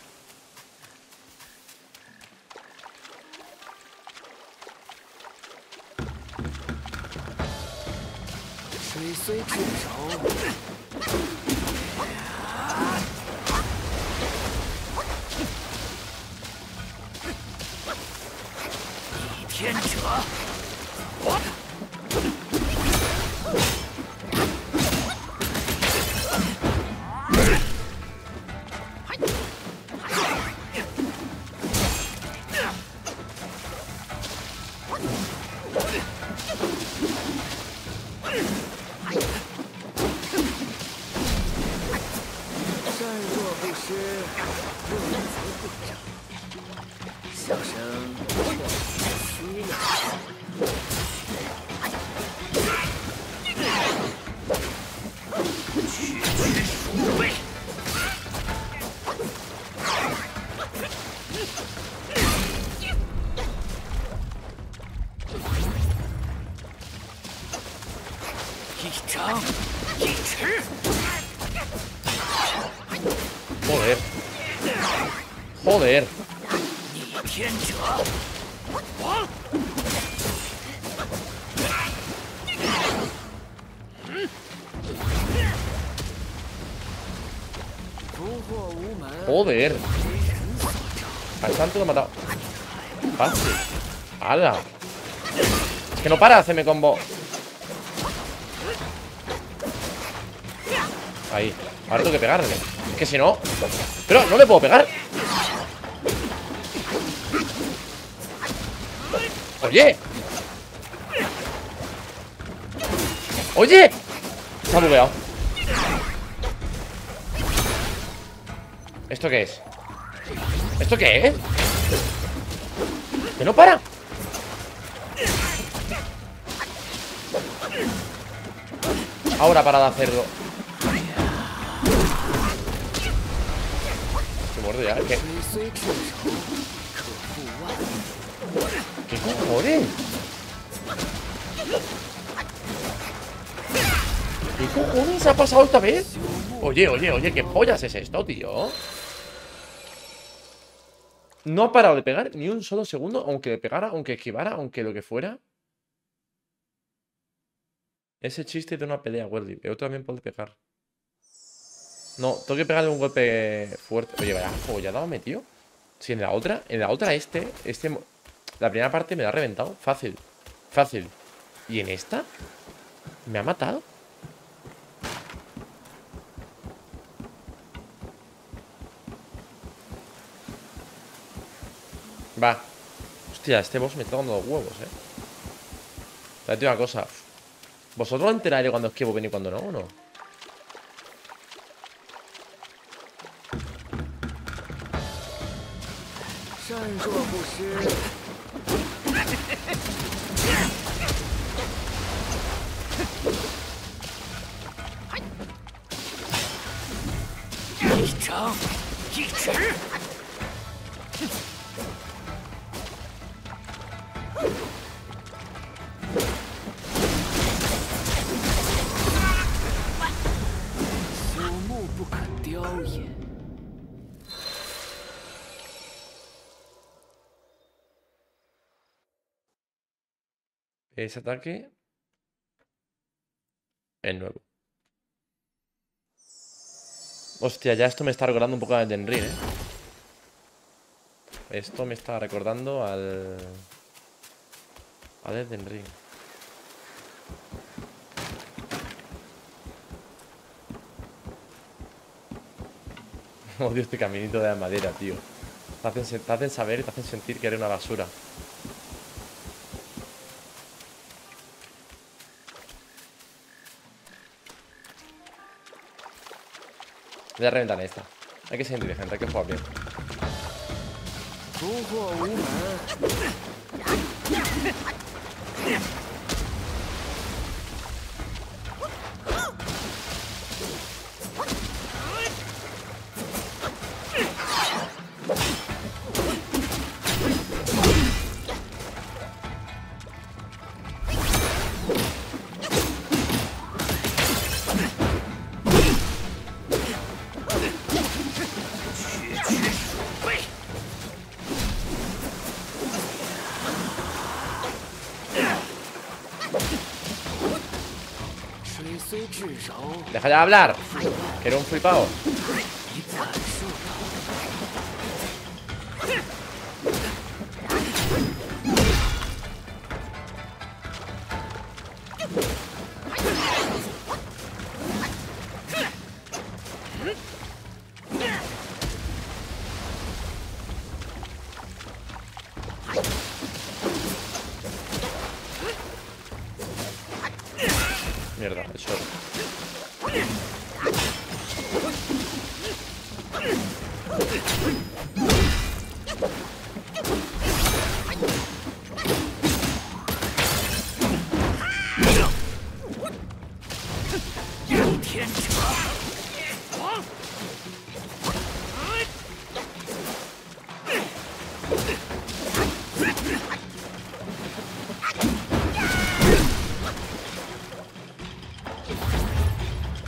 Joder. Joder. Al santo lo he matado. Pase. ¡Hala! Es que no para de hacerme combo. Ahí. Ahora tengo que pegarle. Es que si no... pero no le puedo pegar. ¡Oye! ¡Oye! Se ha bugueado. ¿Esto qué es? ¿Esto qué es? ¡Que no para! Ahora para de hacerlo. Se muerde ya, ¿qué? ¿Qué cojones? ¿Qué cojones ha pasado esta vez? Oye, oye, oye, ¿qué pollas es esto, tío? No ha parado de pegar ni un solo segundo, aunque le pegara, aunque esquivara, aunque lo que fuera. Ese chiste de una pelea, Weldy. Yo también puedo pegar. No, tengo que pegarle un golpe fuerte. Oye, vaya follada me he metido. Si en la otra la primera parte me la ha reventado. Fácil, fácil. ¿Y en esta? ¿Me ha matado? Va. Hostia, este boss me está dando los huevos, eh. Pero te digo una cosa. ¿Vosotros os enteráis cuando esquivo bien y cuando no o no? Ese ataque es nuevo. Hostia, ya esto me está recordando un poco a Elden Ring, ¿eh? Esto me está recordando al Elden Ring. Odio este caminito de la madera, tío. Te hacen saber y te hacen sentir que eres una basura. Voy a reventar esta. Hay que ser inteligente, hay que jugar bien. Deja de hablar, que era un flipado. Mierda, el short.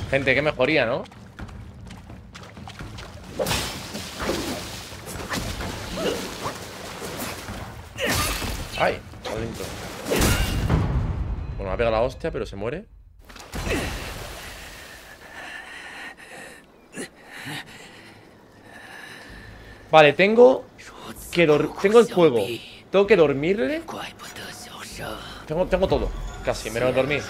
Gente, qué mejoría, ¿no? ¡Ay! Maldito. Bueno, me ha pegado la hostia, pero se muere. Vale, tengo el juego. Tengo que dormirle. Tengo todo. Casi, menos dormir.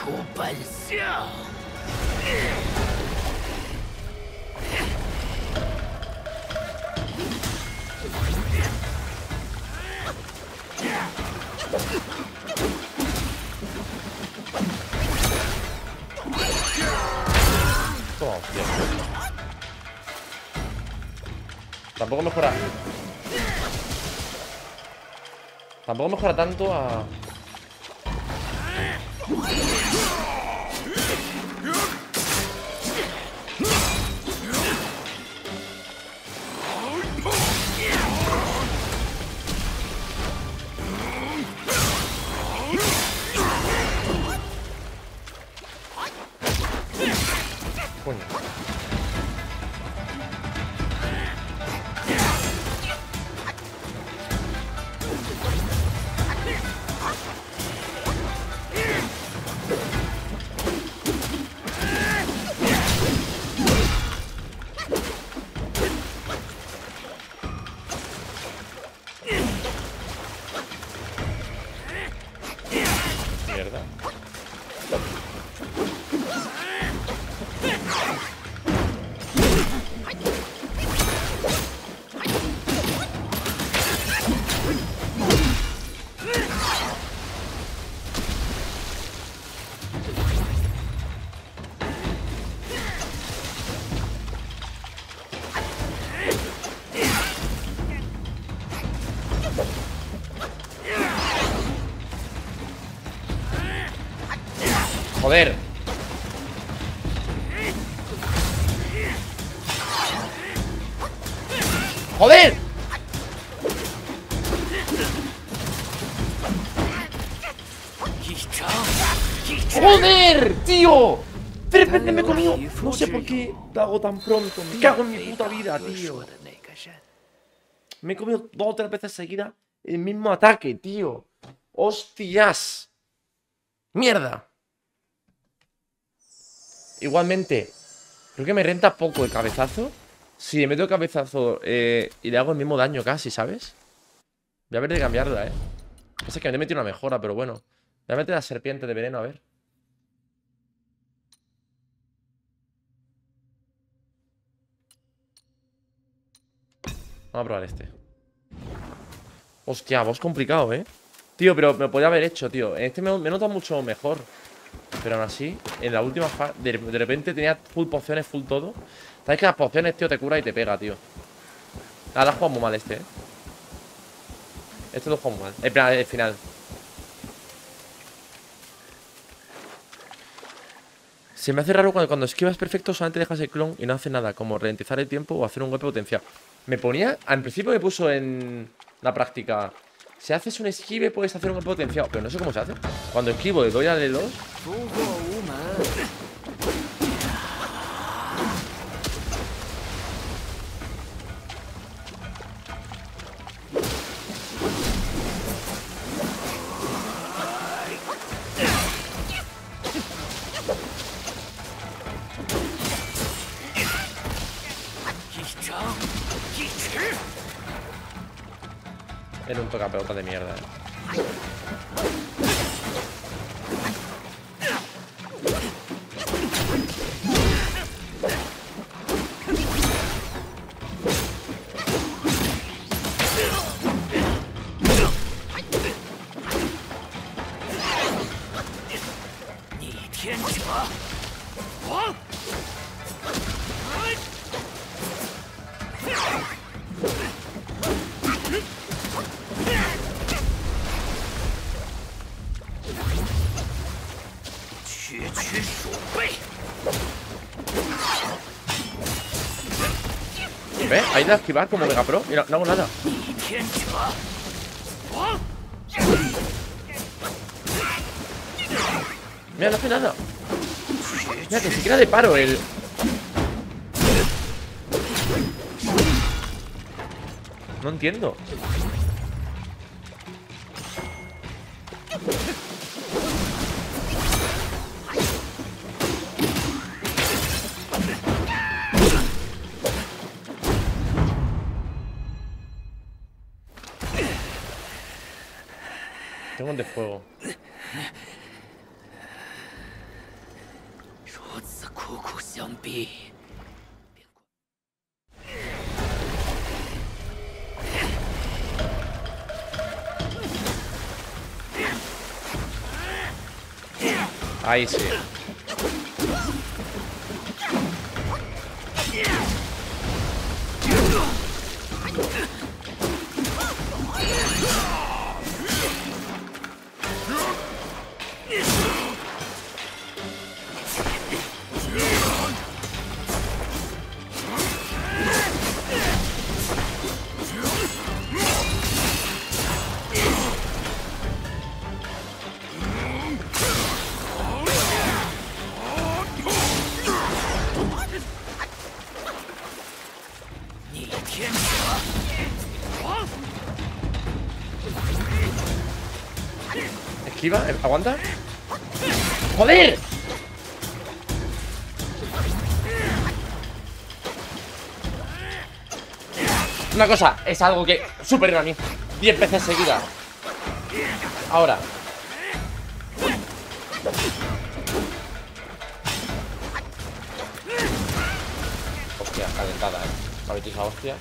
Toma, hostia. Tampoco mejora tanto a... Joder. ¡Joder! ¡Joder, tío! De repente me he comido. No sé por qué lo hago tan pronto. Me cago en mi puta vida, tío. Me he comido 2 o 3 veces seguidas el mismo ataque, tío. ¡Hostias! ¡Mierda! Igualmente, creo que me renta poco el cabezazo. Si le meto el cabezazo y le hago el mismo daño casi, ¿sabes? Voy a ver de cambiarla, Pasa que me he metido una mejora, pero bueno. Voy a meter la serpiente de veneno, a ver. Vamos a probar este. Hostia, boss complicado, Tío, pero me lo podía haber hecho, tío. En este me nota mucho mejor. Pero aún así, en la última fase de repente tenía full pociones, full todo. Sabes que las pociones, tío, te cura y te pega, tío. Ahora juega muy mal este, Este lo juega muy mal. Espera, el final. Se me hace raro cuando esquivas perfecto solamente dejas el clon y no hace nada, como ralentizar el tiempo o hacer un golpe potencial. Me ponía, al principio me puso en la práctica, si haces un esquive puedes hacer un golpe potenciado, pero no sé cómo se hace. Cuando esquivo le doy al L2. Era un tocapelota de mierda, ¿Ves? Ahí de esquivar como Mega Pro. Mira, no hago nada. Mira, no hace nada. Mira, que siquiera le paro el... No entiendo. Tengo un de fuego. Ahí sí. Esquiva, aguanta. ¡Joder! Una cosa, es algo que supera a mí 10 veces seguidas. Ahora hostia, calentada, me habéis dicho hostia.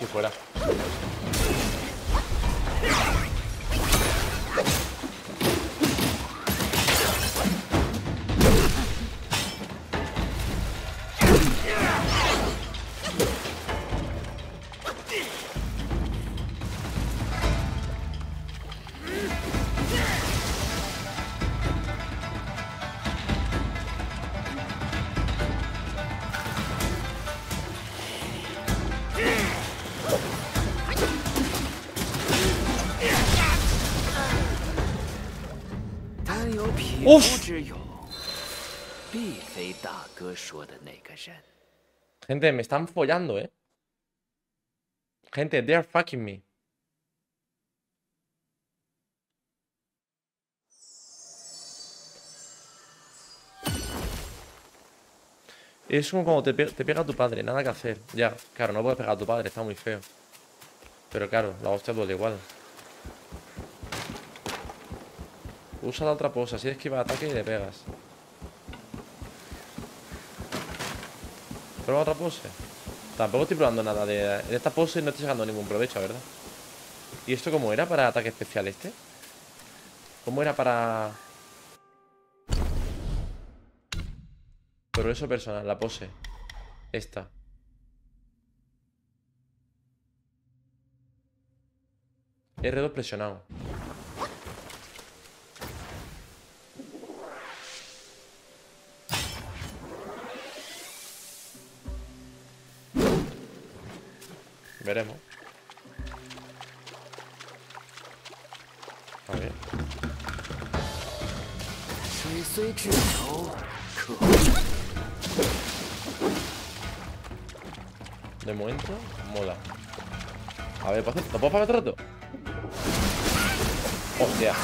Y fuera. Uf. Gente, me están follando, eh. Gente, they are fucking me. Es como cuando te pega a tu padre, nada que hacer. Ya, claro, no puedes pegar a tu padre, está muy feo. Pero claro, la hostia duele igual. Usa la otra posa, así esquiva el ataque y le pegas. Prueba otra pose. Tampoco estoy probando nada de... En esta pose no estoy sacando ningún provecho, ¿verdad? ¿Y esto cómo era para ataque especial este? ¿Cómo era para...? Progreso personal, la pose. Esta. R2 presionado. Veremos. A ver. De momento, mola. A ver, ¿puedo hacer? ¿No puedo pagar otro rato? Hostia.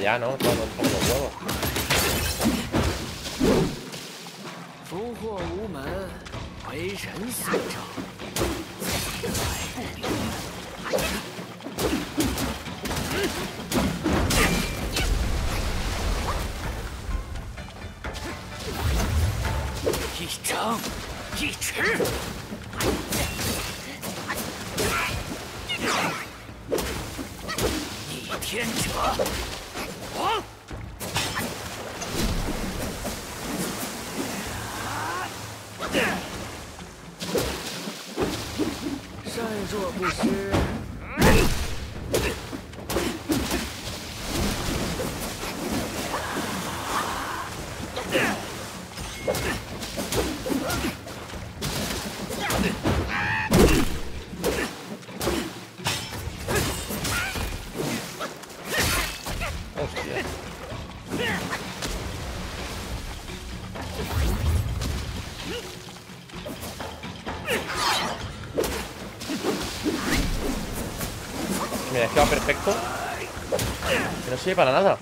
Ya, ¿no? Todo con los huevos. Perfecto. Que no sirve para nada.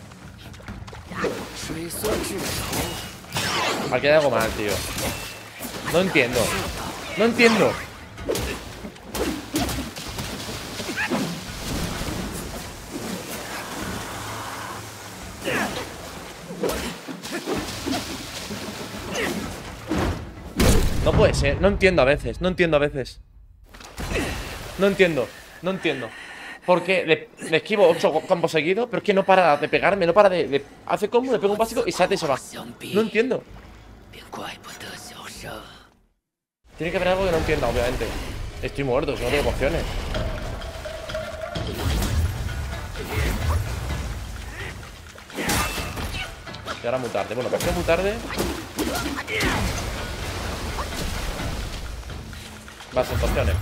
Aquí hay algo mal, tío. No entiendo. No entiendo. No puede ser. No entiendo a veces. No entiendo a veces. No entiendo. No entiendo. Porque le esquivo 8 combos seguidos, pero es que no para de pegarme, no para de... Hace combo, le pego un básico y salta y se va. No entiendo. Tiene que haber algo que no entienda, obviamente. Estoy muerto, si no tengo emociones. Y ahora muy tarde. Bueno, pero es que es muy tarde. Más sensaciones.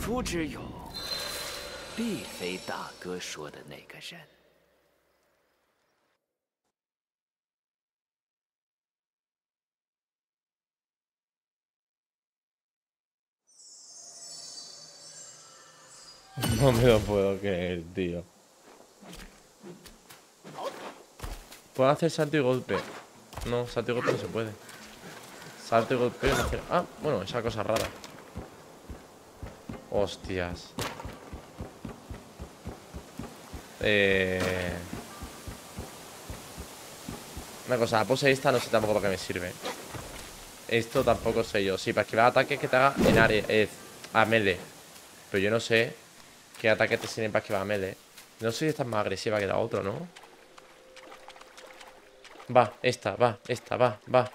夫之勇，必非大哥说的那个人。 No me lo puedo creer, tío. ¿Puedo hacer salto y golpe? No, salto y golpe no se puede. Salto y golpe no hacer... Ah, bueno, esa cosa rara. Hostias. Una cosa, la pose esta no sé tampoco para qué me sirve. Esto tampoco sé yo. Sí, para esquivar ataques que te haga en área, a melee. Pero yo no sé qué ataques te sirven para esquivar a melee. No sé si esta es más agresiva que la otra, ¿no? Va, esta, va, esta, va, va.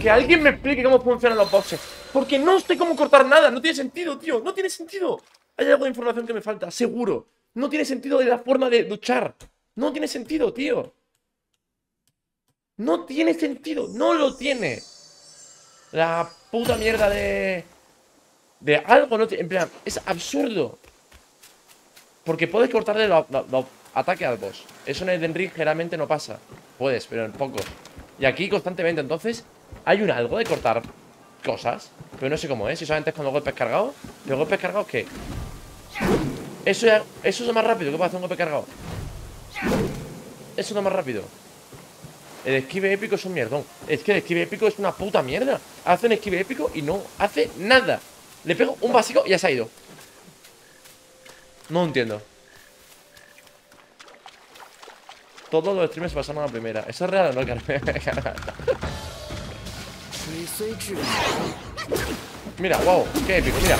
Que alguien me explique cómo funcionan los boxes, porque no sé cómo cortar nada. No tiene sentido, tío, no tiene sentido. Hay algo de información que me falta, seguro. No tiene sentido de la forma de luchar. No tiene sentido, tío. No tiene sentido, no lo tiene. La puta mierda de algo no tiene, en plan, es absurdo. Porque puedes cortarle los ataques al boss. Eso en el Elden Ring generalmente no pasa. Puedes, pero en poco. Y aquí constantemente, entonces hay un algo de cortar cosas, pero no sé cómo es. Si solamente es con los golpes cargados. ¿Los golpes cargados qué? Eso es lo más rápido. ¿Qué puedo hacer un golpe cargado? Eso es lo más rápido. El esquive épico es un mierdón. Es que el esquive épico es una puta mierda. Hace un esquive épico y no hace nada. Le pego un básico y ya se ha ido. No entiendo. Todos los streamers pasaron a la primera. ¿Eso es real o no, Carmen? Mira, wow, qué épico, mira.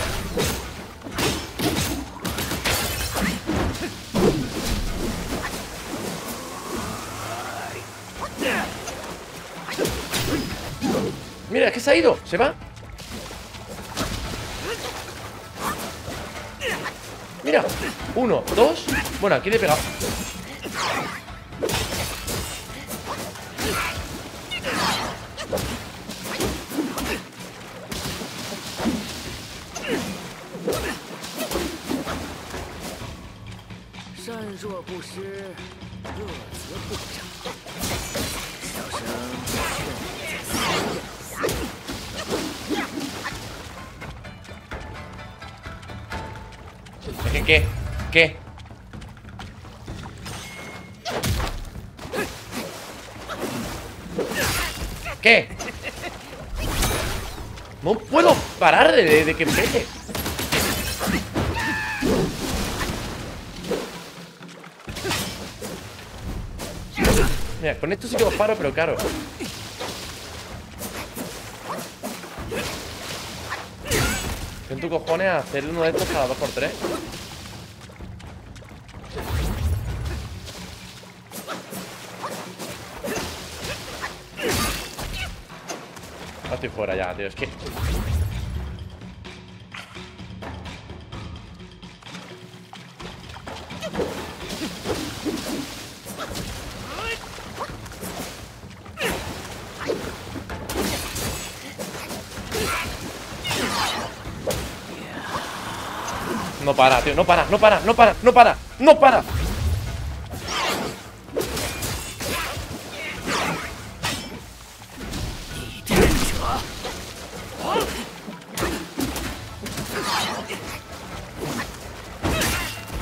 Mira, es que se ha ido, se va. Mira, uno, dos. Bueno, aquí le he pegado. ¿Qué? ¿Qué? No puedo parar de que pegue. Mira, con esto sí que os paro, pero claro. ¿Qué en tu cojones hacer uno de estos cada 2x3? No estoy fuera ya, tío, es que... No para, tío, no para.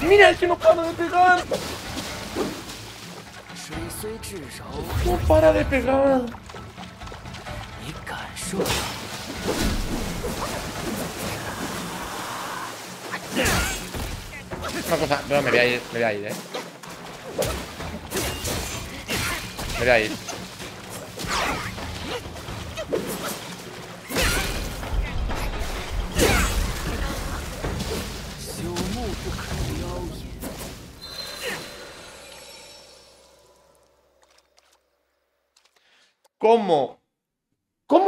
Mira, es que no para de pegar. No para de pegar. Una cosa, no, me voy a ir, Me voy a ir. ¿Cómo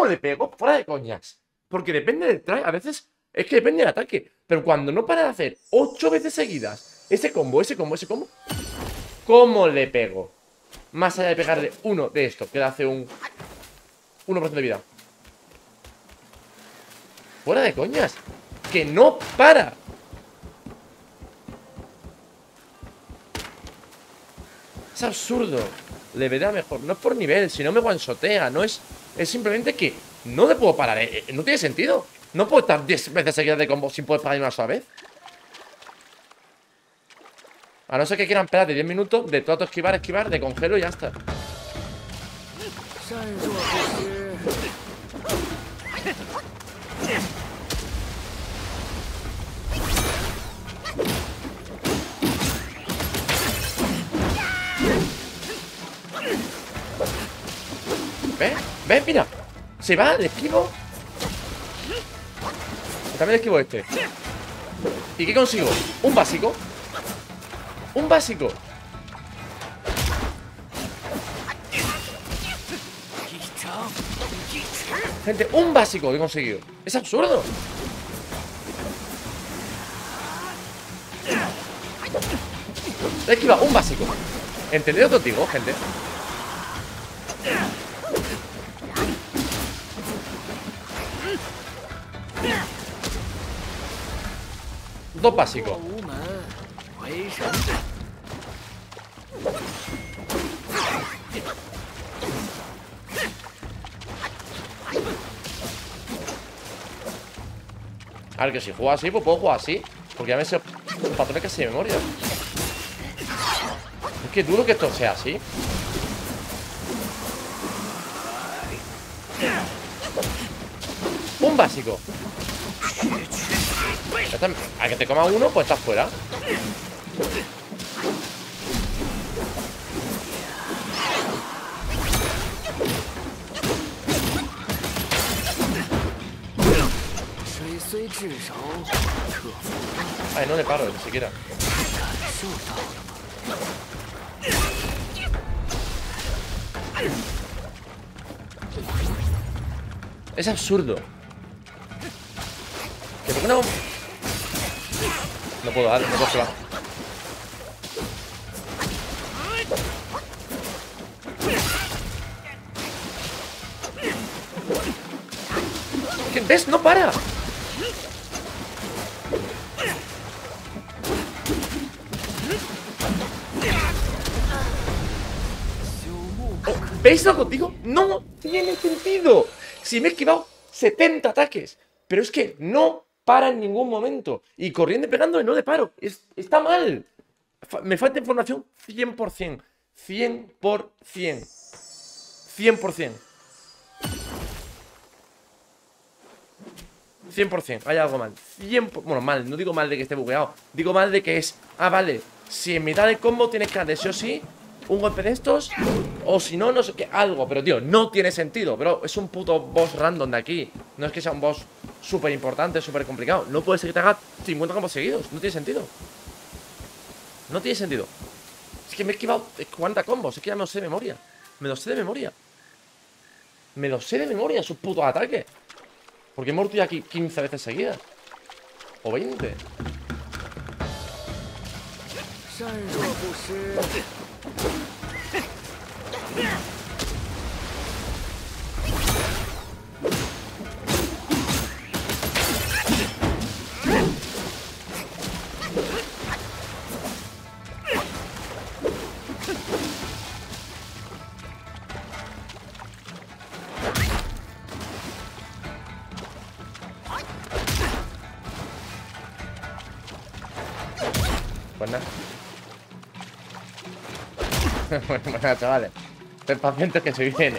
le pego? Fuera de coñas. Porque depende del try, a veces es que depende del ataque. Pero cuando no para de hacer 8 veces seguidas ese combo, ¿cómo le pego? Más allá de pegarle uno de esto, que le hace un 1% de vida. Fuera de coñas. Que no para. Es absurdo. Le verá mejor. No es por nivel, si no me guansotea. No es... Es simplemente que no le puedo parar. No tiene sentido. No puedo estar 10 veces seguidas de combo sin poder parar una sola vez. A no ser que quieran esperar de 10 minutos de trato esquivar, de congelo y ya está. ¿Ves? Mira. Se va, le esquivo. También le esquivo este. ¿Y qué consigo? Un básico. Un básico. Gente, un básico que he conseguido. Es absurdo. Le esquiva un básico. ¿Entendido lo que digo, gente? Dos básicos. A ver, que si juego así, pues puedo jugar así. Porque ya me sé patrones casi de memoria. Es que duro que esto sea así. Un básico. A que te coma uno, pues estás fuera. Ay, no le paro ni siquiera. Es absurdo. ¿Que por qué no? No puedo darle, no puedo jugar. ¿Qué ves? No para. ¿Veis lo que os digo? No tiene sentido. Si me he esquivado 70 ataques, pero es que no para en ningún momento. Y corriendo y pegándole no le paro. Está mal. Me falta información 100%. 100%. Hay algo mal. 100%. Bueno, mal. No digo mal de que esté bugueado. Digo mal de que es... Ah, vale. Si en mitad del combo tienes que darle sí o sí un golpe de estos, o si no, no sé qué, algo. Pero, tío, no tiene sentido. Pero es un puto boss random de aquí. No es que sea un boss súper importante, súper complicado. No puede ser que te haga 50 combos seguidos. No tiene sentido. No tiene sentido. Es que me he esquivado 40 combos. Es que ya me los sé de memoria. Sus putos ataques. Porque he muerto ya aquí 15 veces seguidas. O 20. Bueno, chavales, el paciente que se viene.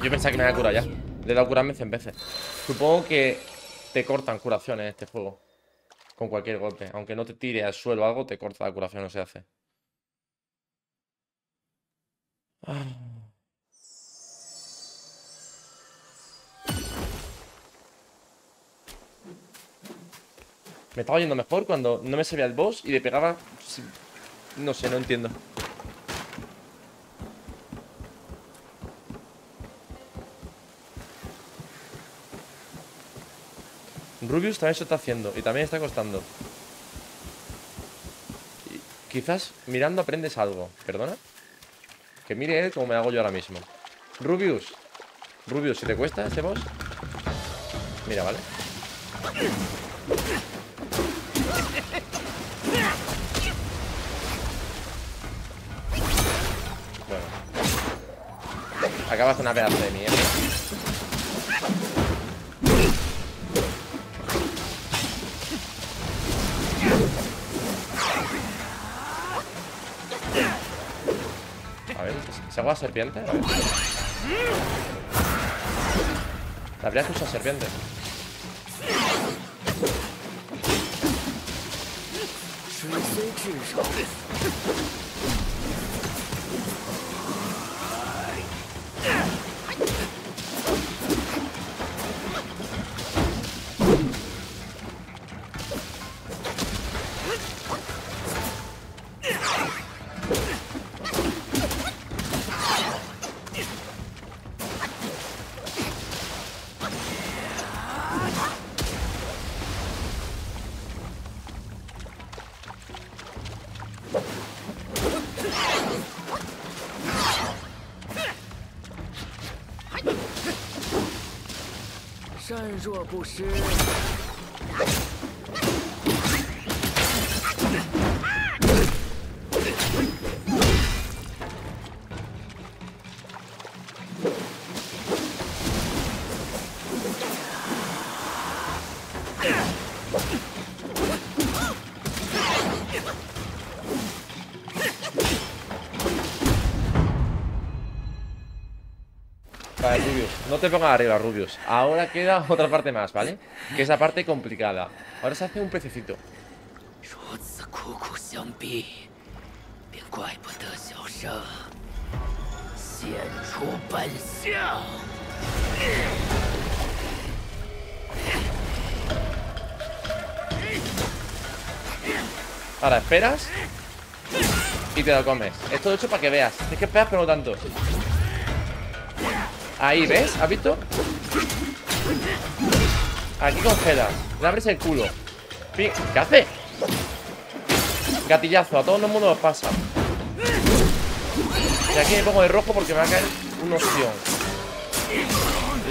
Yo pensaba que me había curado ya. Le he dado curarme 100 veces. Supongo que te cortan curaciones en este juego. Con cualquier golpe. Aunque no te tire al suelo o algo, te corta la curación, no se hace. Me estaba yendo mejor cuando no me sabía el boss y le pegaba... No sé, no entiendo. Rubius también se está haciendo y también está costando. Y quizás mirando aprendes algo. ¿Perdona? Que mire él como me hago yo ahora mismo. Rubius. Rubius, ¿si te cuesta este boss? Mira, vale. Bueno. Acabas de una pedazo de mierda. ¿Se hago la serpiente? A ver. La verdad es que usa serpiente. Vale, Rubius, no te pongas arriba, Rubius. Ahora queda otra parte más, ¿vale? Que es la parte complicada. Ahora se hace un pececito. Ahora esperas y te lo comes. Esto lo he hecho para que veas. Es que esperas pero no tanto. Ahí, ¿ves? ¿Has visto? Aquí congelas. Le abres el culo. ¿Qué hace? Gatillazo. A todo el mundo nos pasa. Y aquí me pongo de rojo porque me va a caer una opción.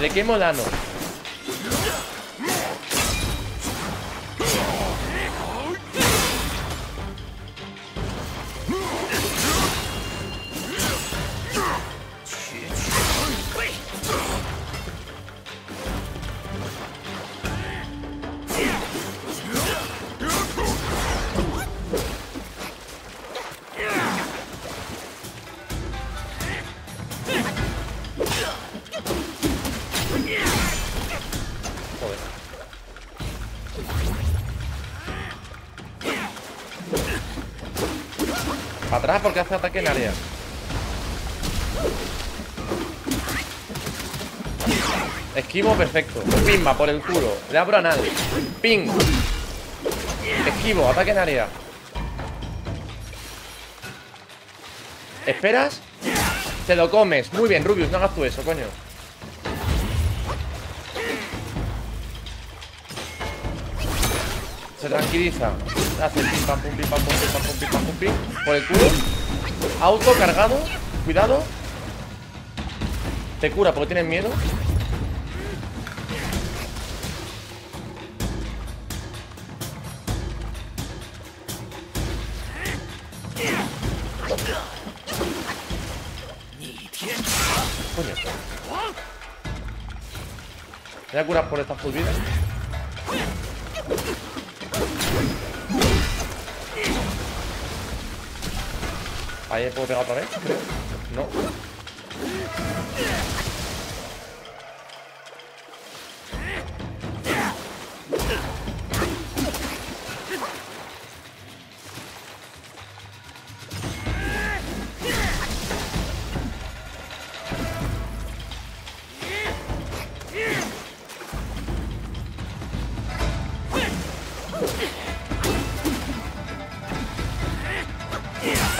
Le quemo el ano. Atrás porque hace ataque en área. Esquivo perfecto. Pimba por el culo. Le abro a nadie. Ping. Esquivo, ataque en área. ¿Esperas? Te lo comes. Muy bien, Rubius, no hagas tú eso, coño. Se tranquiliza. Hace pim, pam, pum, pim, pam, pum, pim, pam, pum, pim, pam, pum, pim. Por el culo. Auto cargado. Cuidado. Te cura porque tienes miedo. Coño. Te voy a curar por estas full vidas. Ahí le puedo pegar otra vez, creo. No.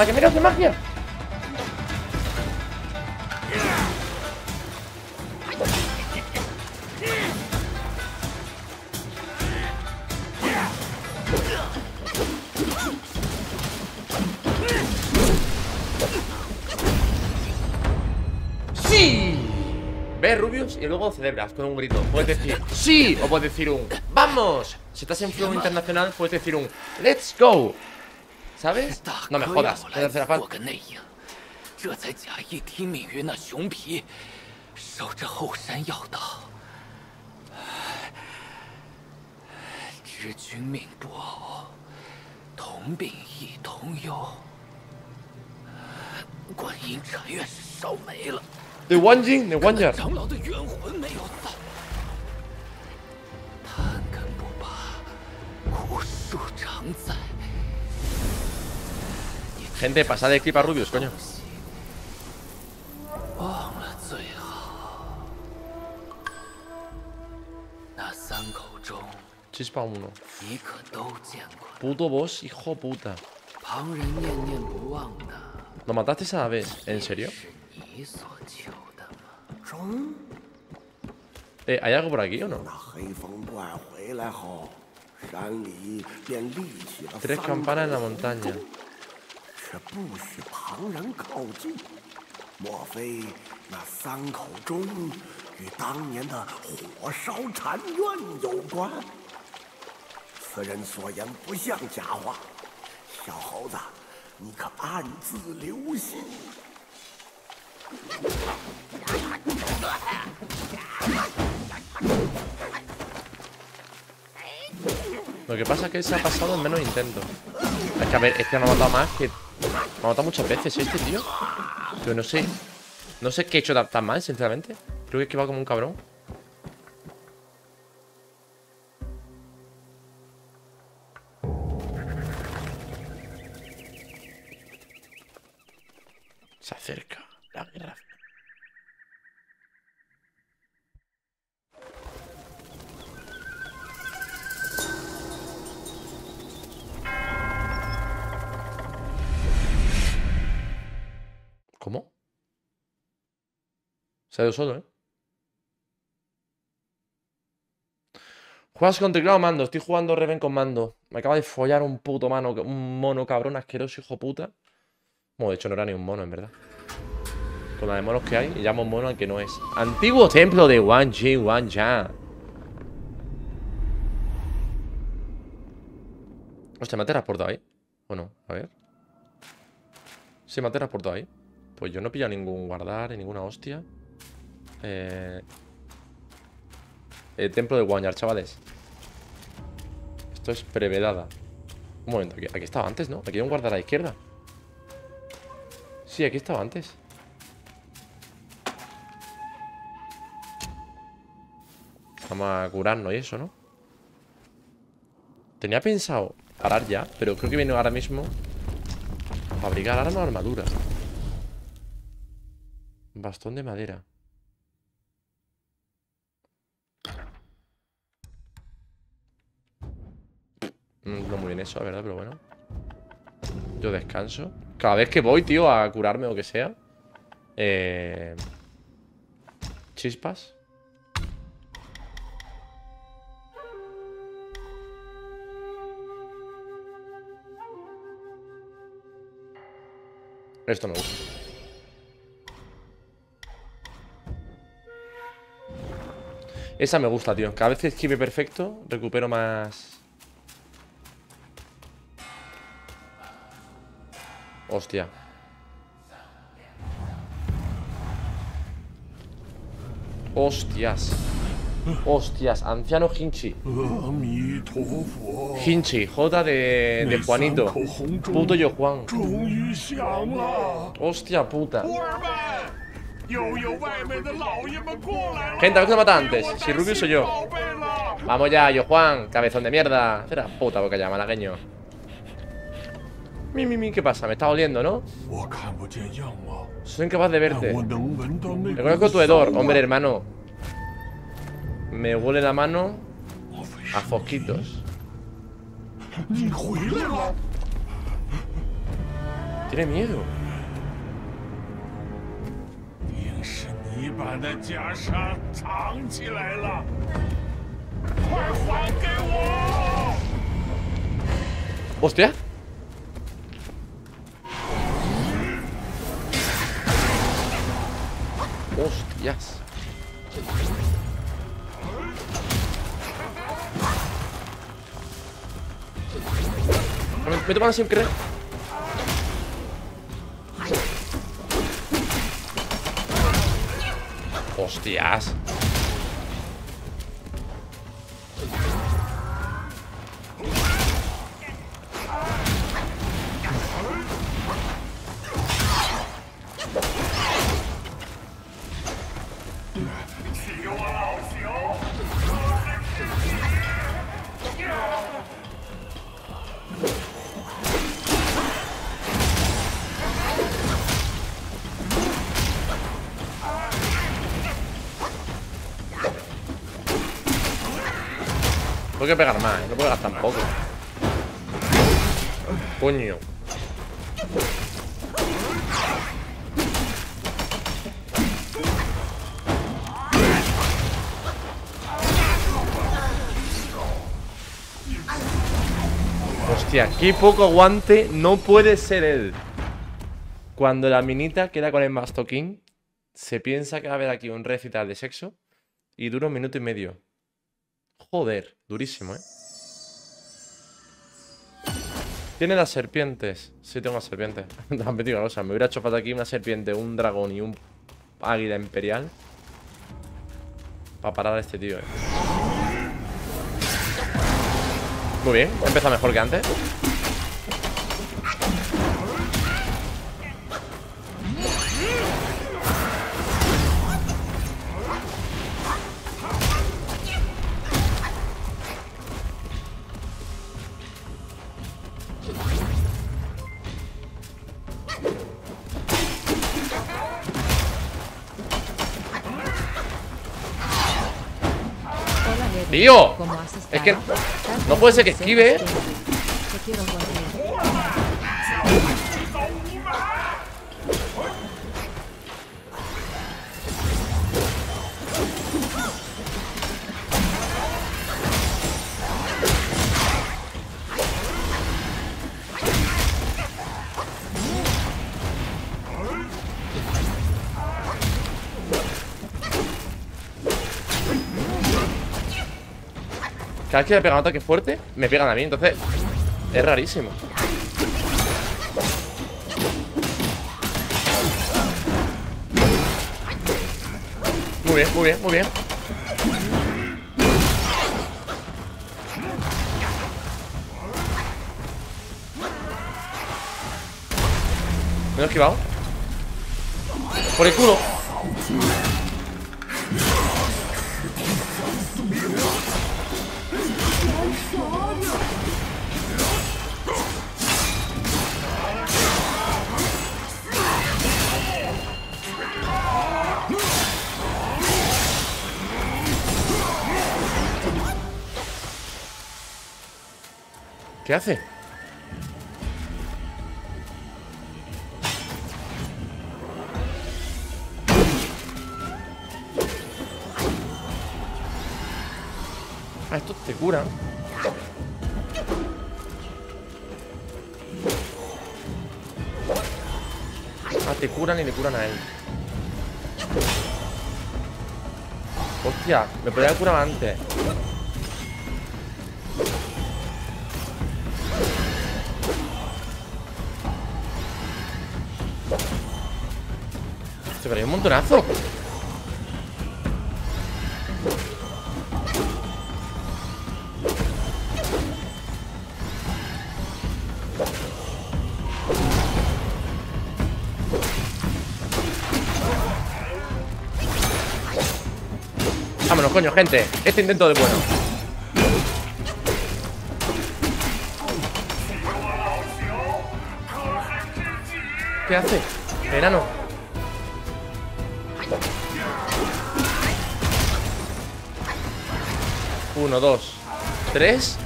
¡A que miras de magia! ¡Sí! Ves, Rubius, y luego celebras con un grito. Puedes decir ¡sí! O puedes decir un ¡vamos! Si estás en flow internacional, puedes decir un ¡let's go! ¿Sabes? No me jodas, es el Serafán. De Wanjing, de Wanyar. Gente, pasad de clip a Rubius, coño. Chispa 1. Puto boss, hijo puta. ¿Lo mataste esa vez? ¿En serio? ¿Hay algo por aquí o no? 3 campanas en la montaña. Lo que pasa es que se ha pasado en menos intentos. Es que a ver, es que me ha matado más que... Me ha matado muchas veces este tío. Pero no sé. No sé qué he hecho tan mal, sinceramente. Creo que he esquivado como un cabrón. Se acerca la guerra. ¿Cómo? Se ha ido solo, ¿eh? Juegas con teclado o mando. Estoy jugando Reven con mando. Me acaba de follar un puto mano, un mono cabrón asqueroso, hijo puta. Bueno, de hecho no era ni un mono, en verdad. Con la de monos que hay, y llamo mono al que no es. Antiguo templo de Wanjing Wanja. Hostia, ¿me ha teletransportado ahí? ¿O no? A ver. Sí, me ha teletransportado ahí. Pues yo no he pillado ningún guardar, ninguna hostia. El templo de Wanyar, chavales. Esto es prevedada. Un momento, aquí estaba antes, ¿no? Aquí hay un guardar a la izquierda. Sí, aquí estaba antes. Vamos a curarnos y eso, ¿no? Tenía pensado parar ya, pero creo que viene ahora mismo a fabricar armas o armaduras. Bastón de madera. No muy bien eso, la verdad, pero bueno. Yo descanso. Cada vez que voy, tío, a curarme o que sea. Chispas. Esto me gusta. Esa me gusta, tío. Cada vez que esquive perfecto, recupero más. Hostia. Hostias. Hostias. Anciano Hinchi. Hinchi, J de Juanito. Puto yo Juan. Hostia puta. Gente, a ver que me mata antes. Si Rubio soy yo. Vamos ya, yo Juan, cabezón de mierda. Será puta boca ya, malagueño. Mi, ¿qué pasa? Me está oliendo, ¿no? Soy incapaz de verte. Reconozco tu hedor, hombre, hermano. Me huele la mano a fosquitos. Tiene miedo. Hostia. Hostias. Me toman sin querer. Hostias. Tengo que pegar más, no puedo gastar tampoco. Coño. Hostia, qué poco aguante. No puede ser él. Cuando la minita queda con el mastoquín, se piensa que va a haber aquí un recital de sexo y dura 1 minuto y medio. Joder, durísimo, ¿eh? Tiene las serpientes. Sí, tengo las serpientes. También digo una cosa, me hubiera hecho falta aquí una serpiente, un dragón y un águila imperial para parar a este tío, ¿eh? Muy bien, empieza mejor que antes. Tío, es que no puede ser que esquive. Cada vez que le pegan un ataque fuerte, me pegan a mí, entonces es rarísimo. Muy bien, muy bien, muy bien. Me lo he esquivado. Por el culo. ¿Qué hace? te curan. Ah, te curan y le curan a él. Hostia, me podía curar antes. Pero hay un montonazo. Vámonos, coño, gente. Este intento es bueno. ¿Qué hace? Verano. Uno, dos, tres.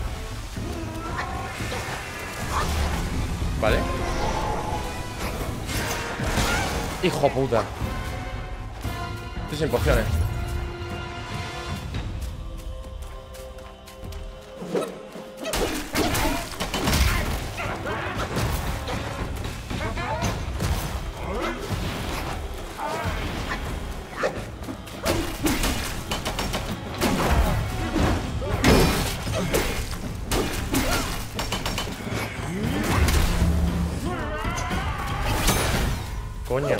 Vale. Hijo puta. Estoy sin pociones. Coño.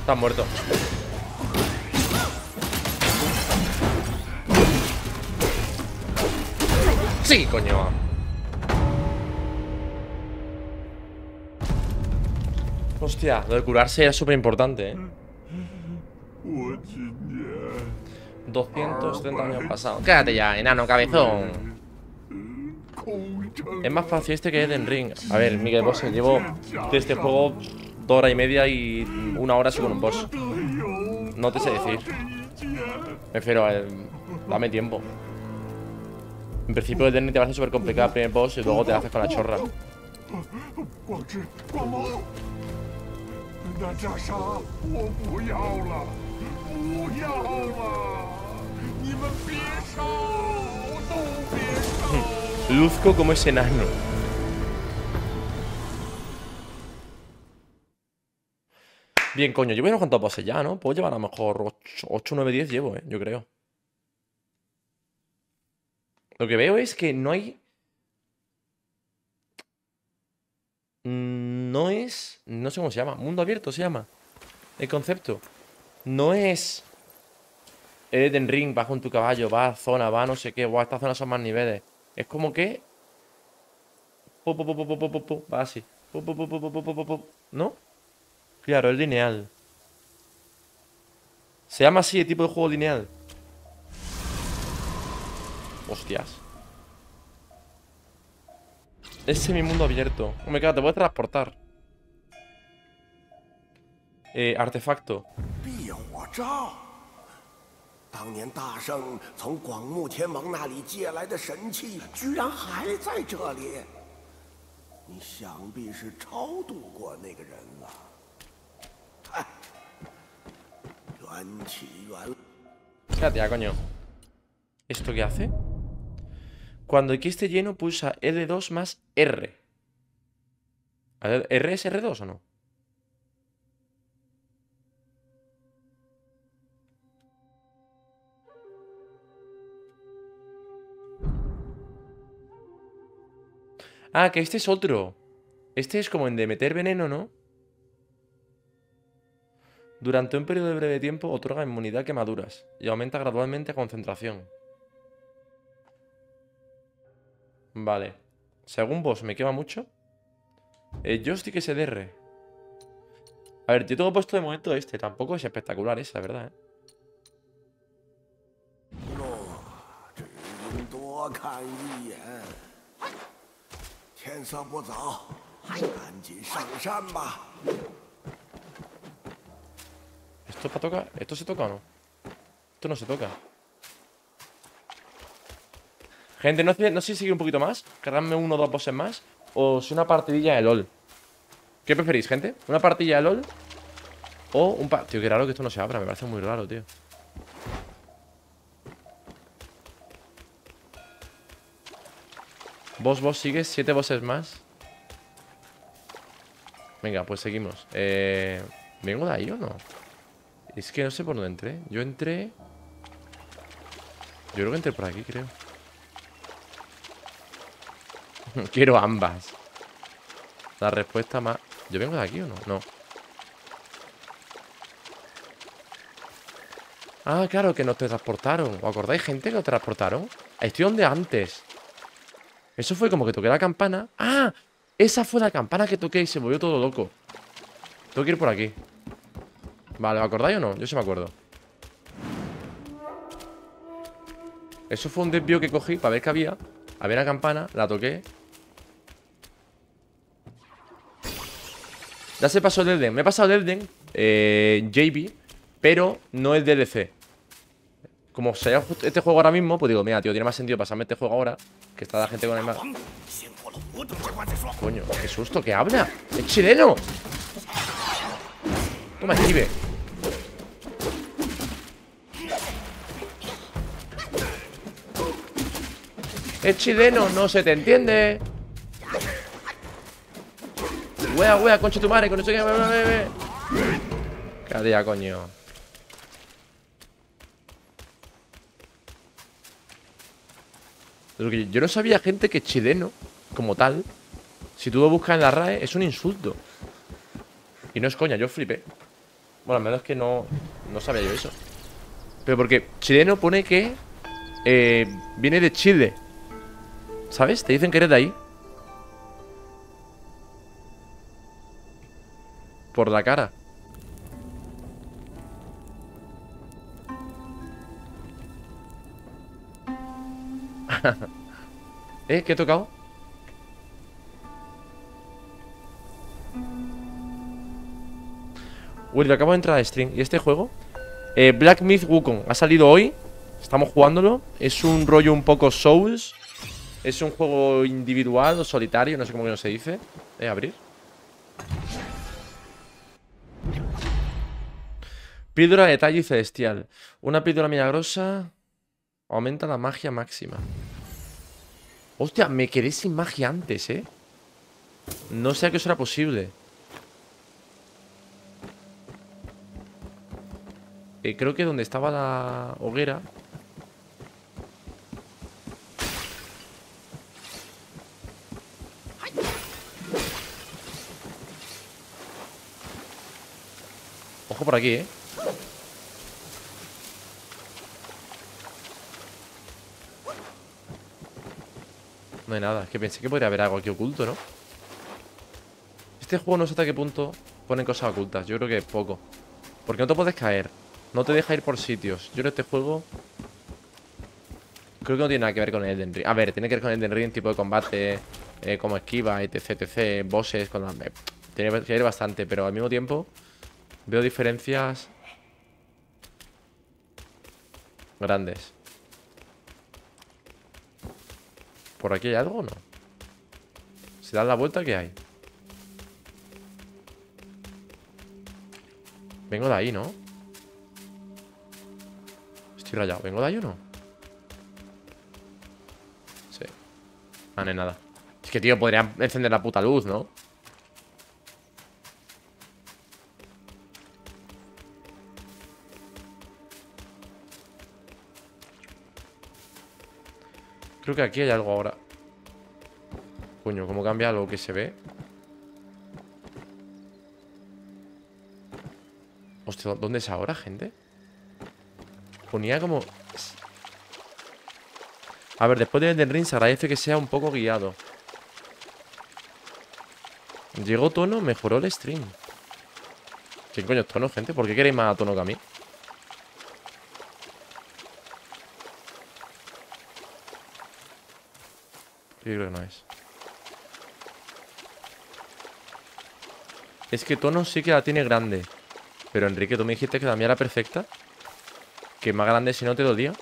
Está muerto. Sí, coño. Hostia, lo de curarse era súper importante, ¿eh? 270 años pasados. Cállate ya, enano cabezón. Es más fácil este que Elden Ring. A ver, Miguel Bosque, llevo de este juego 2 horas y media y 1 hora según un boss. No te sé decir. Me refiero a... dame tiempo. En principio el Denny te va a hacer súper complicado el primer boss y luego te haces con la chorra. Luzco como ese enano. Bien, coño, yo voy a unos cuantos bosses ya, ¿no? Puedo llevar a lo mejor 8, 9, 10 llevo, yo creo. Lo que veo es que no hay... No es... No sé cómo se llama. Mundo abierto se llama el concepto. No es... Elden Ring, vas con tu caballo, vas a zona, va no sé qué. Guau, estas zonas son más niveles. Es como que... Va así. ¿No? Claro, es lineal. Se llama así el tipo de juego lineal. Hostias. Es semimundo abierto. Hombre, claro, te voy a transportar. Artefacto. Espérate, ya, coño. ¿Esto qué hace? Cuando aquí esté lleno, pulsa L2 más R. A ver, ¿R es R2 o no? Ah, que este es otro. Este es como el de meter veneno, ¿no? Durante un periodo de breve tiempo otorga inmunidad a quemaduras y aumenta gradualmente a concentración. Vale. Según vos, ¿me quema mucho? El joystick SDR. A ver, yo tengo puesto de momento este. Tampoco es espectacular esa, ¿verdad? ¿Esto es para tocar? ¿Esto se toca o no? Esto no se toca. Gente, no sé si seguir un poquito más, cargarme uno o dos bosses más, o si una partidilla de LOL. ¿Qué preferís, gente? ¿Una partidilla de LOL? O un par... Tío, qué raro que esto no se abra, me parece muy raro, tío. Vos sigues, 7 bosses más. Venga, pues seguimos. ¿Vengo de ahí o no? Es que no sé por dónde entré. Yo entré... Yo creo que entré por aquí, creo. Quiero ambas. La respuesta más... ¿Yo vengo de aquí o no? No. Ah, claro, que nos transportaron. ¿Os acordáis, gente, que nos transportaron? Estoy donde antes. Eso fue como que toqué la campana. ¡Ah! Esa fue la campana que toqué y se volvió todo loco. Tengo que ir por aquí. Vale, ¿os acordáis o no? Yo sí me acuerdo. Eso fue un desvío que cogí para ver qué había. Había una campana, la toqué. Ya se pasó el Elden. Me he pasado el Elden JB, pero no el DLC. Como se llama este juego ahora mismo, pues digo, mira, tío, tiene más sentido pasarme este juego ahora, que está la gente con el más. Coño, qué susto, ¿qué habla? ¡Es chileno! Toma, escribe. Es chileno, no se te entiende. Wea, wea, concha tu madre, con eso que... Cada día, coño. Yo no sabía, gente, que chileno, como tal, si tú lo buscas en la RAE, es un insulto. Y no es coña, yo flipé. Bueno, al menos que no sabía yo eso. Pero porque chileno pone que viene de Chile. ¿Sabes? Te dicen que eres de ahí. Por la cara. ¿Qué he tocado? Uy, lo acabo de entrar a stream. ¿Y este juego? Black Myth Wukong. Ha salido hoy. Estamos jugándolo. Es un rollo un poco Souls. Es un juego individual o solitario, no sé cómo se dice. Abrir. Píldora de tallo y celestial. Una píldora milagrosa aumenta la magia máxima. Hostia, me quedé sin magia antes, ¿eh? No sé a qué eso era posible. Creo que donde estaba la hoguera... Ojo por aquí, ¿eh? No hay nada. Es que pensé que podría haber algo aquí oculto, ¿no? Este juego no sé hasta qué punto ponen cosas ocultas. Yo creo que es poco. Porque no te puedes caer. No te deja ir por sitios. Yo en este juego... Creo que no tiene nada que ver con el Elden Ring. A ver, tiene que ver con el Elden Ring, tipo de combate, como esquiva, etc, etc, bosses, con las... Tiene que ver bastante, pero al mismo tiempo... Veo diferencias grandes. ¿Por aquí hay algo o no? Si das la vuelta, ¿qué hay? Vengo de ahí, ¿no? Estoy rayado. ¿Vengo de ahí o no? Sí. Ah, no hay nada. Es que, tío, podrían encender la puta luz, ¿no? Creo que aquí hay algo ahora. Coño, ¿cómo cambia lo que se ve? Hostia, ¿dónde es ahora, gente? Ponía como... A ver, después de Elden Ring se agradece que sea un poco guiado. Llegó Tono, mejoró el stream. ¿Quién coño es Tono, gente? ¿Por qué queréis más a Tono que a mí? Yo creo que no es. Es que Tono sí que la tiene grande. Pero Enrique, tú me dijiste que la mía era perfecta. Que más grande si no te dolía.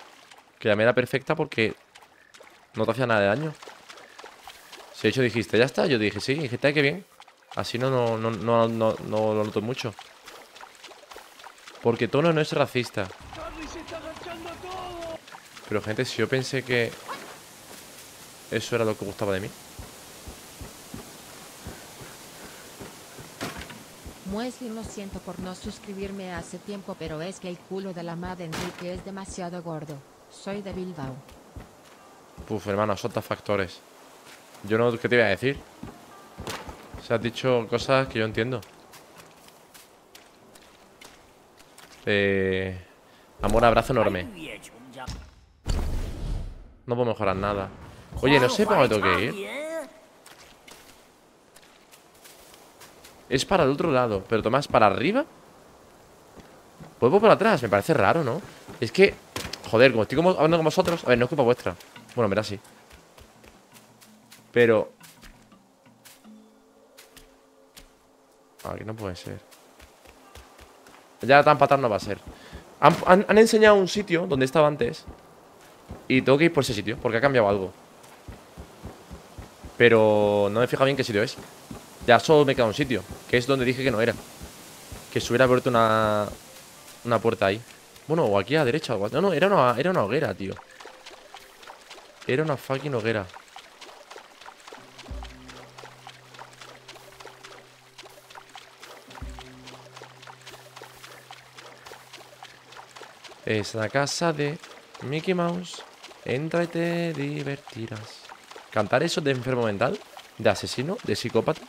Que la mía era perfecta porque no te hacía nada de daño. Si de hecho dijiste, ya está, yo dije, sí, dijiste, ay, qué bien. Así no lo noto mucho. Porque Tono no es racista. Pero gente, si yo pensé que eso era lo que gustaba de mí. Muesli, lo siento por no suscribirme hace tiempo, pero es que el culo de la madre Enrique es demasiado gordo. Soy de Bilbao. Puf, hermano, son tantos factores. Yo no... ¿Qué te iba a decir? O sea, has dicho cosas que yo entiendo. Amor, abrazo enorme. No puedo mejorar nada. Oye, no sé para dónde tengo que ir. Es para el otro lado. Pero Tomás, ¿para arriba? ¿Vuelvo para atrás? Me parece raro, ¿no? Es que... Joder, como estoy hablando con vosotros... A ver, no es culpa vuestra. Bueno, verás, sí. Pero... Ah, que no puede ser. Ya tan patar no va a ser. Han enseñado un sitio donde estaba antes. Y tengo que ir por ese sitio, porque ha cambiado algo. Pero no me he fijado bien qué sitio es. Ya solo me queda un sitio, que es donde dije que no era. Que se hubiera abierto una puerta ahí. Bueno, o aquí a la derecha. No, no, era una hoguera, tío. Era una fucking hoguera. Es la casa de Mickey Mouse. Entra y te divertirás. ¿Cantar eso de enfermo mental? ¿De asesino? ¿De psicópata?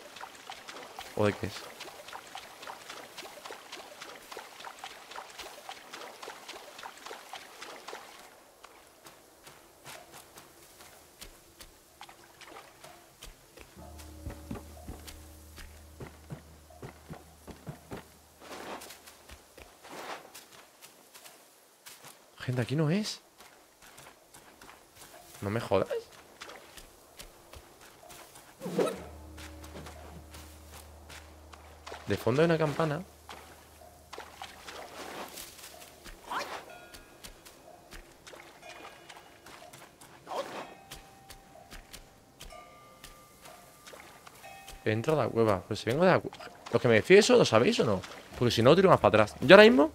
¿O de qué es? Gente, aquí no es. No me jodas. De fondo hay una campana. Entro a la cueva. Pues si vengo de la cueva. Los que me decís eso, ¿lo sabéis o no? Porque si no, tiro más para atrás. Yo ahora mismo,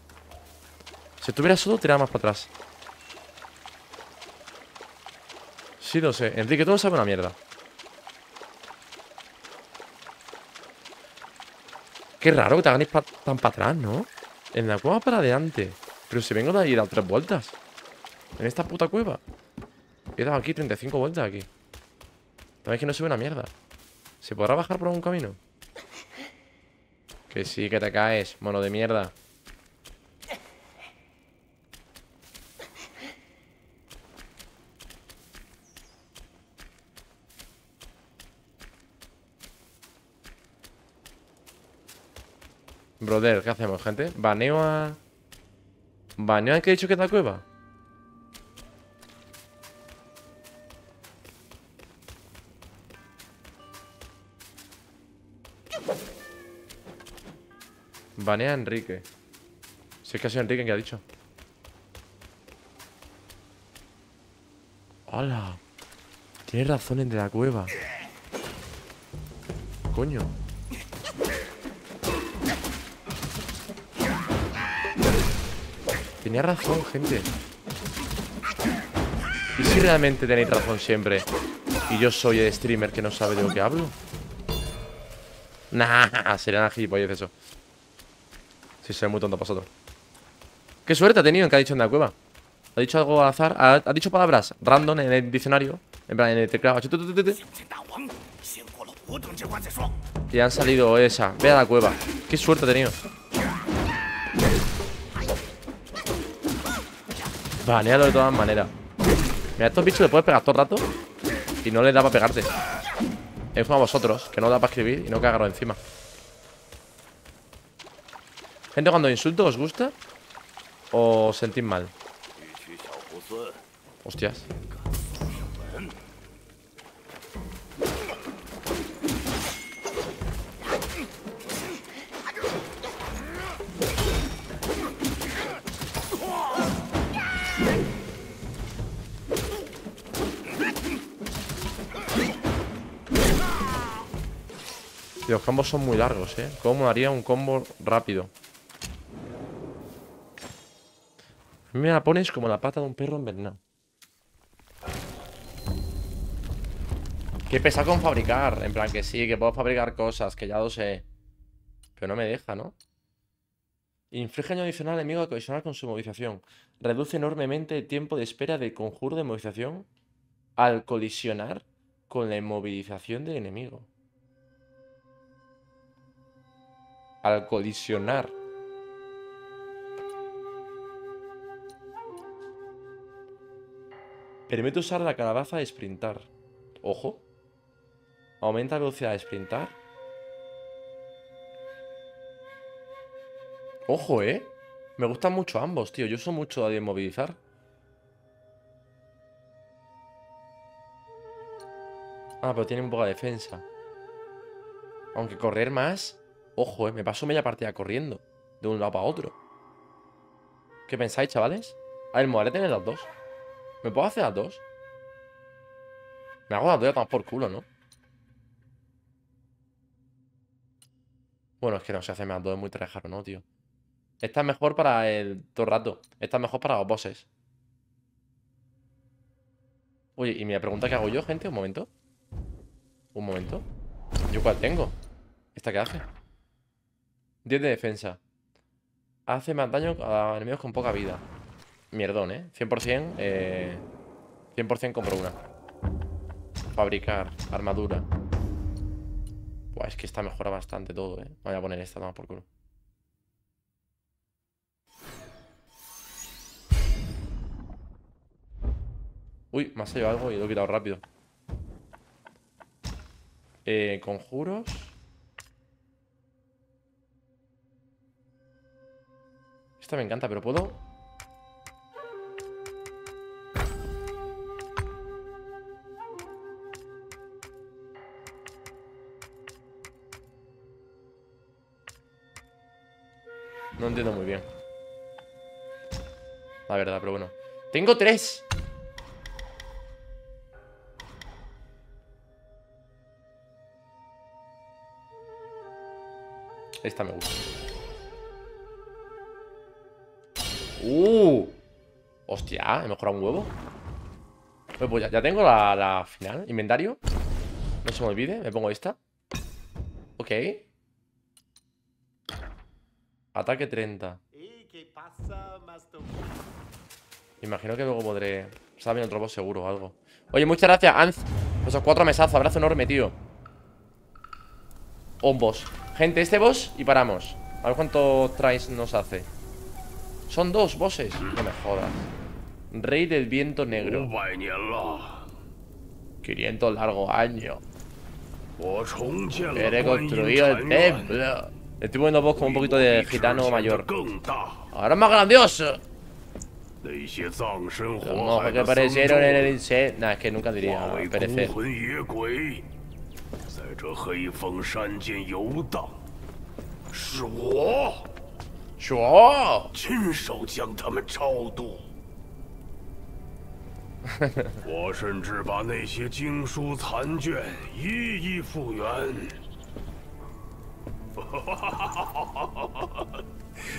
si estuviera solo, tiraba más para atrás. Sí, lo sé. Enrique, tú no sabes una mierda. Qué raro que te hagáis tan para atrás, ¿no? En la cueva para adelante. Pero si vengo de ahí, he dado 3 vueltas. En esta puta cueva. He dado aquí 35 vueltas aquí. También que no se ve una mierda. ¿Se podrá bajar por algún camino? Que sí, que te caes, mono de mierda. Brother, ¿qué hacemos, gente? Baneo a... ¿Baneo al que he dicho que es la cueva? Banea a Enrique. Si es que ha sido Enrique quien ha dicho. ¡Hala! Tienes razón en de la cueva. Coño. Tenía razón, gente. ¿Y si realmente tenéis razón siempre? Y yo soy el streamer que no sabe de lo que hablo. Nah, sería una gilipollez eso. Sí, soy muy tonto pasado. Qué suerte ha tenido en que ha dicho en la cueva. Ha dicho algo al azar. Ha dicho palabras random en el diccionario. En plan, en el teclado. Ya han salido esa. Ve a la cueva. Qué suerte he tenido. Banealo de todas maneras. Mira, a estos bichos le puedes pegar todo el rato y no les da para pegarte. Es como a vosotros, que no da para escribir y no cagaros encima. Gente, cuando insulto, ¿os gusta? ¿O os sentís mal? Hostias. Y los combos son muy largos, ¿eh? ¿Cómo haría un combo rápido? A mí me la pones como la pata de un perro envenenado. Qué pesado con fabricar. En plan que sí, que puedo fabricar cosas, que ya lo sé. Pero no me deja, ¿no? Inflige daño adicional al enemigo adicional con su movilización. Reduce enormemente el tiempo de espera del conjuro de movilización al colisionar con la inmovilización del enemigo. Al colisionar. Permite usar la calabaza de sprintar. Ojo. Aumenta la velocidad de sprintar. Ojo, eh. Me gustan mucho ambos, tío. Yo uso mucho de movilizar. Ah, pero tiene un poco de defensa. Aunque correr más. Ojo, me paso media partida corriendo. De un lado para otro. ¿Qué pensáis, chavales? A ver, me voy a tener las dos. ¿Me puedo hacer las dos? Me hago las dos ya tan por culo, ¿no? Bueno, es que no se hace más dos, es muy trajado, ¿no, tío? Esta es mejor para el todo rato. Esta es mejor para los bosses. Oye, ¿y me pregunta qué hago yo, gente? Un momento. Un momento. ¿Yo cuál tengo? ¿Esta qué hace? 10 de defensa. Hace más daño a enemigos con poca vida. Mierdón, ¿eh? 100%, 100% compro una. Fabricar, armadura. Buah, es que esta mejora bastante todo, ¿eh? Voy a poner esta, toma por culo. Uy, me ha salido algo y lo he quitado rápido. Conjuros. Esta me encanta, pero puedo... No entiendo muy bien, la verdad, pero bueno. ¡Tengo tres! Esta me gusta. Hostia, he mejorado un huevo. Pues ya tengo la final. Inventario. No se me olvide, me pongo esta. Ok. Ataque 30. Imagino que luego podré... Saben otro boss seguro o algo. Oye, muchas gracias, Anz. Esos 4 mesazos, abrazo enorme, tío. Un boss. Gente, este boss y paramos. A ver cuántos tries nos hace. Son 2 bosses. No me jodas. Rey del viento negro. 500 largos años. He reconstruido el templo. Estoy poniendo voz como un poquito de gitano mayor. ¡Ahora es más grandioso! Los monjes que perecieron en el incendio. Nah, es que nunca diría perecer. ¡Yo!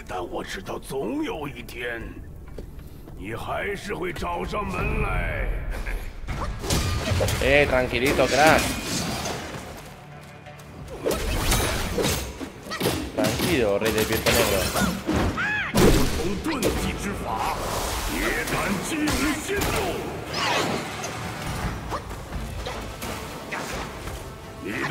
但我知道总有一天，你还是会找上门来。Tranquilito, crack. Tranquilo, rey del viento negro. 用遁技之法，也敢激你心怒。你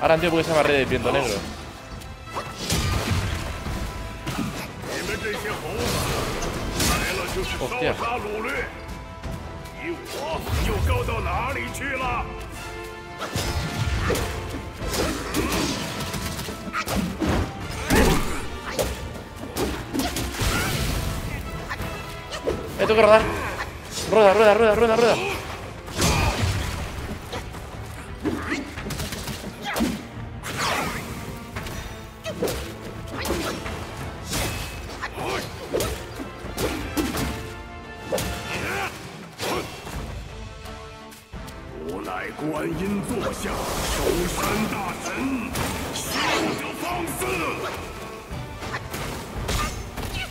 Ahora entiendo por qué se llama Red de Viento Negro. Hostia. Tengo que rodar. Rueda, rueda, rueda, rueda, rueda.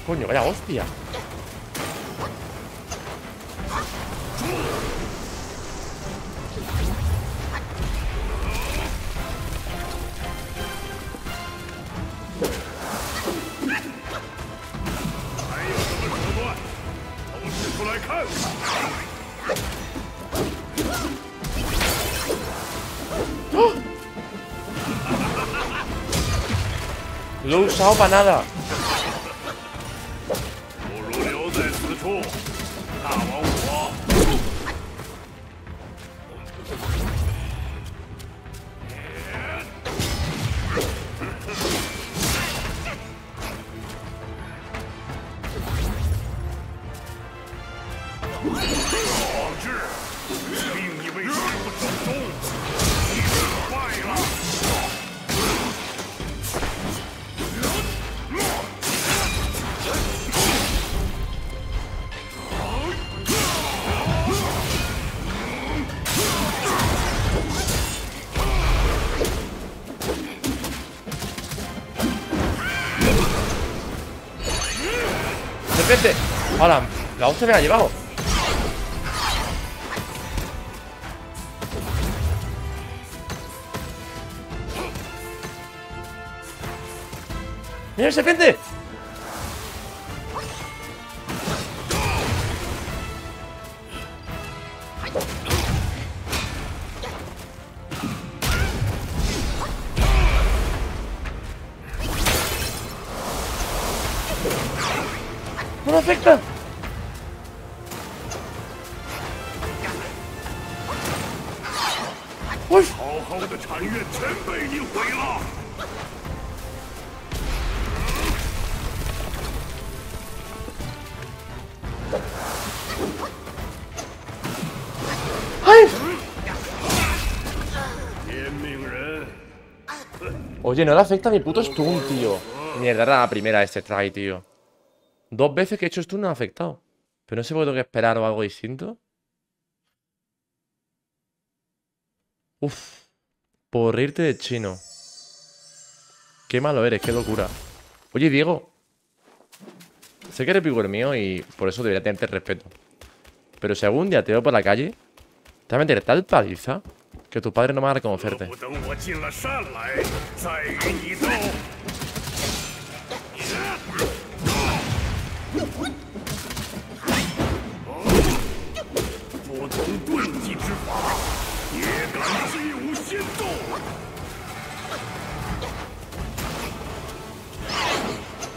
Coño, vaya hostia. Lo he usado para nada. Hola, la hostia me la ha llevado. ¡Mira el serpiente! ¡No me afecta! ¡Uy! ¡Ay! Oye, no le afecta mi puto stun, tío. Mierda, era la primera de este try, tío. Dos veces que he hecho esto no ha afectado. Pero no sé por qué tengo que esperar o algo distinto. Uf. Por reírte de chino. Qué malo eres, qué locura. Oye, Diego. Sé que eres pigor mío y por eso debería tenerte respeto. Pero si algún día te veo por la calle, te voy a meter tal paliza que tu padre no me va a reconocerte.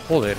Joder.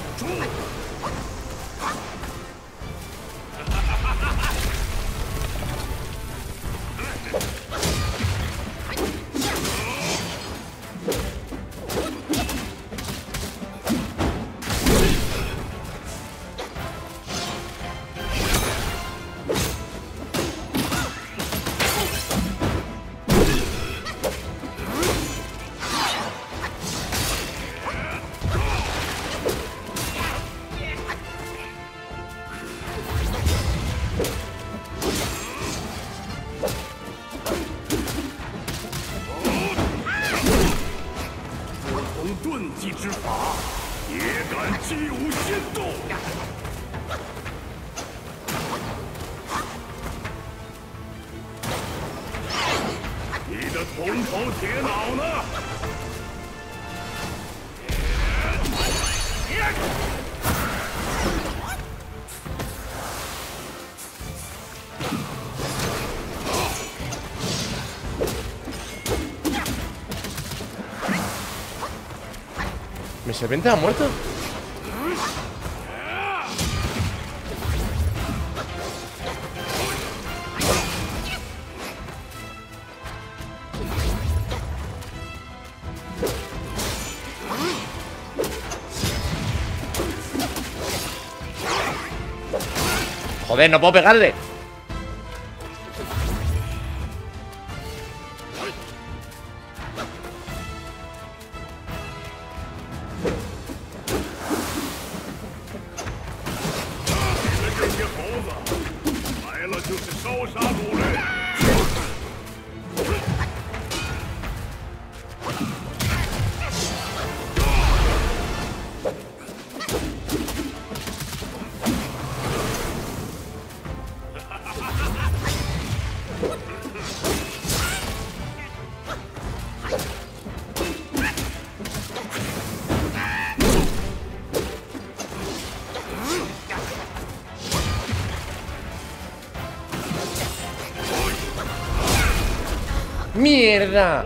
¿Mi serpiente ha muerto? Joder, no puedo pegarle. ¡Mierda!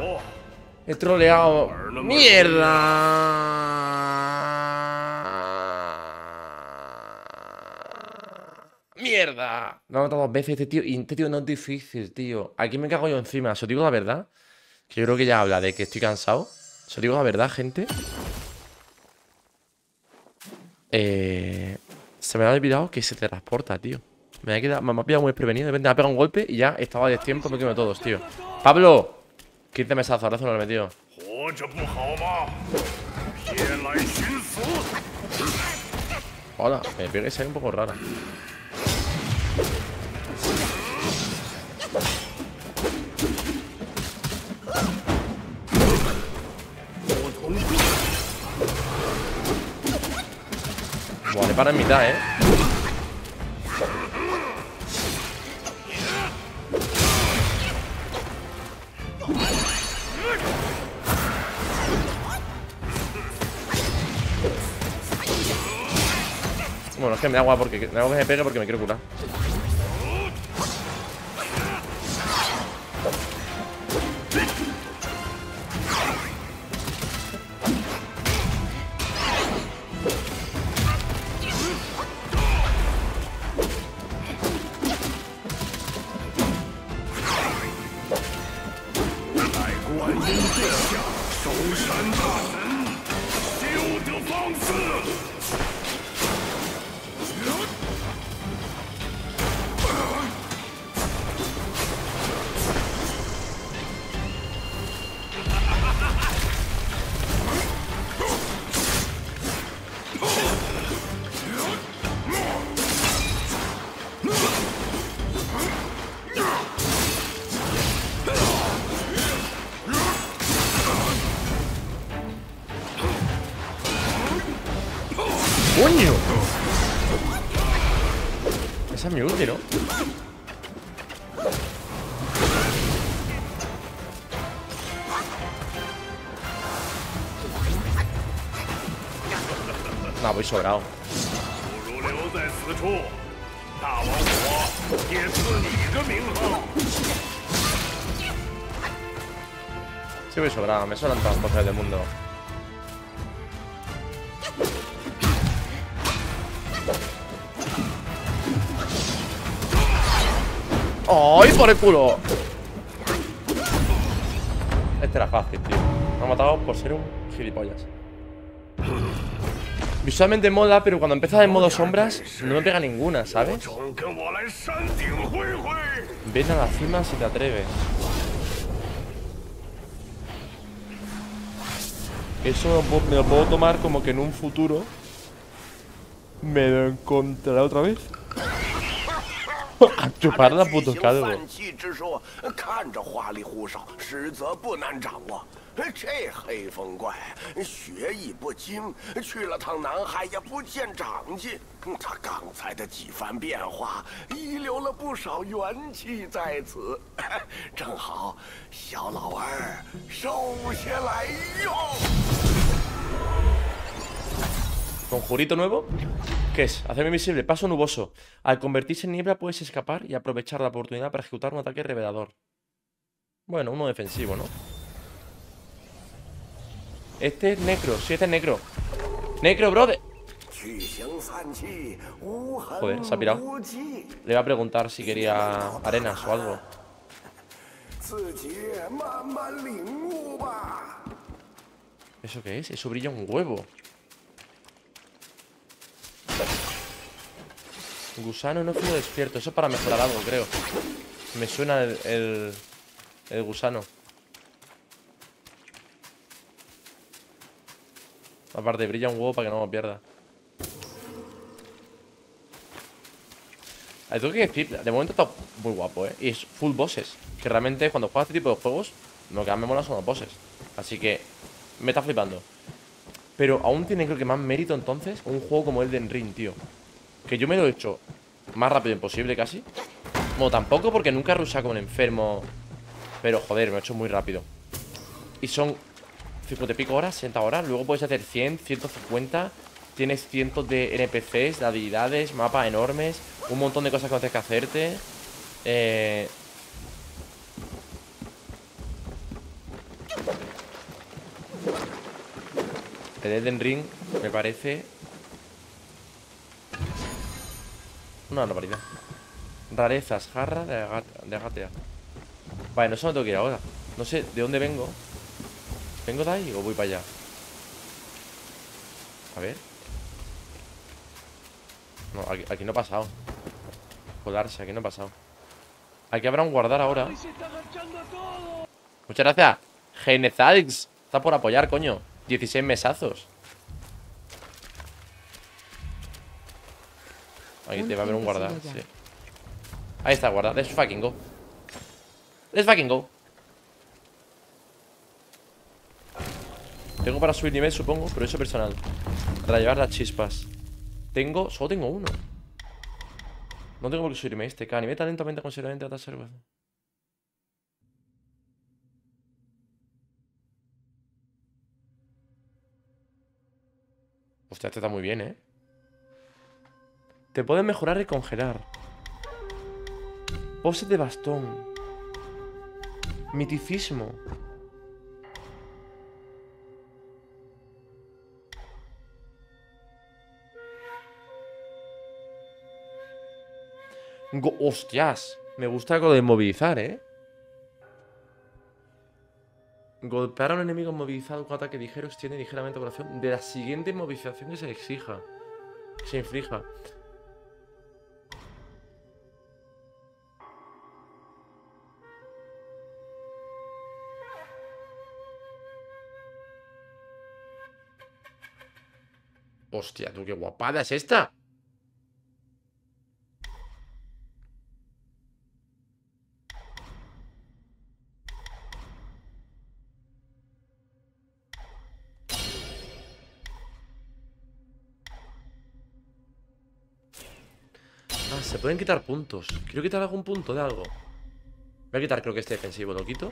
He troleado. ¡Mierda! Lo ha matado dos veces este tío. Y este tío no es difícil, tío. Aquí me cago yo encima. Os digo la verdad. Que yo creo que ya habla de que estoy cansado. Os digo la verdad, gente. Se me ha olvidado que se te transporta, tío. Me ha pillado muy desprevenido. De repente me ha pegado un golpe y ya estaba de tiempo. Me quemo todos, tío. ¡Pablo! 15 mesazos, ahora se lo he metido. Hola, me pega esa un poco rara. Buah, le para en mitad, Bueno, es que me da agua porque me hago que me pegue porque me quiero curar. ¡Coño! Esa es mi ulti, ¿no? No, voy sobrado. Sí, voy sobrado. Me suenan todas las cosas del mundo. ¡Ay, por el culo! Este era fácil, tío. Me ha matado por ser un gilipollas. Visualmente mola, pero cuando empiezas en modo sombras no me pega ninguna, ¿sabes? Ven a la cima si te atreves. Eso me lo puedo tomar como que en un futuro me lo encontrará otra vez. A chupar la puto calvo. 这黑风怪学艺不精，去了趟南海也不见长进。他刚才的几番变化，遗留了不少元气在此，正好小老儿收下来用。¿Conjurito nuevo? ¿Qué es? Hacerme invisible, paso nuboso. Al convertirse en niebla puedes escapar y aprovechar la oportunidad para ejecutar un ataque revelador. Bueno, uno defensivo, ¿no? Este es Necro, sí, este es Necro. ¡Necro, brother! Joder, se ha pirado. Le iba a preguntar si quería arenas o algo. ¿Eso qué es? Eso brilla un huevo. Gusano no fui despierto. Eso es para mejorar algo, creo. Me suena el gusano. Aparte, brilla un huevo para que no me pierda. Tengo que decir, de momento está muy guapo, ¿eh? Y es full bosses. Que realmente cuando juegas este tipo de juegos, lo que más me mola son los bosses. Así que me está flipando. Pero aún tiene, creo que más mérito entonces, un juego como Elden Ring, tío. Que yo me lo he hecho más rápido imposible casi. Bueno, tampoco porque nunca he rushado como un enfermo. Pero joder, me lo he hecho muy rápido. Y son 50 y pico horas, 60 horas. Luego puedes hacer 100, 150. Tienes cientos de NPCs, de habilidades, mapas enormes. Un montón de cosas que no tienes que hacerte. El Elden Ring me parece una barbaridad. Rarezas, jarra de agatea. Vale, no sé dónde tengo que ir ahora. No sé de dónde vengo. ¿Vengo de ahí o voy para allá? A ver. No, aquí no ha pasado. Jodarse, aquí no ha pasado. Aquí habrá un guardar ahora. Muchas gracias, Genezadix. Está por apoyar, coño. 16 mesazos. Ahí te va a haber un guardar, sí. Ahí está, guardar. Let's fucking go. Let's fucking go. Tengo para subir nivel, supongo, pero eso personal. Para llevar las chispas. Tengo... Solo tengo uno. No tengo por qué subirme este. Cada nivel talentamente considerablemente a reserva. Hostia, este está muy bien, ¿eh? Te pueden mejorar y congelar. Pose de bastón. Miticismo. ¡Hostias! Me gusta algo de movilizar, ¿eh? Golpear a un enemigo movilizado con ataque ligero extiende ligeramente la duración de la siguiente movilización que se exija. Se inflija. ¡Hostia, tú qué guapada es esta! Se pueden quitar puntos. Quiero quitar algún punto de algo. Voy a quitar, creo que este defensivo. Lo quito.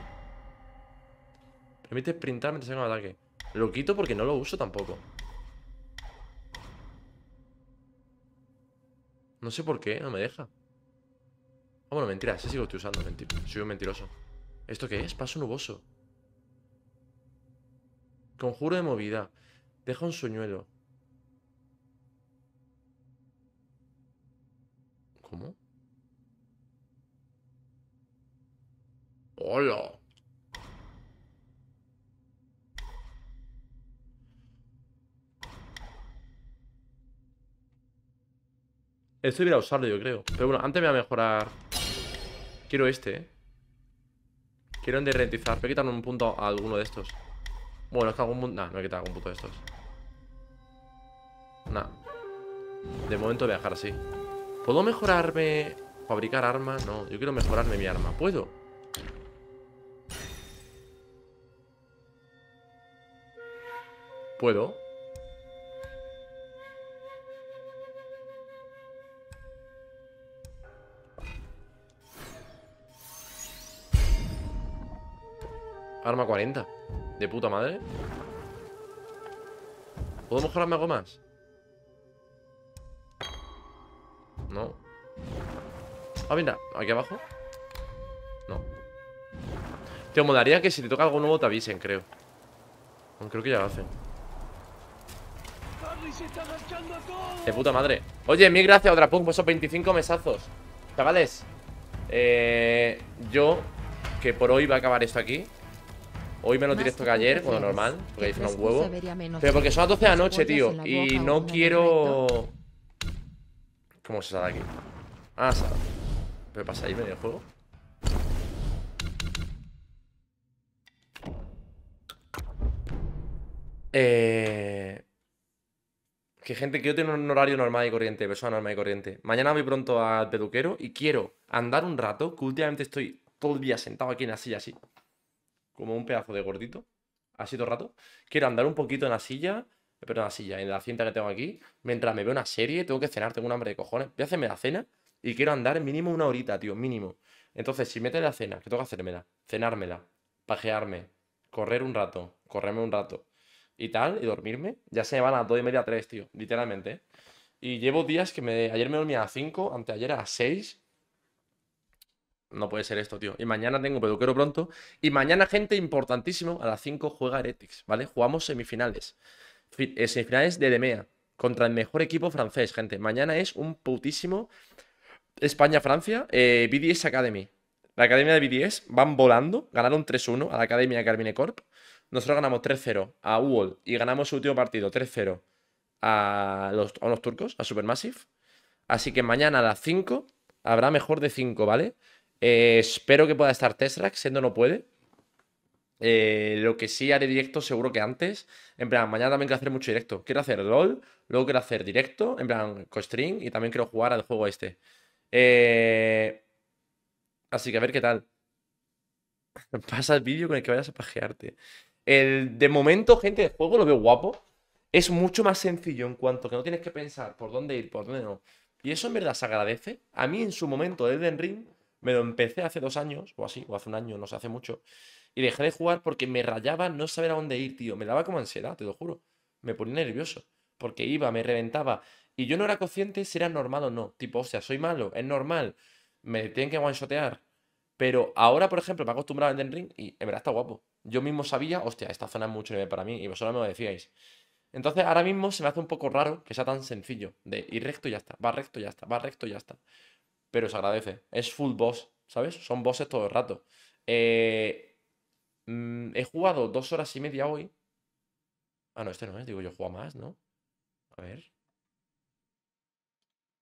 Permite sprintar mientras haga un ataque. Lo quito porque no lo uso tampoco. No sé por qué, no me deja. Ah, bueno, mentira, ese sí lo estoy usando. Soy un mentiroso. ¿Esto qué es? Paso nuboso. Conjuro de movida. Deja un sueñuelo. ¿Cómo? ¡Hola! Esto iba a usarlo, yo creo. Pero bueno, antes me voy a mejorar. Quiero este, ¿eh? Quiero enderretizar. Voy a quitarle un punto a alguno de estos. Bueno, es que algún punto... Nah, no voy a quitar algún punto de estos. Nah. De momento voy a dejar así. ¿Puedo mejorarme? ¿Fabricar armas? No, yo quiero mejorarme mi arma. ¿Puedo? ¿Puedo? Arma 40. De puta madre. ¿Puedo mejorarme algo más? No. Ah, mira, aquí abajo. No. Te molaría que si te toca algo nuevo te avisen, creo. Aunque creo que ya lo hacen. De puta madre. Oye, mil gracias, Odrapunk, por esos 25 mesazos. Chavales, yo, que por hoy va a acabar esto aquí. Hoy menos directo que ayer, bueno, normal, porque hice un huevo. Pero porque son las 12 de la noche, tío, y no quiero... ¿Cómo se sale aquí? Ah, sale. ¿Pero pasa ahí medio el juego? Que gente, que yo tengo un horario normal y corriente, persona normal y corriente. Mañana voy pronto al peluquero y quiero andar un rato, que últimamente estoy todo el día sentado aquí en la silla así, como un pedazo de gordito, así todo el rato. Quiero andar un poquito en la silla, pero en la silla, en la cinta que tengo aquí, mientras me veo una serie. Tengo que cenar, tengo un hambre de cojones. Voy a hacerme la cena y quiero andar mínimo una horita, tío, mínimo. Entonces, si metes la cena, que tengo que hacérmela, cenármela, pajearme, correr un rato, correrme un rato y tal, y dormirme, ya se me van a las 2:30, 3, tío, literalmente, ¿eh? Y llevo días que ayer me dormía a las 5, anteayer a las 6. No puede ser esto, tío. Y mañana tengo peluquero pronto. Y mañana, gente, importantísimo, a las 5 juega Heretics, ¿vale? Jugamos semifinales. Semifinales de EMEA contra el mejor equipo francés, gente. Mañana es un putísimo España-Francia, BDS Academy. La academia de BDS van volando. Ganaron 3-1 a la academia de Carmine Corp. Nosotros ganamos 3-0 a UOL y ganamos su último partido 3-0 a unos turcos, a Supermassive. Así que mañana a las 5 habrá mejor de 5, ¿vale? Espero que pueda estar Tesseract, siendo no puede. Lo que sí haré directo seguro que antes. En plan, mañana también quiero hacer mucho directo. Quiero hacer LOL, luego quiero hacer directo, en plan, co-stream, y también quiero jugar al juego este. Así que a ver qué tal. Pasa el vídeo con el que vayas a pajearte. De momento, gente, el juego lo veo guapo. Es mucho más sencillo en cuanto que no tienes que pensar por dónde ir, por dónde no. Y eso en verdad se agradece. A mí en su momento, Elden Ring, me lo empecé hace 2 años, o así, o hace 1 año, no sé, hace mucho. Y dejé de jugar porque me rayaba no saber a dónde ir, tío. Me daba como ansiedad, te lo juro. Me ponía nervioso. Porque iba, me reventaba. Y yo no era consciente si era normal o no. Tipo, hostia, soy malo, es normal. Me tienen que one-shotear. Pero ahora, por ejemplo, me he acostumbrado a Elden Ring y en verdad está guapo. Yo mismo sabía, hostia, esta zona es mucho nivel para mí y vosotros me lo decíais. Entonces ahora mismo se me hace un poco raro que sea tan sencillo de ir recto y ya está, va recto y ya está, va recto y ya está. Pero se agradece, es full boss, ¿sabes? Son bosses todo el rato. He jugado 2 horas y media hoy. Ah, no, este no es, digo yo, juego más, ¿no? A ver...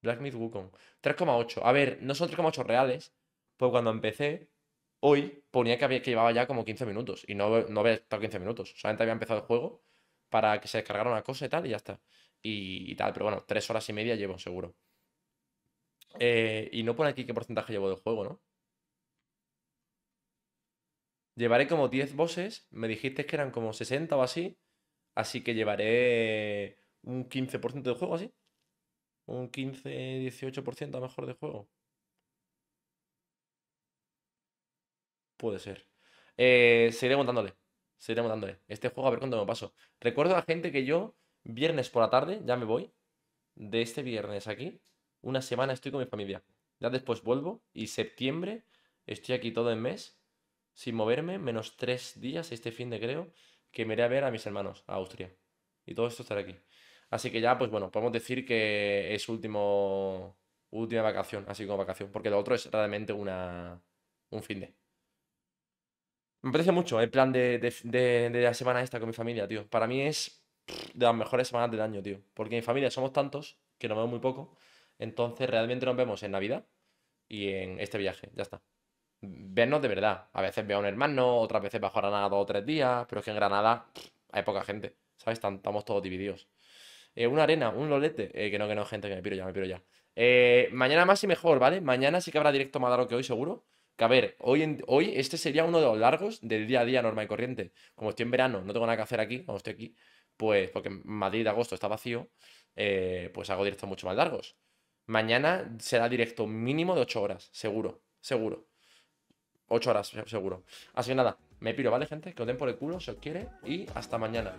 Black Myth Wukong, 3,8. A ver, no son 3,8 reales. Pues cuando empecé, hoy, ponía que llevaba ya como 15 minutos. Y no había estado 15 minutos. Solamente había empezado el juego para que se descargara una cosa y tal, y ya está. Y tal, pero bueno, 3 horas y media llevo, seguro. Y no pone aquí qué porcentaje llevo del juego, ¿no? Llevaré como 10 bosses. Me dijiste que eran como 60 o así. Así que llevaré un 15% de juego, así. Un 15-18% a lo mejor de juego. Puede ser. Seguiré montándole este juego a ver cuánto me paso. Recuerdo a la gente que yo, viernes por la tarde, ya me voy. De este viernes aquí, una semana estoy con mi familia. Ya después vuelvo y septiembre estoy aquí todo el mes, sin moverme, menos 3 días este fin de creo, que me iré a ver a mis hermanos, a Austria. Y todo esto estará aquí. Así que ya, pues bueno, podemos decir que es última vacación, así como vacación. Porque lo otro es realmente un fin de... Me parece mucho el plan de la semana esta con mi familia, tío. Para mí es de las mejores semanas del año, tío. Porque en mi familia somos tantos que nos vemos muy poco. Entonces realmente nos vemos en Navidad y en este viaje. Ya está. Vernos de verdad. A veces veo a un hermano, otras veces bajo a Granada 2 o 3 días. Pero es que en Granada hay poca gente, ¿sabes? Estamos todos divididos. Una arena, un lolete. Que no, gente, que me piro ya. Mañana más y mejor, ¿vale? Mañana sí que habrá directo más largo que hoy, seguro. Que a ver, hoy este sería uno de los largos del día a día normal y corriente. Como estoy en verano, no tengo nada que hacer aquí, cuando estoy aquí. pues porque Madrid de agosto está vacío, pues hago directos mucho más largos. Mañana será directo mínimo de 8 horas, seguro, seguro. 8 horas, seguro. Así que nada, me piro, ¿vale, gente? Que os den por el culo si os quiere y hasta mañana.